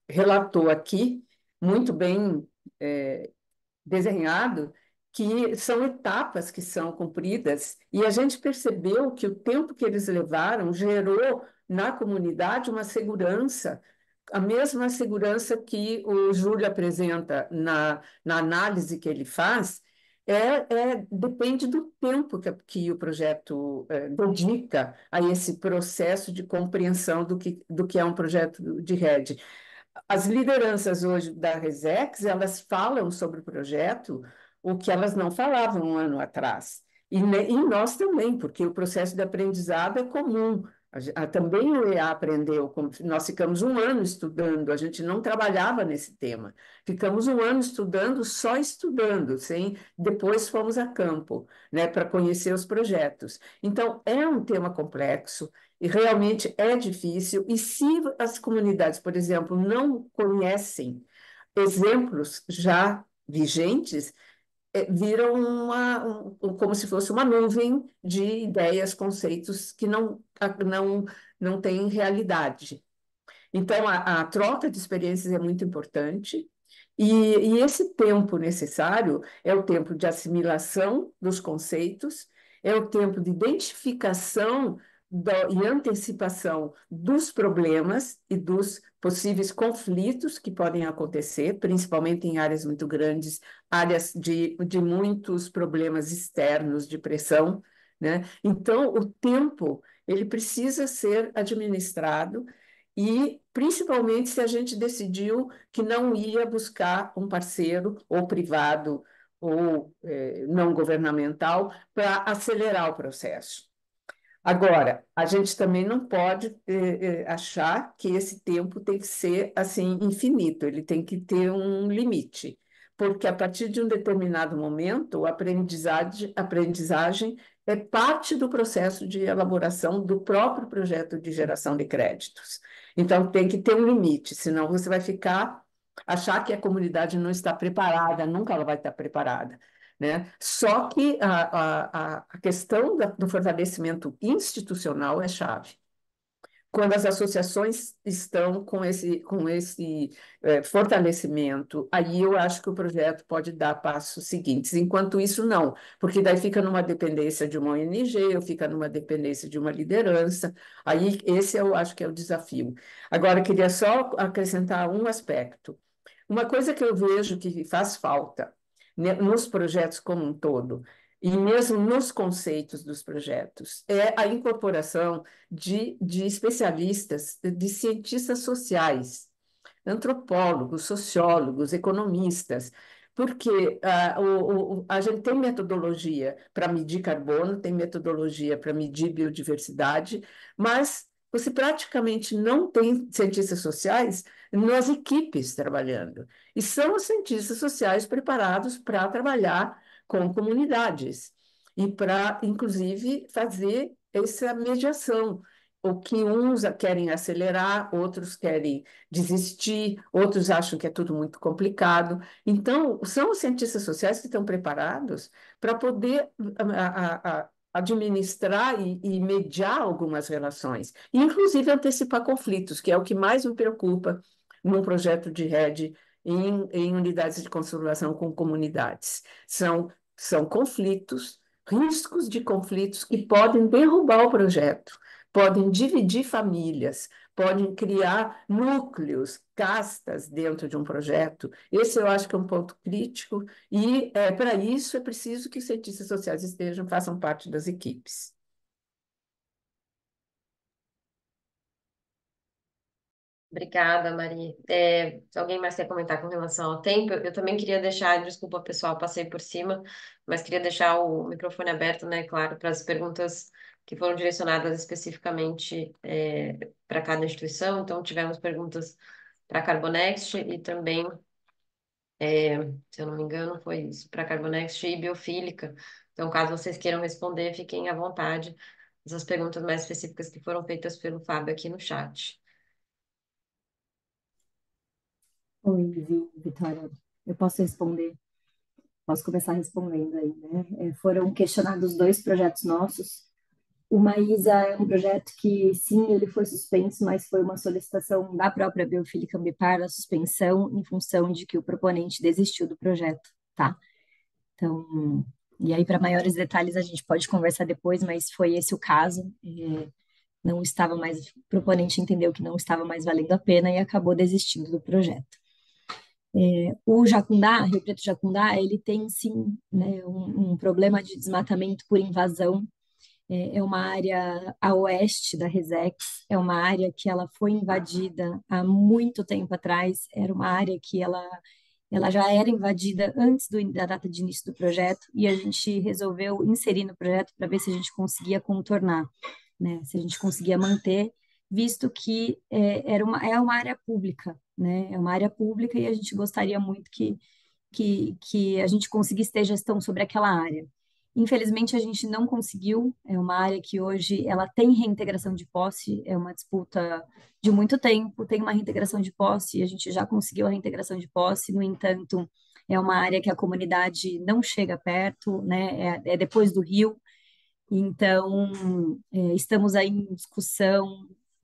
relatou aqui, muito bem é, desenhado, que são etapas que são cumpridas, e a gente percebeu que o tempo que eles levaram gerou na comunidade uma segurança, a mesma segurança que o Júlio apresenta na, na análise que ele faz, é, é, depende do tempo que, que o projeto é, dedica a esse processo de compreensão do que, do que é um projeto de rede. As lideranças hoje da Resex, elas falam sobre o projeto, o que elas não falavam um ano atrás. E, e nós também, porque o processo de aprendizado é comum. A, a, também o E A aprendeu, como, nós ficamos um ano estudando, a gente não trabalhava nesse tema. Ficamos um ano estudando, só estudando, sem, depois fomos a campo, né, para conhecer os projetos. Então, é um tema complexo, e realmente é difícil, e se as comunidades, por exemplo, não conhecem exemplos já vigentes, viram uma, um, como se fosse uma nuvem de ideias, conceitos que não, não, não têm realidade. Então, a, a troca de experiências é muito importante, e, e esse tempo necessário é o tempo de assimilação dos conceitos, é o tempo de identificação do, e antecipação dos problemas e dos possíveis conflitos que podem acontecer, principalmente em áreas muito grandes, áreas de, de muitos problemas externos, de pressão, né? Então, o tempo, ele precisa ser administrado, e principalmente se a gente decidiu que não ia buscar um parceiro ou privado ou eh, não governamental para acelerar o processo. Agora, a gente também não pode eh, achar que esse tempo tem que ser assim infinito, ele tem que ter um limite, porque a partir de um determinado momento, a aprendizagem, a aprendizagem é parte do processo de elaboração do próprio projeto de geração de créditos. Então, tem que ter um limite, senão você vai ficar, achar que a comunidade não está preparada, nunca ela vai estar preparada. Né? Só que a, a, a questão da, do fortalecimento institucional é chave. Quando as associações estão com esse, com esse é, fortalecimento, aí eu acho que o projeto pode dar passos seguintes. Enquanto isso, não, porque daí fica numa dependência de uma O N G, ou fica numa dependência de uma liderança. Aí esse eu acho que é o desafio. Agora, eu queria só acrescentar um aspecto. Uma coisa que eu vejo que faz falta nos projetos como um todo, e mesmo nos conceitos dos projetos, é a incorporação de, de especialistas, de cientistas sociais, antropólogos, sociólogos, economistas, porque a, o, a gente tem metodologia para medir carbono, tem metodologia para medir biodiversidade, mas você praticamente não tem cientistas sociais nas equipes trabalhando. E são os cientistas sociais preparados para trabalhar com comunidades e para, inclusive, fazer essa mediação. O que uns querem acelerar, outros querem desistir, outros acham que é tudo muito complicado. Então, são os cientistas sociais que estão preparados para poder a, a, a, administrar e, e mediar algumas relações, inclusive antecipar conflitos, que é o que mais me preocupa num projeto de rede em, em unidades de conservação com comunidades. São, são conflitos, riscos de conflitos que podem derrubar o projeto, podem dividir famílias, podem criar núcleos, castas dentro de um projeto. Esse eu acho que é um ponto crítico, e é, para isso é preciso que os cientistas sociais estejam, façam parte das equipes. Obrigada, Mari. É, se alguém mais quer comentar com relação ao tempo, eu também queria deixar, desculpa pessoal, passei por cima, mas queria deixar o microfone aberto, né, claro, para as perguntas que foram direcionadas especificamente é, para cada instituição. Então, tivemos perguntas para a Carbonext e também, é, se eu não me engano, foi isso, para a Carbonext e Biofílica. Então, caso vocês queiram responder, fiquem à vontade. Essas perguntas mais específicas que foram feitas pelo Fábio aqui no chat. Oi, Vitória. Eu posso responder, posso começar respondendo aí, né? É, foram questionados dois projetos nossos. O Maísa é um projeto que, sim, ele foi suspenso, mas foi uma solicitação da própria Biofílica Cambipar, a suspensão, em função de que o proponente desistiu do projeto, tá? Então, e aí para maiores detalhes a gente pode conversar depois, mas foi esse o caso. É, não estava mais, o proponente entendeu que não estava mais valendo a pena e acabou desistindo do projeto. É, o Jacundá, Rio Preto Jacundá, ele tem, sim, né, um, um problema de desmatamento por invasão. É uma área a oeste da Resex, é uma área que ela foi invadida há muito tempo atrás, era uma área que ela, ela já era invadida antes do, da data de início do projeto, e a gente resolveu inserir no projeto para ver se a gente conseguia contornar, né? Se a gente conseguia manter, visto que é, era uma, é uma área pública, né? É uma área pública e a gente gostaria muito que, que, que a gente conseguisse ter gestão sobre aquela área. Infelizmente, a gente não conseguiu, é uma área que hoje ela tem reintegração de posse, é uma disputa de muito tempo, tem uma reintegração de posse, a gente já conseguiu a reintegração de posse, no entanto, é uma área que a comunidade não chega perto, né? é, é depois do rio, então é, estamos aí em discussão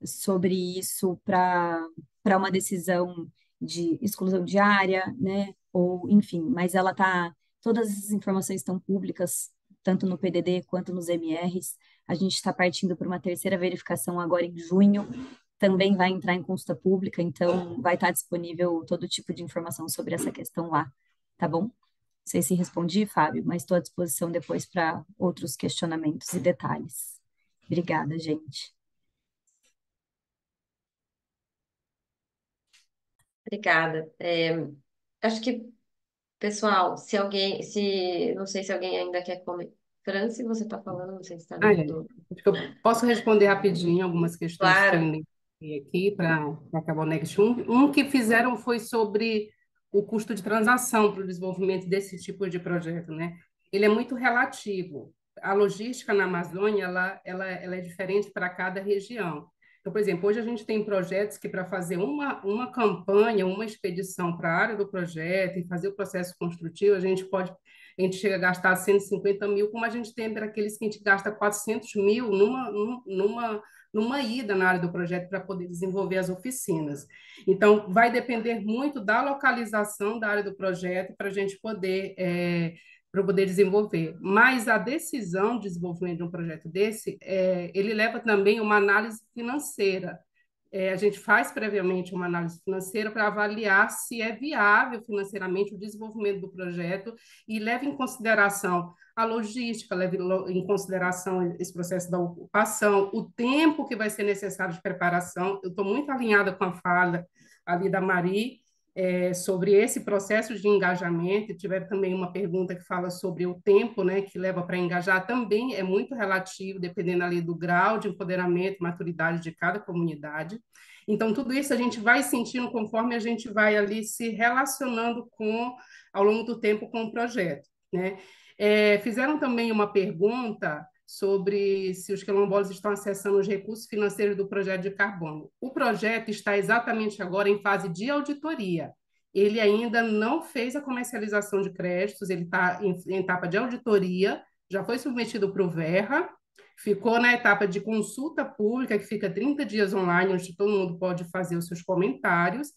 sobre isso para para uma decisão de exclusão de área, né? Ou enfim, mas ela está, todas as informações estão públicas, tanto no P D D quanto nos M Rs. A gente está partindo para uma terceira verificação agora em junho, também vai entrar em consulta pública, então vai estar disponível todo tipo de informação sobre essa questão lá, tá bom? Não sei se respondi, Fábio, mas estou à disposição depois para outros questionamentos e detalhes. Obrigada, gente. Obrigada. É, acho que pessoal, se alguém, se não sei se alguém ainda quer comer. França, você está falando, não sei se está... Ah, é. Eu posso responder rapidinho algumas questões, claro, que tem aqui para a Carbonext. Um, um que fizeram foi sobre o custo de transação para o desenvolvimento desse tipo de projeto, né? Ele é muito relativo. A logística na Amazônia, ela, ela, ela é diferente para cada região. Então, por exemplo, hoje a gente tem projetos que, para fazer uma, uma campanha, uma expedição para a área do projeto e fazer o processo construtivo, a gente pode, a gente chega a gastar cento e cinquenta mil, como a gente tem para aqueles que a gente gasta quatrocentos mil numa, numa, numa ida na área do projeto para poder desenvolver as oficinas. Então, vai depender muito da localização da área do projeto para a gente poder... É, para poder desenvolver, mas a decisão de desenvolvimento de um projeto desse, é, ele leva também uma análise financeira. É, a gente faz previamente uma análise financeira para avaliar se é viável financeiramente o desenvolvimento do projeto e leva em consideração a logística, leva em consideração esse processo da ocupação, o tempo que vai ser necessário de preparação. Eu estou muito alinhada com a fala ali da Mari, É, sobre esse processo de engajamento. Tiver também uma pergunta que fala sobre o tempo, né, que leva para engajar, também é muito relativo, dependendo ali do grau de empoderamento, maturidade de cada comunidade. Então, tudo isso a gente vai sentindo conforme a gente vai ali se relacionando com, ao longo do tempo, com o projeto, né? É, fizeram também uma pergunta sobre se os quilombolas estão acessando os recursos financeiros do projeto de carbono. O projeto está exatamente agora em fase de auditoria. Ele ainda não fez a comercialização de créditos, ele está em, em etapa de auditoria, já foi submetido para o Verra, ficou na etapa de consulta pública, que fica trinta dias online, onde todo mundo pode fazer os seus comentários.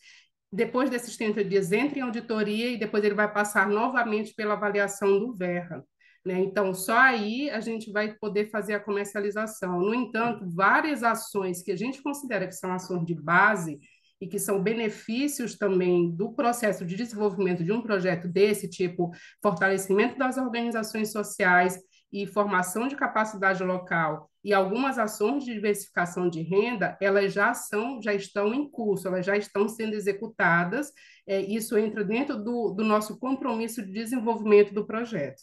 Depois desses trinta dias, entra em auditoria e depois ele vai passar novamente pela avaliação do Verra, né? Então, só aí a gente vai poder fazer a comercialização. No entanto, várias ações que a gente considera que são ações de base e que são benefícios também do processo de desenvolvimento de um projeto desse tipo, fortalecimento das organizações sociais e formação de capacidade local, e algumas ações de diversificação de renda, elas já são, já estão em curso, elas já estão sendo executadas. É, isso entra dentro do, do nosso compromisso de desenvolvimento do projeto.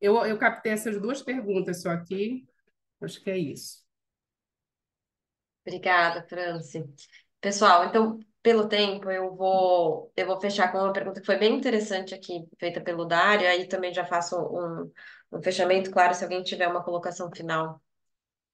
Eu, eu captei essas duas perguntas só aqui, acho que é isso. Obrigada, Franci. Pessoal, então, pelo tempo, eu vou, eu vou fechar com uma pergunta que foi bem interessante aqui, feita pelo Dário, aí também já faço um, um fechamento. Claro, se alguém tiver uma colocação final,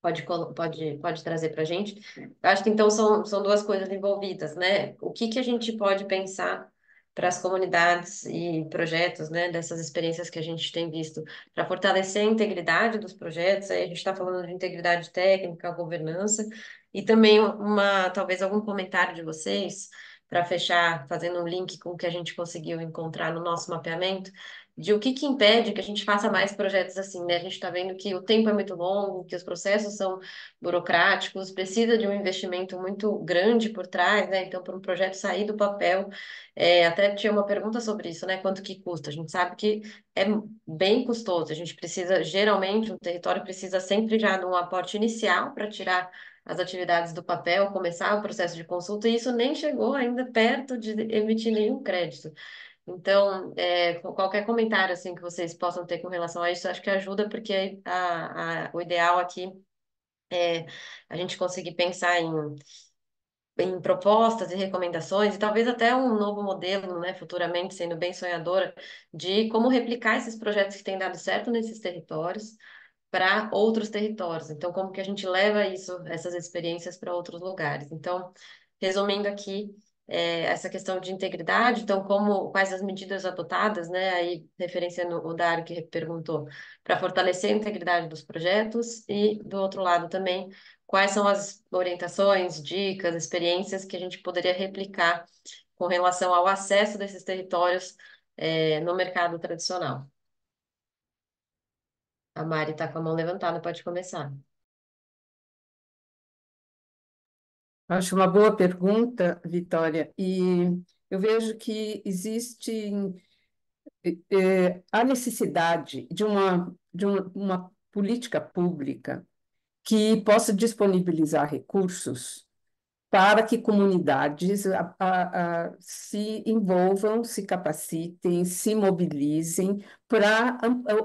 pode, pode, pode trazer para a gente. Eu acho que, então, são, são duas coisas envolvidas, né? O que que a gente pode pensar para as comunidades e projetos, né, dessas experiências que a gente tem visto, para fortalecer a integridade dos projetos. Aí a gente está falando de integridade técnica, governança, e também uma, talvez algum comentário de vocês, para fechar, fazendo um link com o que a gente conseguiu encontrar no nosso mapeamento, de o que que impede que a gente faça mais projetos assim, né? A gente está vendo que o tempo é muito longo, que os processos são burocráticos, precisa de um investimento muito grande por trás, né? Então, para um projeto sair do papel, é, até tinha uma pergunta sobre isso, né? Quanto que custa? A gente sabe que é bem custoso, a gente precisa, geralmente, um território precisa sempre já de um aporte inicial para tirar as atividades do papel, começar o processo de consulta, e isso nem chegou ainda perto de emitir nenhum crédito. Então, é, qualquer comentário assim, que vocês possam ter com relação a isso, acho que ajuda, porque a, a, o ideal aqui é a gente conseguir pensar em, em propostas e recomendações, e talvez até um novo modelo, né, futuramente, sendo bem sonhadora, de como replicar esses projetos que têm dado certo nesses territórios, para outros territórios. Então, como que a gente leva isso, essas experiências para outros lugares? Então, resumindo aqui, é, essa questão de integridade, então, como, quais as medidas adotadas, né, aí, referenciando o Dário que perguntou, para fortalecer a integridade dos projetos, e, do outro lado também, quais são as orientações, dicas, experiências que a gente poderia replicar com relação ao acesso desses territórios, é, no mercado tradicional. A Mari está com a mão levantada, pode começar. Acho uma boa pergunta, Vitória, e eu vejo que existe é, a necessidade de, uma, de uma, uma política pública que possa disponibilizar recursos para que comunidades a, a, a, se envolvam, se capacitem, se mobilizem para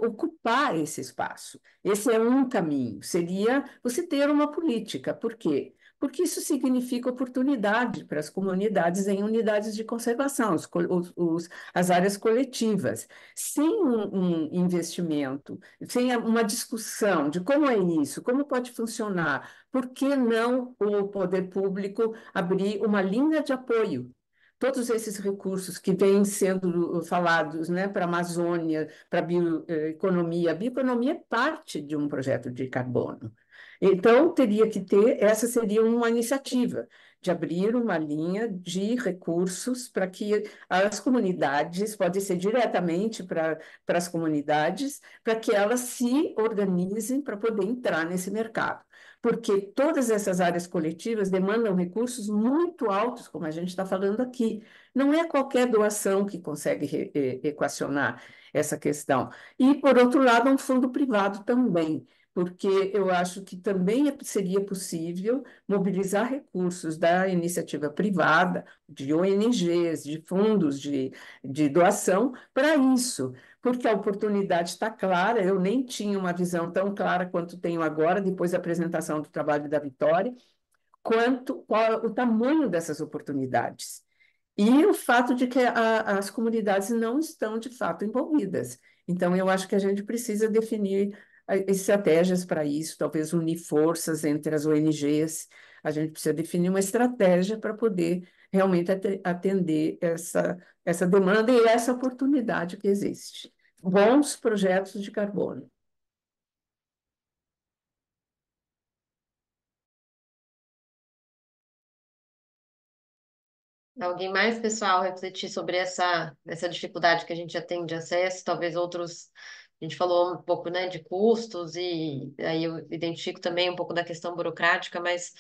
ocupar esse espaço. Esse é um caminho, seria você ter uma política. Por quê? Porque isso significa oportunidade para as comunidades em unidades de conservação, os, os, as áreas coletivas. Sem um, um investimento, sem uma discussão de como é isso, como pode funcionar, por que não o poder público abrir uma linha de apoio? Todos esses recursos que vêm sendo falados, né, para a Amazônia, para a bioeconomia, a bioeconomia é parte de um projeto de carbono. Então, teria que ter, essa seria uma iniciativa de abrir uma linha de recursos para que as comunidades, pode ser diretamente para as comunidades, para que elas se organizem para poder entrar nesse mercado. Porque todas essas áreas coletivas demandam recursos muito altos, como a gente está falando aqui. Não é qualquer doação que consegue equacionar essa questão. E, por outro lado, um fundo privado também, porque eu acho que também seria possível mobilizar recursos da iniciativa privada, de O N Gs, de fundos de, de doação, para isso, porque a oportunidade está clara. Eu nem tinha uma visão tão clara quanto tenho agora, depois da apresentação do trabalho da Vitória, quanto qual, o tamanho dessas oportunidades. E o fato de que a, as comunidades não estão, de fato, envolvidas. Então, eu acho que a gente precisa definir estratégias para isso, talvez unir forças entre as O N Gs. A gente precisa definir uma estratégia para poder realmente atender essa, essa demanda e essa oportunidade que existe. Bons projetos de carbono. Alguém mais, pessoal, refletir sobre essa, essa dificuldade que a gente já tem de acesso, talvez outros... A gente falou um pouco, né, de custos, e aí eu identifico também um pouco da questão burocrática, mas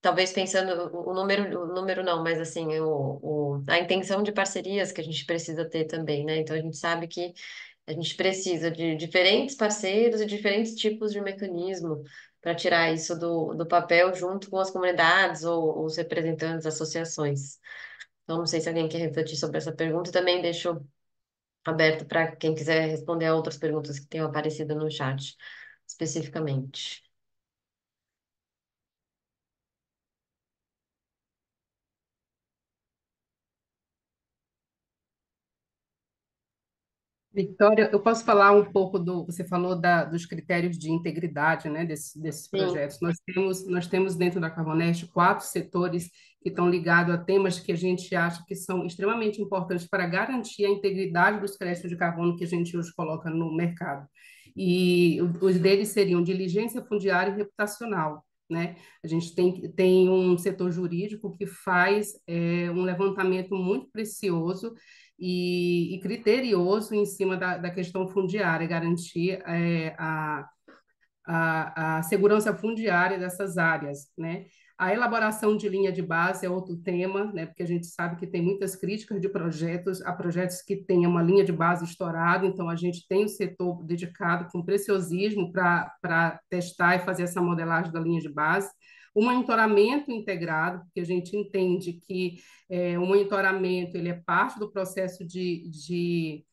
talvez pensando o número, o número não, mas assim, o, o, a intenção de parcerias que a gente precisa ter também, né? Então a gente sabe que a gente precisa de diferentes parceiros e diferentes tipos de mecanismo para tirar isso do, do papel junto com as comunidades ou, ou os representantes, associações. Então não sei se alguém quer refletir sobre essa pergunta, também deixo aberto para quem quiser responder a outras perguntas que tenham aparecido no chat, especificamente. Vitória, eu posso falar um pouco do... Você falou da, dos critérios de integridade, né, desse, desses projetos. Nós temos, nós temos dentro da Carbonext quatro setores que estão ligados a temas que a gente acha que são extremamente importantes para garantir a integridade dos créditos de carbono que a gente hoje coloca no mercado. E os deles seriam diligência fundiária e reputacional, né? A gente tem, tem um setor jurídico que faz é, um levantamento muito precioso e, e criterioso em cima da, da questão fundiária, garantir é, a, a, a segurança fundiária dessas áreas, né? A elaboração de linha de base é outro tema, né, porque a gente sabe que tem muitas críticas de projetos, a projetos que têm uma linha de base estourada, então a gente tem o setor dedicado com preciosismo para testar e fazer essa modelagem da linha de base. O monitoramento integrado, porque a gente entende que é, o monitoramento ele é parte do processo de... de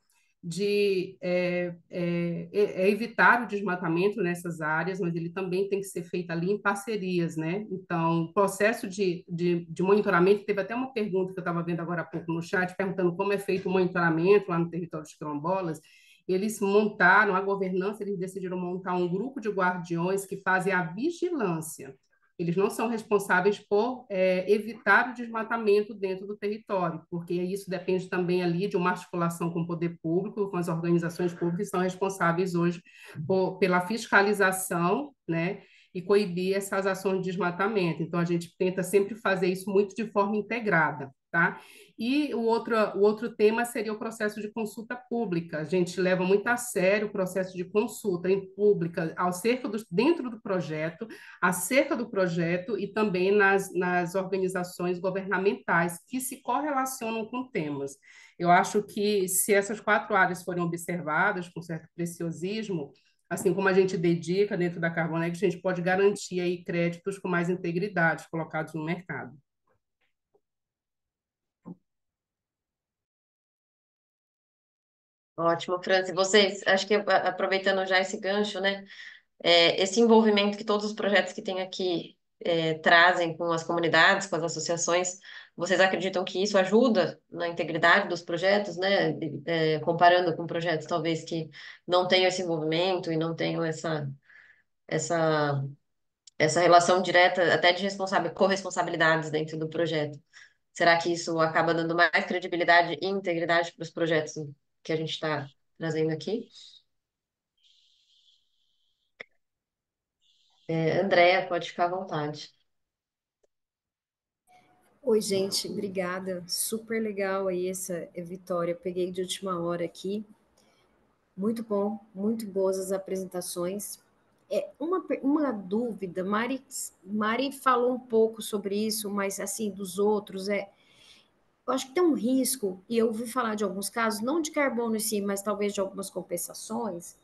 de é, é, é evitar o desmatamento nessas áreas, mas ele também tem que ser feito ali em parcerias, né? Então, o processo de, de, de monitoramento, teve até uma pergunta que eu estava vendo agora há pouco no chat, perguntando como é feito o monitoramento lá no território dos quilombolas. Eles montaram a governança, eles decidiram montar um grupo de guardiões que fazem a vigilância. Eles não são responsáveis por é, evitar o desmatamento dentro do território, porque isso depende também ali de uma articulação com o poder público, com as organizações públicas que são responsáveis hoje por, pela fiscalização, né, e coibir essas ações de desmatamento. Então, a gente tenta sempre fazer isso muito de forma integrada. Tá? E o outro, o outro tema seria o processo de consulta pública. A gente leva muito a sério o processo de consulta em pública ao cerca do, dentro do projeto, acerca do projeto e também nas, nas organizações governamentais que se correlacionam com temas. Eu acho que se essas quatro áreas forem observadas com certo preciosismo, assim como a gente dedica dentro da Carbonext, a gente pode garantir aí créditos com mais integridade colocados no mercado. Ótimo, França. Vocês, acho que aproveitando já esse gancho, né, é, esse envolvimento que todos os projetos que tem aqui é, trazem com as comunidades, com as associações, vocês acreditam que isso ajuda na integridade dos projetos, né, é, comparando com projetos talvez que não tenham esse envolvimento e não tenham essa, essa, essa relação direta até de responsa- corresponsabilidades dentro do projeto? Será que isso acaba dando mais credibilidade e integridade para os projetos que a gente está trazendo aqui? É, Andréa, pode ficar à vontade. Oi, gente, obrigada. Super legal aí essa Vitória. Peguei de última hora aqui. Muito bom, muito boas as apresentações. É, uma, uma dúvida, Mari, Mari falou um pouco sobre isso, mas assim, dos outros, é... Eu acho que tem um risco, e eu ouvi falar de alguns casos, não de carbono em si, mas talvez de algumas compensações,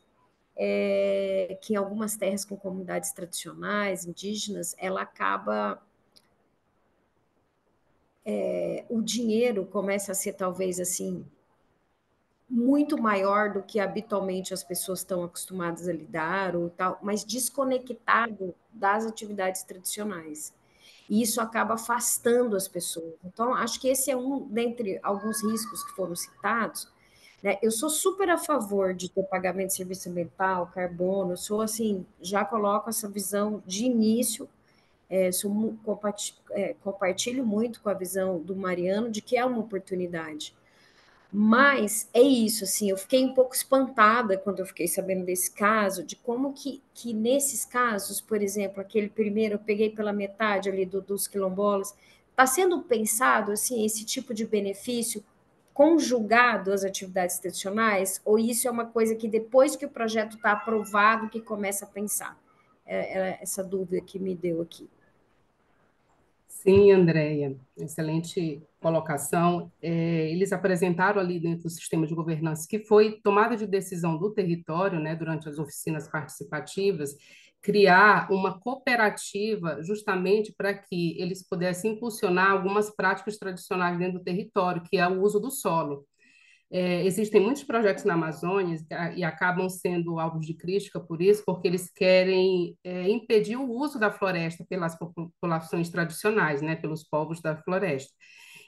é, que em algumas terras com comunidades tradicionais, indígenas, ela acaba... É, o dinheiro começa a ser, talvez, assim, muito maior do que habitualmente as pessoas estão acostumadas a lidar, ou tal, mas desconectado das atividades tradicionais. E isso acaba afastando as pessoas. Então, acho que esse é um dentre alguns riscos que foram citados, né? Eu sou super a favor de ter pagamento de serviço ambiental, carbono, eu sou assim, já coloco essa visão de início, é, sou, é, compartilho muito com a visão do Mariano de que é uma oportunidade. Mas é isso, assim, eu fiquei um pouco espantada quando eu fiquei sabendo desse caso, de como que, que nesses casos, por exemplo, aquele primeiro, eu peguei pela metade ali do, dos quilombolas, está sendo pensado, assim, esse tipo de benefício conjugado às atividades tradicionais, ou isso é uma coisa que depois que o projeto está aprovado, que começa a pensar? É, é essa dúvida que me deu aqui. Sim, Andréia, excelente colocação. É, eles apresentaram ali dentro do sistema de governança que foi tomada de decisão do território, né, durante as oficinas participativas, criar uma cooperativa justamente para que eles pudessem impulsionar algumas práticas tradicionais dentro do território, que é o uso do solo. É, existem muitos projetos na Amazônia e acabam sendo alvos de crítica por isso, porque eles querem é, impedir o uso da floresta pelas populações tradicionais, né, pelos povos da floresta.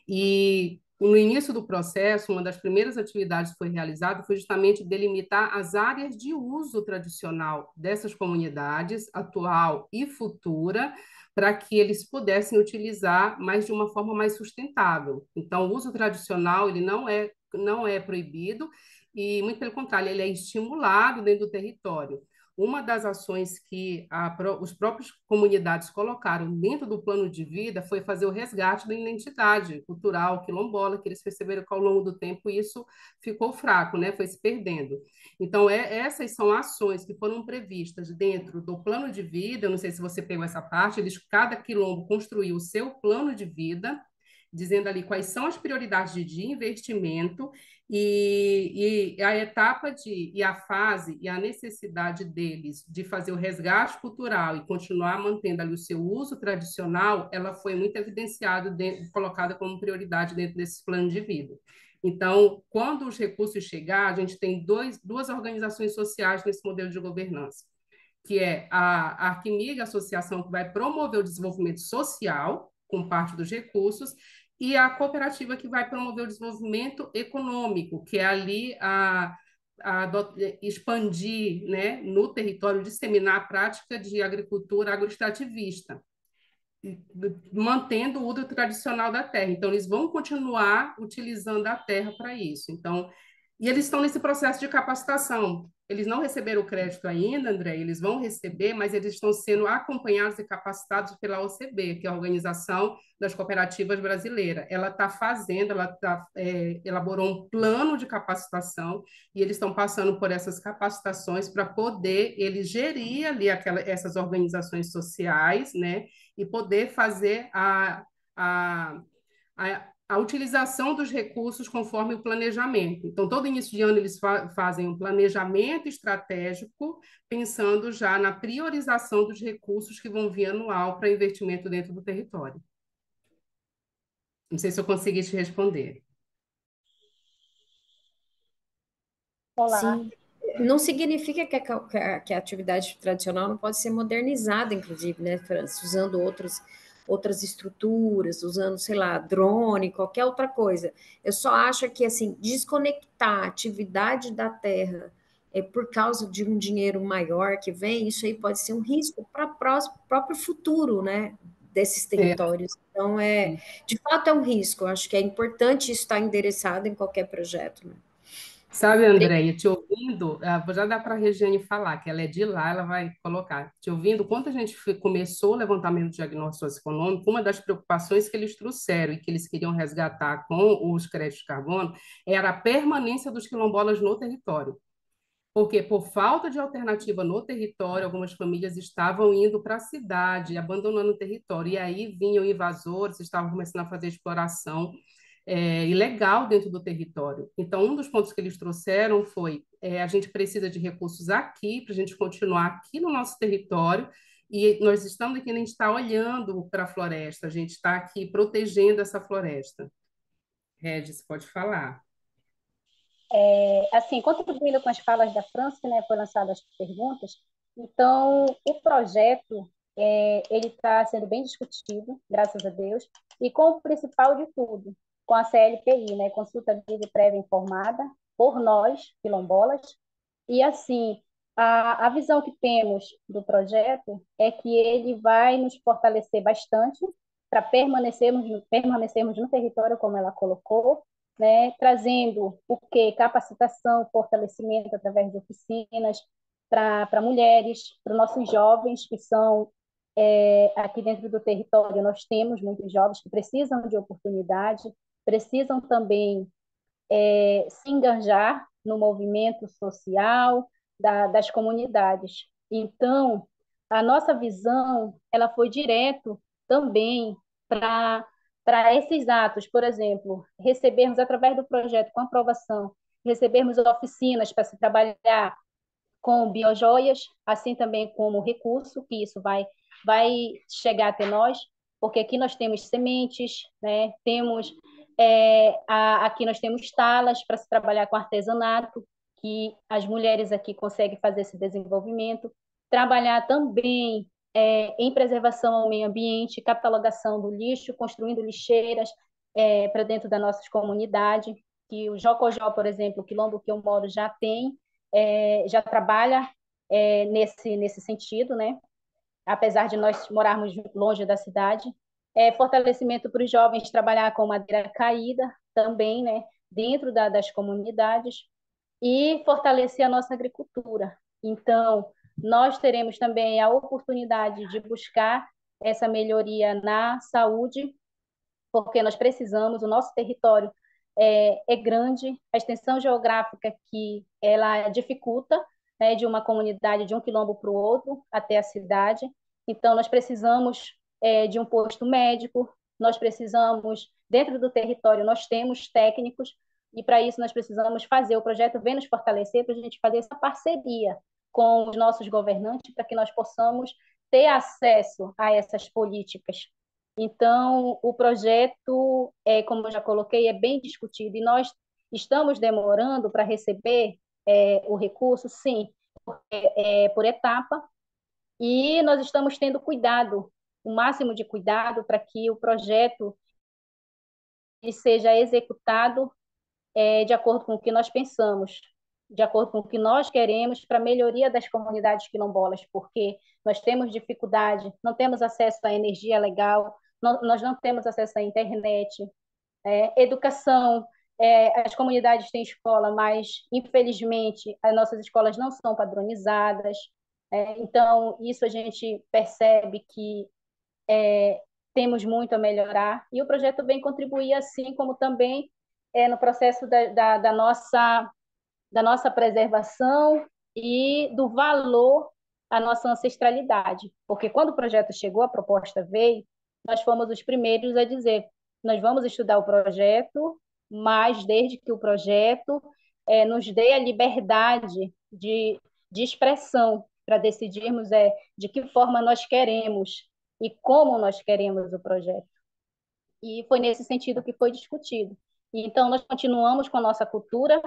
E, No início do processo, uma das primeiras atividades que foi realizada foi justamente delimitar as áreas de uso tradicional dessas comunidades, atual e futura, para que eles pudessem utilizar, mas de uma forma mais sustentável. Então, o uso tradicional ele não é, não é proibido e, muito pelo contrário, ele é estimulado dentro do território. Uma das ações que a, os próprios comunidades colocaram dentro do plano de vida foi fazer o resgate da identidade cultural quilombola, que eles perceberam que ao longo do tempo isso ficou fraco, né? Foi se perdendo. Então, é, essas são ações que foram previstas dentro do plano de vida, eu não sei se você pegou essa parte, eles, cada quilombo construiu o seu plano de vida, dizendo ali quais são as prioridades de investimento e, e a etapa de, e a fase e a necessidade deles de fazer o resgate cultural e continuar mantendo ali o seu uso tradicional, ela foi muito evidenciada, dentro, colocada como prioridade dentro desse plano de vida. Então, quando os recursos chegarem, a gente tem dois, duas organizações sociais nesse modelo de governança, que é a, a Arquimiga, a associação que vai promover o desenvolvimento social, com parte dos recursos, e a cooperativa que vai promover o desenvolvimento econômico, que é ali a, a expandir, né, no território, disseminar a prática de agricultura agroextrativista, mantendo o uso tradicional da terra. Então, eles vão continuar utilizando a terra para isso. Então, e eles estão nesse processo de capacitação. Eles não receberam o crédito ainda, André, eles vão receber, mas eles estão sendo acompanhados e capacitados pela O C B, que é a Organização das Cooperativas Brasileiras. Ela está fazendo, ela tá, é, elaborou um plano de capacitação e eles estão passando por essas capacitações para poder eles gerir ali aquela, essas organizações sociais, né, e poder fazer a... a, a a utilização dos recursos conforme o planejamento. Então, todo início de ano eles fa- fazem um planejamento estratégico, pensando já na priorização dos recursos que vão vir anual para investimento dentro do território. Não sei se eu consegui te responder. Olá. Sim. Não significa que a, que, a, que a atividade tradicional não pode ser modernizada, inclusive, né, França, usando outros... outras estruturas, usando, sei lá, drone, qualquer outra coisa. Eu só acho que, assim, desconectar a atividade da terra é, por causa de um dinheiro maior que vem, isso aí pode ser um risco para o próprio futuro, né, desses territórios. É. Então, é, de fato, é um risco. Eu acho que é importante isso estar endereçado em qualquer projeto, né? Sabe, Andréia, te ouvindo, já dá para a Regiane falar, que ela é de lá, ela vai colocar. Te ouvindo, quando a gente começou o levantamento do diagnóstico socioeconômico, uma das preocupações que eles trouxeram e que eles queriam resgatar com os créditos de carbono era a permanência dos quilombolas no território. Porque, por falta de alternativa no território, algumas famílias estavam indo para a cidade, abandonando o território, e aí vinham invasores, estavam começando a fazer exploração É, ilegal dentro do território. Então, um dos pontos que eles trouxeram foi é, a gente precisa de recursos aqui, para a gente continuar aqui no nosso território, e nós estamos aqui, a gente está olhando para a floresta, a gente está aqui protegendo essa floresta. Regis, pode falar. É, assim, contribuindo com as falas da França, que, né, foram lançadas as perguntas, então, o projeto... É, ele está sendo bem discutido, graças a Deus, e com o principal de tudo, com a C L P I, né, consulta livre prévia informada por nós, quilombolas, e assim, a, a visão que temos do projeto é que ele vai nos fortalecer bastante para permanecermos, permanecermos no território, como ela colocou, né, trazendo o quê? Capacitação, fortalecimento através de oficinas para mulheres, para os nossos jovens que são... É, aqui dentro do território nós temos muitos jovens que precisam de oportunidade, precisam também é, se engajar no movimento social da, das comunidades. Então, a nossa visão ela foi direto também para para esses atos, por exemplo, recebermos através do projeto com aprovação, recebermos oficinas para se trabalhar com biojoias, assim também como recurso, que isso vai vai chegar até nós, porque aqui nós temos sementes, né? Temos, é, a, aqui nós temos talas para se trabalhar com artesanato, que as mulheres aqui conseguem fazer esse desenvolvimento, trabalhar também é, em preservação ao meio ambiente, catalogação do lixo, construindo lixeiras, é, para dentro das nossas comunidades, que o Jocojó, por exemplo, o quilombo que eu moro já tem, é, já trabalha é, nesse, nesse sentido, né? Apesar de nós morarmos longe da cidade. É, fortalecimento para os jovens trabalhar com madeira caída também, né? Dentro da, das comunidades, e fortalecer a nossa agricultura. Então, nós teremos também a oportunidade de buscar essa melhoria na saúde, porque nós precisamos, o nosso território é, é grande, a extensão geográfica que ela dificulta, né, de uma comunidade, de um quilombo para o outro, até a cidade. Então, nós precisamos é, de um posto médico, nós precisamos, dentro do território, nós temos técnicos, e para isso nós precisamos fazer, o projeto vem nos fortalecer para a gente fazer essa parceria com os nossos governantes, para que nós possamos ter acesso a essas políticas. Então, o projeto, é, como eu já coloquei, é bem discutido, e nós estamos demorando para receber é, o recurso, sim, é, é, por etapa, e nós estamos tendo cuidado, o máximo de cuidado, para que o projeto seja executado é, de acordo com o que nós pensamos, de acordo com o que nós queremos para a melhoria das comunidades quilombolas, porque nós temos dificuldade, não temos acesso à energia legal, não, nós não temos acesso à internet, é, educação, é, as comunidades têm escola, mas, infelizmente, as nossas escolas não são padronizadas, é, então, isso a gente percebe que é, temos muito a melhorar, e o projeto vem contribuir, assim como também é, no processo da, da, da nossa... da nossa preservação e do valor à nossa ancestralidade. Porque quando o projeto chegou, a proposta veio, nós fomos os primeiros a dizer, nós vamos estudar o projeto, mas desde que o projeto é, nos dê a liberdade de, de expressão para decidirmos é, de que forma nós queremos e como nós queremos o projeto. E foi nesse sentido que foi discutido. E então, nós continuamos com a nossa cultura,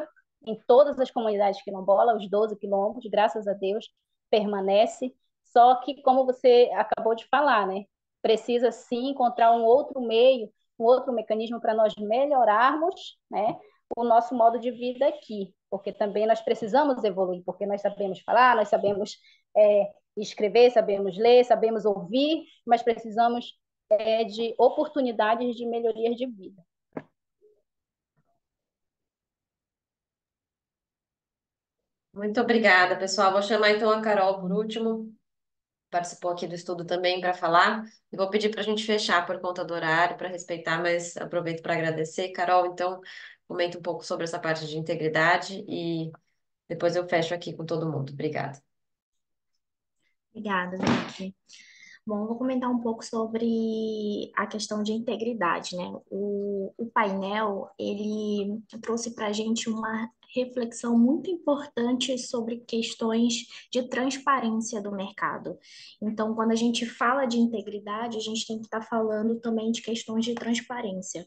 em todas as comunidades quilombolas, os doze quilombos, graças a Deus, permanece. Só que, como você acabou de falar, né, precisa, sim, encontrar um outro meio, um outro mecanismo para nós melhorarmos, né, o nosso modo de vida aqui, porque também nós precisamos evoluir, porque nós sabemos falar, nós sabemos é, escrever, sabemos ler, sabemos ouvir, mas precisamos é, de oportunidades de melhorias de vida. Muito obrigada, pessoal. Vou chamar então a Carol por último, participou aqui do estudo também, para falar. E vou pedir para a gente fechar por conta do horário, para respeitar, mas aproveito para agradecer. Carol, então, comenta um pouco sobre essa parte de integridade e depois eu fecho aqui com todo mundo. Obrigada. Obrigada, gente. Bom, vou comentar um pouco sobre a questão de integridade, né? O, o painel, ele trouxe para a gente uma reflexão muito importante sobre questões de transparência do mercado. Então, quando a gente fala de integridade, a gente tem que estar falando também de questões de transparência.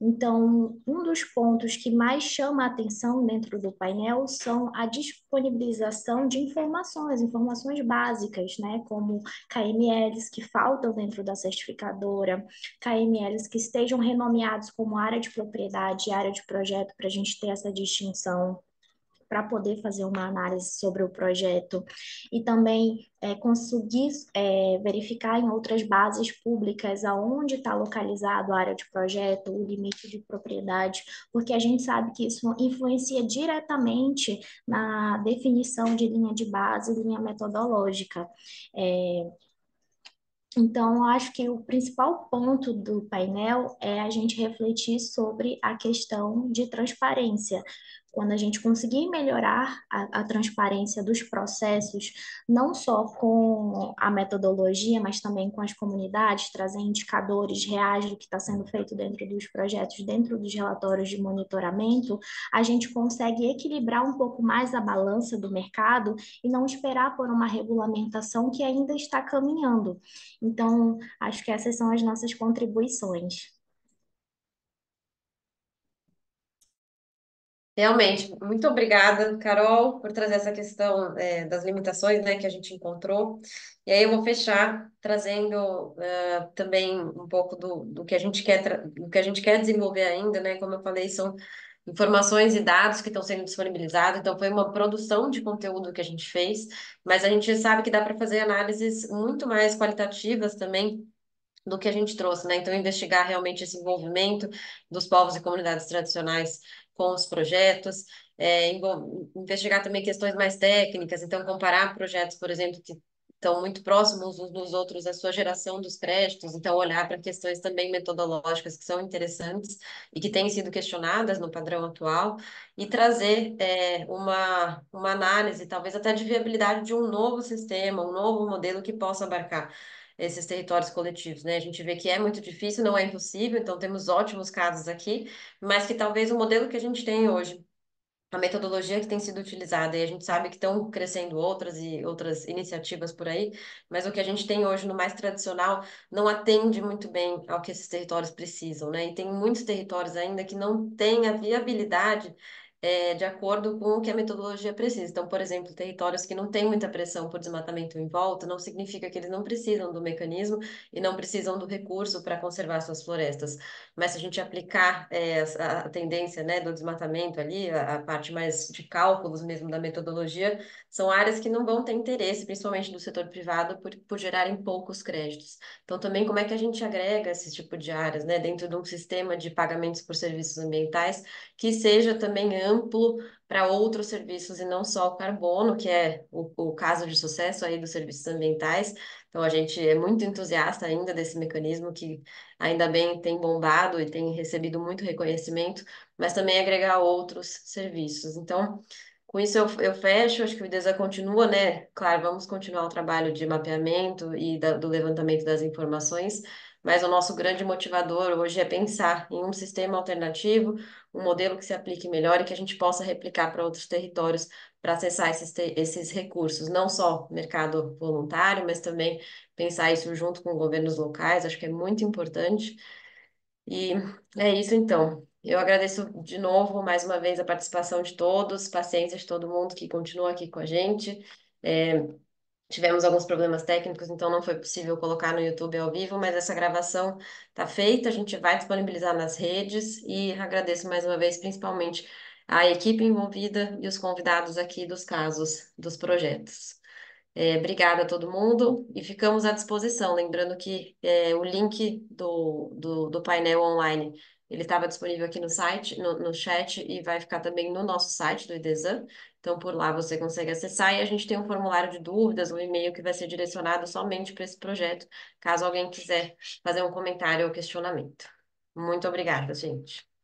Então, um dos pontos que mais chama a atenção dentro do painel são a disponibilização de informações, informações básicas, né, como K M L, que faltam dentro da certificadora, K M Ls que estejam renomeados como área de propriedade e área de projeto, para a gente ter essa distinção, para poder fazer uma análise sobre o projeto, e também é, conseguir é, verificar em outras bases públicas aonde está localizado a área de projeto, o limite de propriedade, porque a gente sabe que isso influencia diretamente na definição de linha de base, linha metodológica. É, Então, acho que o principal ponto do painel é a gente refletir sobre a questão de transparência. Quando a gente conseguir melhorar a, a transparência dos processos, não só com a metodologia, mas também com as comunidades, trazer indicadores reais do que está sendo feito dentro dos projetos, dentro dos relatórios de monitoramento, a gente consegue equilibrar um pouco mais a balança do mercado e não esperar por uma regulamentação que ainda está caminhando. Então, acho que essas são as nossas contribuições. Realmente, muito obrigada, Carol, por trazer essa questão é, das limitações, né, que a gente encontrou. E aí eu vou fechar trazendo uh, também um pouco do, do que a gente quer, do que a gente quer desenvolver ainda, né? Como eu falei, são informações e dados que estão sendo disponibilizados, então foi uma produção de conteúdo que a gente fez, mas a gente sabe que dá para fazer análises muito mais qualitativas também, do que a gente trouxe, né? Então, investigar realmente esse envolvimento dos povos e comunidades tradicionais com os projetos, é, investigar também questões mais técnicas, então comparar projetos, por exemplo, que estão muito próximos uns dos outros, a sua geração dos créditos, então olhar para questões também metodológicas que são interessantes e que têm sido questionadas no padrão atual, e trazer é, uma, uma análise, talvez até de viabilidade de um novo sistema, um novo modelo que possa abarcar esses territórios coletivos, né? A gente vê que é muito difícil, não é impossível, então temos ótimos casos aqui, mas que talvez o modelo que a gente tem hoje, a metodologia que tem sido utilizada, e a gente sabe que estão crescendo outras e outras iniciativas por aí, mas o que a gente tem hoje no mais tradicional não atende muito bem ao que esses territórios precisam, né? E tem muitos territórios ainda que não têm a viabilidade É, de acordo com o que a metodologia precisa. Então, por exemplo, territórios que não têm muita pressão por desmatamento em volta, não significa que eles não precisam do mecanismo e não precisam do recurso para conservar suas florestas. Mas se a gente aplicar é, a, a tendência, né, do desmatamento ali, a, a parte mais de cálculos mesmo da metodologia, são áreas que não vão ter interesse, principalmente do setor privado, por, por gerarem poucos créditos. Então, também como é que a gente agrega esse tipo de áreas, né, dentro de um sistema de pagamentos por serviços ambientais que seja também amplo para outros serviços e não só o carbono, que é o, o caso de sucesso aí dos serviços ambientais. Então, a gente é muito entusiasta ainda desse mecanismo que, ainda bem, tem bombado e tem recebido muito reconhecimento, mas também agregar outros serviços. Então, com isso eu, eu fecho, acho que o Idesam continua, né? Claro, vamos continuar o trabalho de mapeamento e da, do levantamento das informações, mas o nosso grande motivador hoje é pensar em um sistema alternativo, um modelo que se aplique melhor e que a gente possa replicar para outros territórios para acessar esses, esses recursos, não só mercado voluntário, mas também pensar isso junto com governos locais, acho que é muito importante. E é isso, então. Eu agradeço de novo, mais uma vez, a participação de todos, paciência de todo mundo que continua aqui com a gente. É... Tivemos alguns problemas técnicos, então não foi possível colocar no YouTube ao vivo, mas essa gravação está feita, a gente vai disponibilizar nas redes e agradeço mais uma vez, principalmente, a equipe envolvida e os convidados aqui dos casos dos projetos. É, obrigada a todo mundo e ficamos à disposição, lembrando que é, o link do, do, do painel online, ele estava disponível aqui no site, no, no chat e vai ficar também no nosso site do Idesam. Então, por lá você consegue acessar e a gente tem um formulário de dúvidas, um e-mail que vai ser direcionado somente para esse projeto, caso alguém quiser fazer um comentário ou questionamento. Muito obrigada, gente.